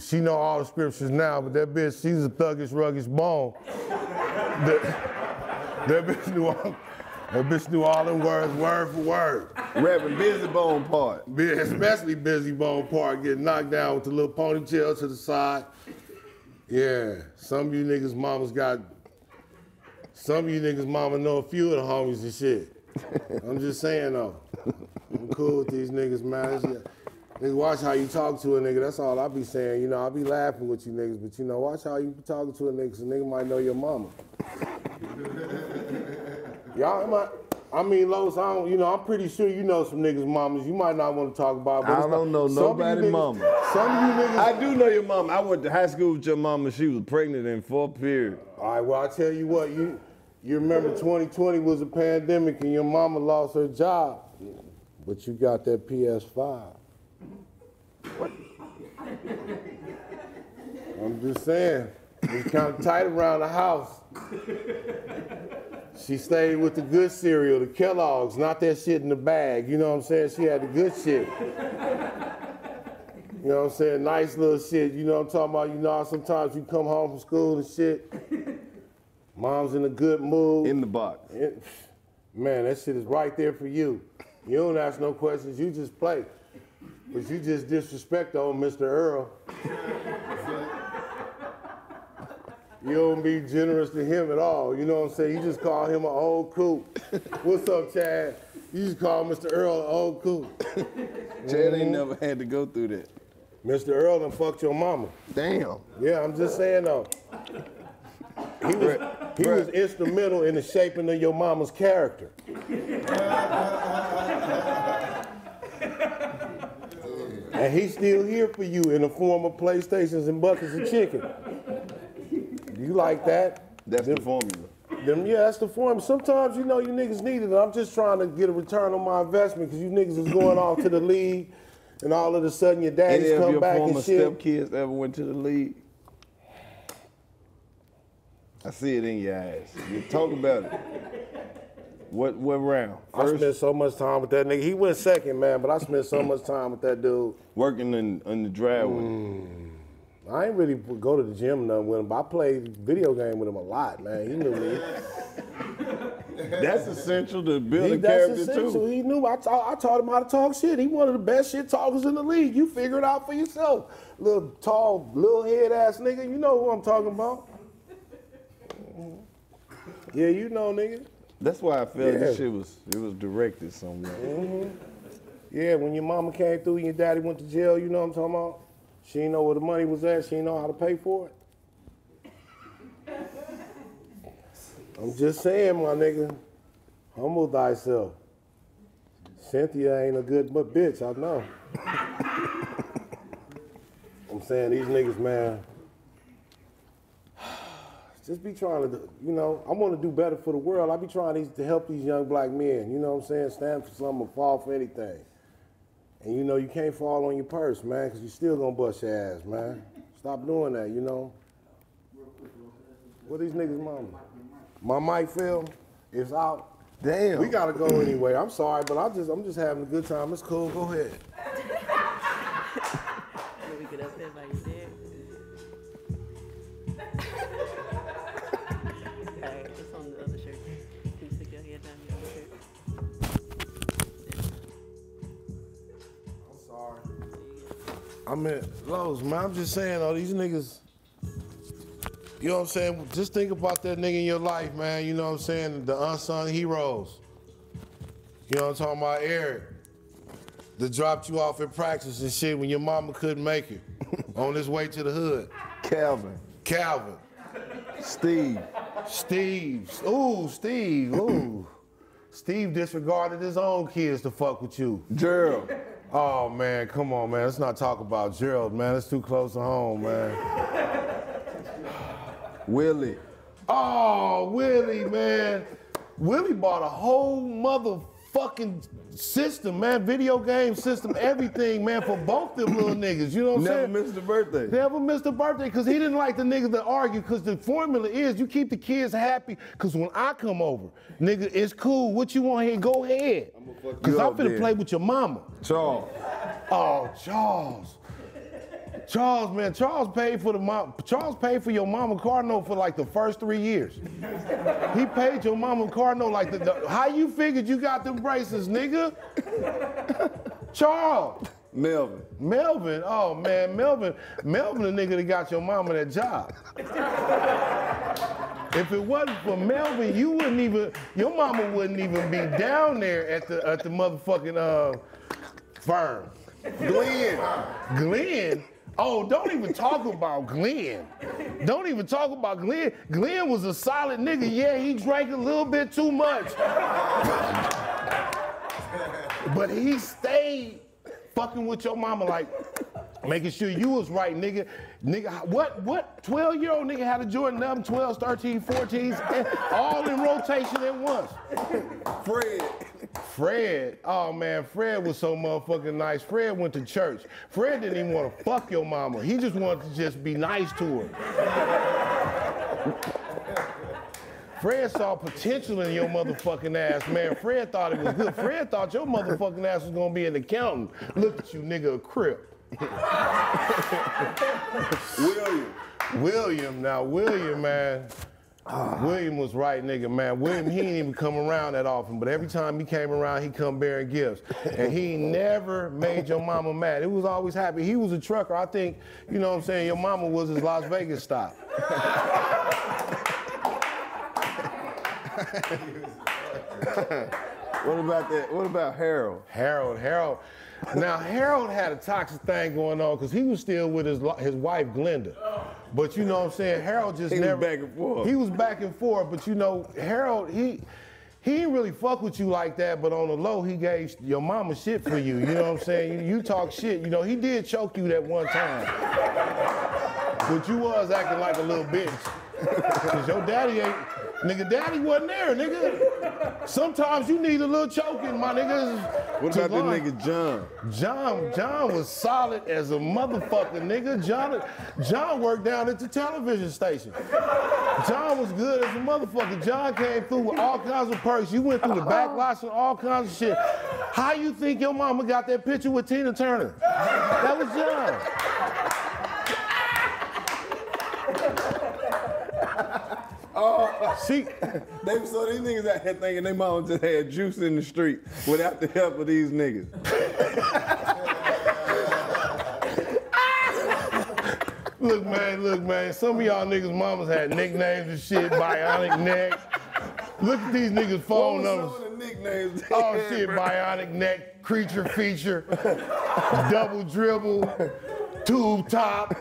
She know all the scriptures now, but that bitch, she's a thuggish, ruggish bone. That bitch knew all them words, word for word. Rapping busy bone part. Especially busy bone part, getting knocked down with the little ponytail to the side. Yeah, some of you niggas mamas got. Some of you niggas mama know a few of the homies and shit. I'm just saying though. I'm cool with these niggas, man. Nigga, watch how you talk to a nigga. That's all I be saying. You know, I be laughing with you niggas, but you know, watch how you be talking to a nigga, because a nigga might know your mama. Y'all, I mean, Los, I don't, you know, I'm pretty sure you know some niggas' mamas you might not want to talk about. But I don't know nobody's mama. Some of you niggas. I do know your mama. I went to high school with your mama. She was pregnant in fourth period. All right, well, I tell you what, you remember 2020 was a pandemic and your mama lost her job, but you got that PS5. What? I'm just saying, it's kind of tight around the house. She stayed with the good cereal, the Kellogg's, not that shit in the bag. You know what I'm saying? She had the good shit. You know what I'm saying? Nice little shit. You know what I'm talking about? You know, sometimes you come home from school and shit. Mom's in a good mood. In the box. Man, that shit is right there for you. You don't ask no questions. You just play. But you just disrespect old Mr. Earl. You don't be generous to him at all. You know what I'm saying? You just call him an old coot. What's up, Chad? You just call Mr. Earl an old coot. Chad ain't never had to go through that. Mr. Earl done fucked your mama. Damn. Yeah, I'm just saying though. He was instrumental in the shaping of your mama's character. And he's still here for you in the form of PlayStations and buckets of chicken. You like that? That's the formula. Yeah, that's the formula. Sometimes, you know, you niggas need it. I'm just trying to get a return on my investment because you niggas is going off to the league, and all of a sudden your daddy's come back and shit. Any of your former stepkids ever went to the league? I see it in your eyes. You talk about it. What round? First? I spent so much time with that nigga. He went second, man, but I spent so much time with that dude. Working in the driveway. I ain't really go to the gym or nothing with him, but I played video game with him a lot, man. He knew me. That's essential to building character, too. He knew. I taught him how to talk shit. He one of the best shit talkers in the league. You figure it out for yourself. Little tall, little head-ass nigga. You know who I'm talking about. Yeah, you know, nigga. That's why I felt this shit was directed somewhere. Yeah, when your mama came through and your daddy went to jail, you know what I'm talking about? She didn't know where the money was at. She didn't know how to pay for it. I'm just saying, my nigga, humble thyself. Cynthia ain't a good bitch, I know. I'm saying these niggas, man, just be trying to, you know, I want to do better for the world. I be trying to help these young black men, you know what I'm saying? Stand for something or fall for anything. And you know, you can't fall on your purse, man, because you still gonna bust your ass, man. Stop doing that, you know? What these niggas mama? My mic fell, it's out. Damn. We gotta go anyway. I'm sorry, but I'm just having a good time. It's cool, go ahead. Let me get up there like you did. Alright, it's on the other shirt. Can you stick your head down the other shirt? I mean, Lowe's, man, I'm just saying, all these niggas, you know what I'm saying? Just think about that nigga in your life, man, you know what I'm saying? The unsung heroes. You know what I'm talking about? Eric, that dropped you off at practice and shit when your mama couldn't make it on his way to the hood. Calvin. Steve. Ooh, Steve, ooh. Steve disregarded his own kids to fuck with you. Gerald. Oh, man, come on, man. Let's not talk about Gerald, man. That's too close to home, man. Willie. Oh, Willie, man. Willie bought a whole motherfucking system, man. Video game system, everything, man, for both them little niggas. You know what I'm saying? Never missed a birthday. Never missed a birthday, because he didn't like the niggas that argue, because the formula is you keep the kids happy, because when I come over, nigga, it's cool. What you want here? Go ahead. Because I'm finna play with your mama. Charles. Oh, Charles. Charles, man, Charles paid for your mama car note for like the first 3 years. He paid your mama car note like how you figured you got them braces, nigga? Charles. Melvin. Melvin, oh man, Melvin the nigga that got your mama that job. If it wasn't for Melvin, you wouldn't even, your mama wouldn't even be down there at the motherfucking firm. Glenn. Glenn? Oh, don't even talk about Glenn. Don't even talk about Glenn. Glenn was a solid nigga. Yeah, he drank a little bit too much. But he stayed fucking with your mama, like, making sure you was right, nigga. Nigga, what 12-year-old nigga had a Jordan 11, 12s, 13, 14s, all in rotation at once? Fred. Fred, oh man, Fred was so motherfucking nice. Fred went to church. Fred didn't even want to fuck your mama. He just wanted to just be nice to her. Fred saw potential in your motherfucking ass, man. Fred thought it was good. Fred thought your motherfucking ass was gonna be an accountant. Look at you, nigga, a crip. William, man. William was right, nigga, man. William, he didn't even come around that often, but every time he came around, he come bearing gifts. And he never made your mama mad. It was always happy. He was a trucker. I think, you know what I'm saying, your mama was his Las Vegas stop. What about that? What about Harold? Harold. Now, Harold had a toxic thing going on because he was still with his wife, Glenda. But you know what I'm saying? Harold just never... He was back and forth. He was back and forth, but you know, Harold, he didn't really fuck with you like that, but on the low, he gave your mama shit for you. You know what I'm saying? You talk shit. You know, he did choke you that one time. But you was acting like a little bitch. Because your daddy ain't... Nigga, daddy wasn't there, nigga. Sometimes you need a little choking, my niggas. What about that nigga John? John was solid as a motherfucker, nigga. John worked down at the television station. John was good as a motherfucker. John came through with all kinds of perks. You went through the back lots and all kinds of shit. How you think your mama got that picture with Tina Turner? That was John. Oh, so these niggas out here thinking they mom just had juice in the street without the help of these niggas. Look, man, some of y'all niggas' mamas had nicknames and shit, Bionic Neck. Look at these niggas' phone numbers. What was some of the nicknames they had, oh shit, bro. Bionic Neck, Creature Feature, Double Dribble, Tube Top.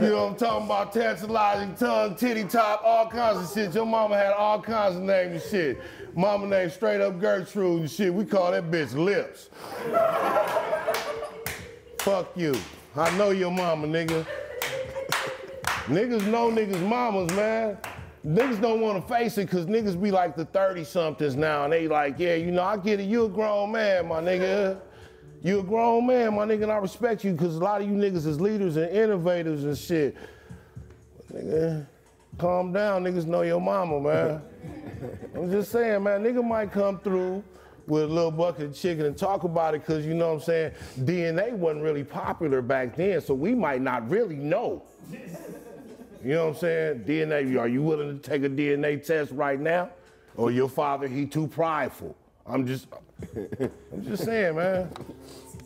You know what I'm talking about? Tantalizing Tongue, Titty Top, all kinds of shit. Your mama had all kinds of names and shit. Mama named straight up Gertrude and shit. We call that bitch Lips. Fuck you. I know your mama, nigga. Niggas know niggas' mamas, man. Niggas don't want to face it because niggas be like the 30-somethings now and they like, yeah, you know, I get it. You a grown man, my nigga. You a grown man, my nigga, and I respect you because a lot of you niggas is leaders and innovators and shit. Nigga, calm down, niggas know your mama, man. I'm just saying, man, nigga might come through with a little bucket of chicken and talk about it because, you know what I'm saying, DNA wasn't really popular back then, so we might not really know. You know what I'm saying? DNA, are you willing to take a DNA test right now? Or your father, he too prideful? I'm just saying, man.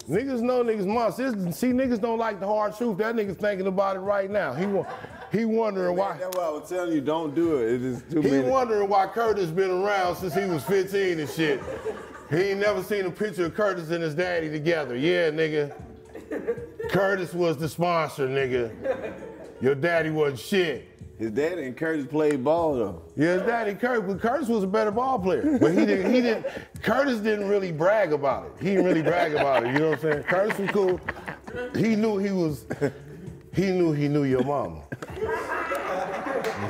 Niggas know niggas' monsters. See, niggas don't like the hard truth. That nigga's thinking about it right now. He wondering why. That's why I was telling you, don't do it. It is too many. He wondering why Curtis been around since he was 15 and shit. He ain't never seen a picture of Curtis and his daddy together. Yeah, nigga. Curtis was the sponsor, nigga. Your daddy wasn't shit. His daddy and Curtis played ball though. Yeah, his daddy and Curtis, but Curtis was a better ball player. But Curtis didn't really brag about it. He didn't really brag about it, you know what I'm saying? Curtis was cool. He knew your mama.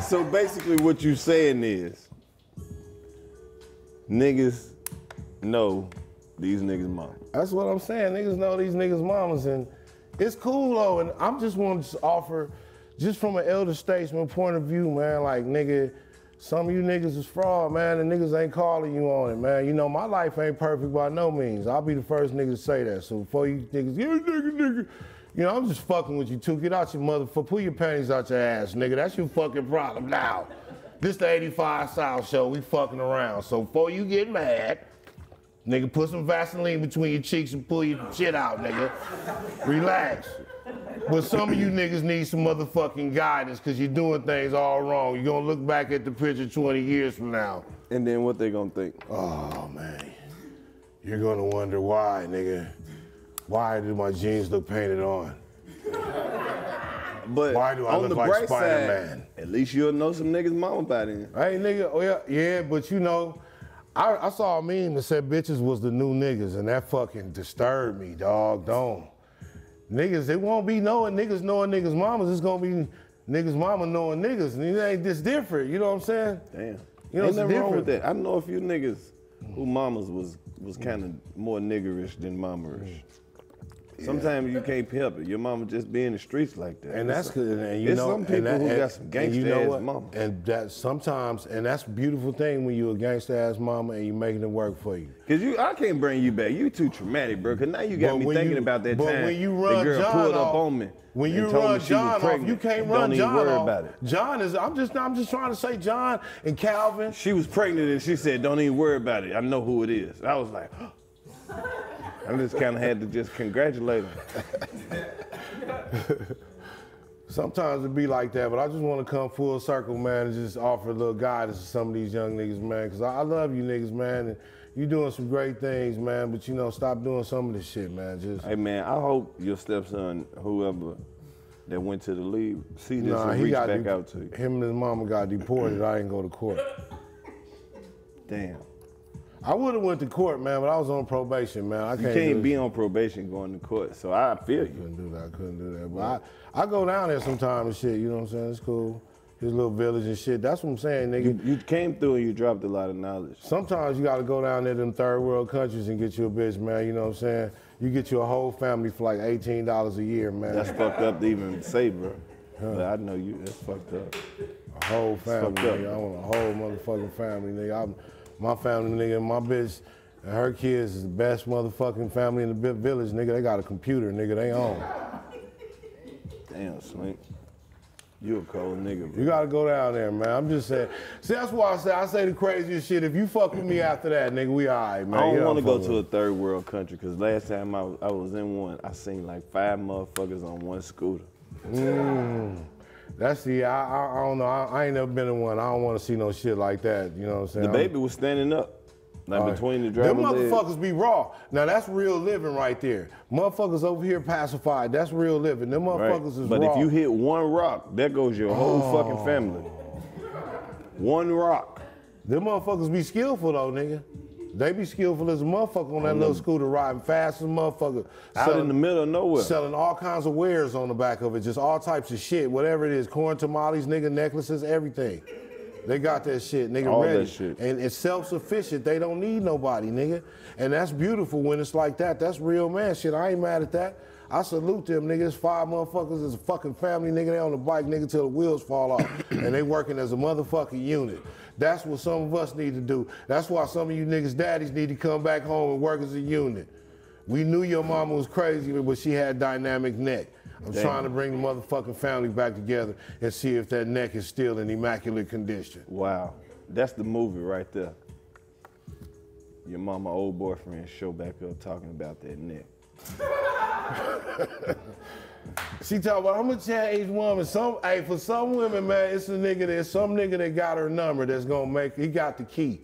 So basically what you saying is, niggas know these niggas mamas. That's what I'm saying. Niggas know these niggas mamas, and it's cool though. And I'm just wanting to offer, just from an elder statesman point of view, man, like, nigga, some of you niggas is fraud, man, and niggas ain't calling you on it, man. You know, my life ain't perfect by no means. I'll be the first nigga to say that. So before you niggas, yeah, nigga, you know, I'm just fucking with you too. Get out your motherfucker, pull your panties out your ass, nigga. That's your fucking problem now. This the 85 South show, we fucking around. So before you get mad, nigga, put some Vaseline between your cheeks and pull your shit out, nigga. Relax. But some of you niggas need some motherfucking guidance, because you're doing things all wrong. You're going to look back at the picture 20 years from now. And then what they going to think? Oh, man. You're going to wonder why, nigga. Why do my jeans look painted on? But why do I look like Spider-Man? At least you'll know some niggas mama by then. Hey, nigga, oh, yeah, yeah, but you know, I saw a meme that said bitches was the new niggas, and that fucking disturbed me, dog. Don't. Niggas, it won't be knowing niggas' mamas. It's gonna be niggas' mama knowing niggas. And it ain't this different, you know what I'm saying? Damn. You know, ain't nothing wrong with that. I know a few niggas who mamas was kind of more niggerish than mama-ish. Yeah. Sometimes you can't help it. Your mama just be in the streets like that. And that's good. And you know, some people who got some gangsta-ass mama. And that sometimes, and that's a beautiful thing when you a gangsta-ass mama and you making it work for you. Cause I can't bring you back. You too traumatic, bro. Cause now you got me thinking about that time when you run the girl John pulled up on me. When you run John off, you can't run John off. Don't even worry about it. John is. I'm just trying to say John and Calvin. She was pregnant and she said, "Don't even worry about it. I know who it is." I was like. I just kind of had to just congratulate him. Sometimes it be like that, but I just want to come full circle, man, and just offer a little guidance to some of these young niggas, man, because I love you niggas, man, and you doing some great things, man, but, you know, stop doing some of this shit, man. Just hey, man, I hope your stepson, whoever that went to the league, see this and reach back out to you. Him and his mama got deported. I didn't go to court. Damn. I would have went to court, man, but I was on probation, man. I can't. You can't be on probation going to court, so I feel you. I couldn't do that. But I go down there sometimes and shit, you know what I'm saying? It's cool. His little village and shit. That's what I'm saying, nigga. You came through and you dropped a lot of knowledge. Sometimes you got to go down there to them third world countries and get you a bitch, man, you know what I'm saying? You get your whole family for like $18 a year, man. That's fucked up to even say, bro. Huh. But I know you, that's fucked up. A whole family, nigga. I want a whole motherfucking family, nigga. My family, nigga, my bitch and her kids is the best motherfucking family in the village, nigga. They got a computer, nigga. They own. Damn, Slink. You a cold nigga, bro. You gotta go down there, man. I'm just saying. See, that's why I say the craziest shit. If you fuck with me after that, nigga, we all right, man. I don't want to go to a third world country, because last time I was in one, I seen like 5 motherfuckers on one scooter. That's the, I don't know, I ain't never been in one. I don't want to see no shit like that, you know what I'm saying? The baby was standing up, like between the driver's legs. Them motherfuckers be raw. Now that's real living right there. Motherfuckers over here pacified, that's real living. Them motherfuckers is raw. But if you hit one rock, there goes your whole fucking family. One rock. Them motherfuckers be skillful though, nigga. They be skillful as a motherfucker on that little scooter, riding fast as a motherfucker. Out in the middle of nowhere. Selling all kinds of wares on the back of it, just all types of shit, whatever it is, corn tamales, nigga, necklaces, everything. They got that shit, nigga, all ready. That shit. And it's self-sufficient. They don't need nobody, nigga. And that's beautiful when it's like that. That's real man shit. I ain't mad at that. I salute them, nigga. It's 5 motherfuckers as a fucking family, nigga. They on the bike, nigga, till the wheels fall off. And they working as a motherfucking unit. That's what some of us need to do. That's why some of you niggas' daddies need to come back home and work as a unit. We knew your mama was crazy, but she had dynamic neck. I'm trying to bring the motherfucking family back together and see if that neck is still in immaculate condition. Wow. That's the movie right there. Your mama old boyfriend show back up talking about that neck. She talking about how much that age woman. Hey, for some women, man, it's a nigga that got her number that's gonna make. He got the key.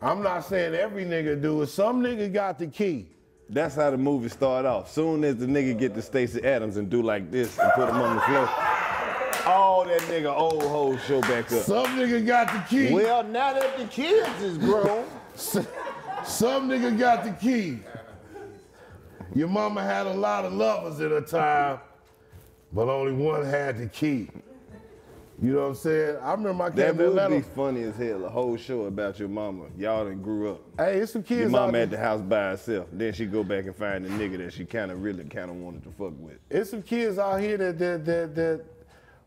I'm not saying every nigga do it. Some nigga got the key. That's how the movie start off. Soon as the nigga get to Stacey Adams and do like this and put him on the floor, all that nigga old hoes show back up. Some nigga got the key. Well, now that the kids is grown, some nigga got the key. Your mama had a lot of lovers at her time, but only one had the key. You know what I'm saying? I remember my came to Atlanta. That would be funny as hell, a whole show about your mama. Y'all done grew up. Hey, it's some kids. Your mama at the house by herself. Then she go back and find the nigga that she really wanted to fuck with. It's some kids out here that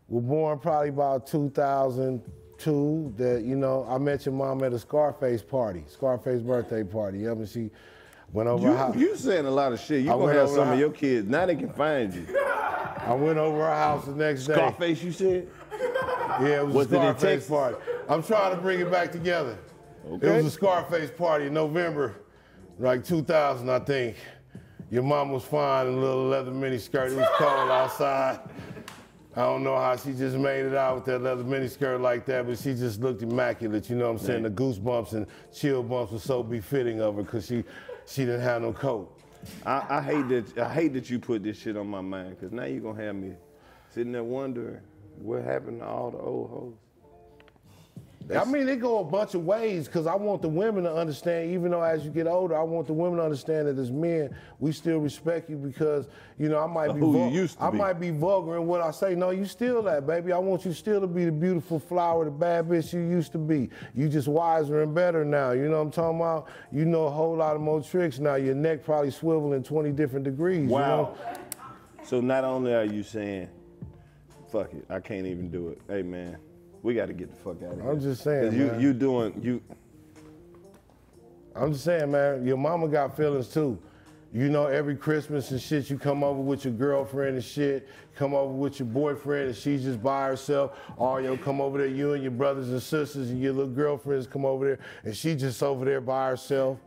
were born probably about 2002. That, you know, I met your mom at a Scarface party, Scarface birthday party. You know, and she went over her house. You saying a lot of shit. You gonna have some of your kids. Now they can find you. I went over her house the next day. Scarface, you said? Yeah, it was a Scarface party. I'm trying to bring it back together. Okay. It was a Scarface party in November, like 2000, I think. Your mom was fine in a little leather miniskirt. It was cold outside. I don't know how she just made it out with that leather miniskirt like that, but she just looked immaculate, you know what I'm saying? The goosebumps and chill bumps were so befitting of her because she didn't have no coat. I hate that you put this shit on my mind, because now you're going to have me sitting there wondering what happened to all the old hoes. I mean, they go a bunch of ways, because I want the women to understand, even though as you get older, I want the women to understand that as men, we still respect you because, you know, I might be vulgar in what I say. No, you still that, baby. I want you still to be the beautiful flower, the bad bitch you used to be. You just wiser and better now. You know what I'm talking about? You know a whole lot of more tricks now. Your neck probably swiveling 20 different degrees. Wow. You know? So not only are you saying, fuck it, I can't even do it. Hey man, we got to get the fuck out of here. I'm just saying, man. I'm just saying, man. Your mama got feelings too. You know, every Christmas and shit, you come over with your girlfriend and shit, come over with your boyfriend and she's just by herself. Or you'll come over there, you and your brothers and sisters and your little girlfriends come over there and she just over there by herself.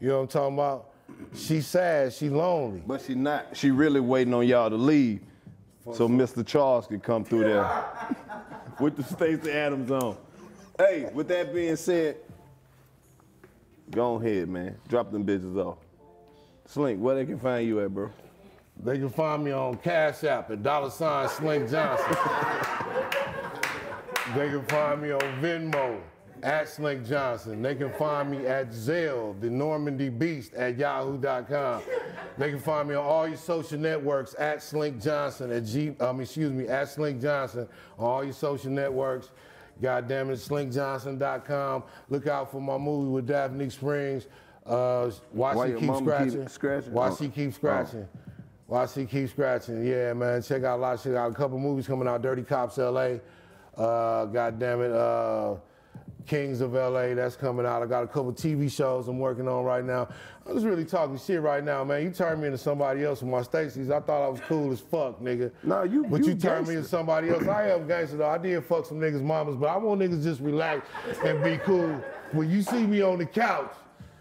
You know what I'm talking about? She's sad, she lonely. But she not, she really waiting on y'all to leave. So Mr. Charles could come through there with the Stacey Adams on. Hey, with that being said, go ahead, man. Drop them bitches off. Slink, where they can find you at, bro? They can find me on Cash App at $Slink Johnson. They can find me on Venmo at Slink Johnson. They can find me at Zelle, the Normandy Beast, at yahoo.com. They can find me on all your social networks at Slink Johnson, at Slink Johnson, on all your social networks. God damn it, SlinkJohnson.com. Look out for my movie with Daphne Springs. Why She Keeps Scratching. Why She Keeps Scratching. Why She Keeps Scratching. Yeah, man, check out a lot of shit. Got a couple movies coming out, Dirty Cops LA. God damn it. Kings of LA, that's coming out. I got a couple TV shows I'm working on right now. I'm just really talking shit right now, man. You turned me into somebody else with my Stacey's. I thought I was cool as fuck, nigga. No, you turned me into somebody else. I am gangster though. I did fuck some niggas' mamas, but I want niggas just relax and be cool. When you see me on the couch,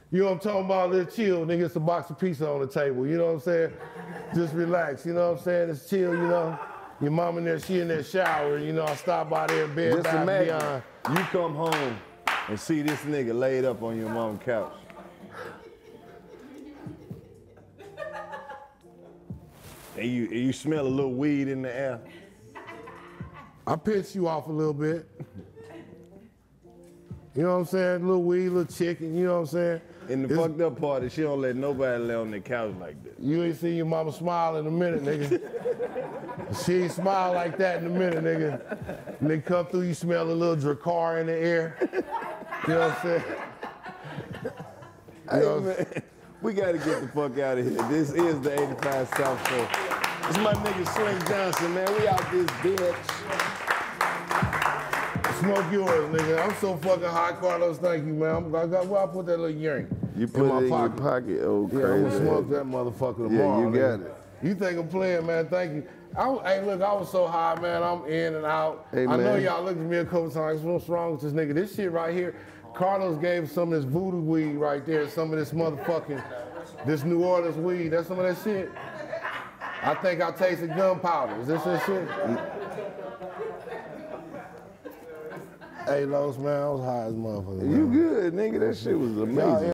you know what I'm talking about, a little chill, nigga, it's a box of pizza on the table. You know what I'm saying? Just relax, you know what I'm saying? It's chill, you know? Your mom in there, she in there showering, you know, I stop by there in bed. Just imagine, you come home and see this nigga laid up on your mom's couch. And you smell a little weed in the air. I piss you off a little bit. You know what I'm saying? A little weed, a little chicken, you know what I'm saying? And the fucked up part is she don't let nobody lay on the couch like that. You ain't seen your mama smile in a minute, nigga. She ain't smile like that in a minute, nigga. And they come through, you smell a little Dracar in the air. You know what I'm saying? You know what I'm saying? We gotta get the fuck out of here. This is the 85 South Show. This is my nigga Slink Johnson, man. We out this bitch. Smoke yours, nigga. I'm so fucking hot, Karlous. Thank you, man. Where I put that little yank? You put it in your pocket, oh crazy. Yeah, I'm gonna smoke that motherfucker tomorrow. Yeah, you got it. You think I'm playing, man? Thank you. Hey, look, I was so high, man. I'm in and out. Hey, I know y'all looked at me a couple times. What's wrong with this nigga? This shit right here, Karlous gave some of this voodoo weed right there, some of this motherfucking, this New Orleans weed. That's some of that shit. I think I tasted gunpowder. Is this that shit? Hey, Los, man, I was high as motherfucker. You good, nigga. That shit was amazing.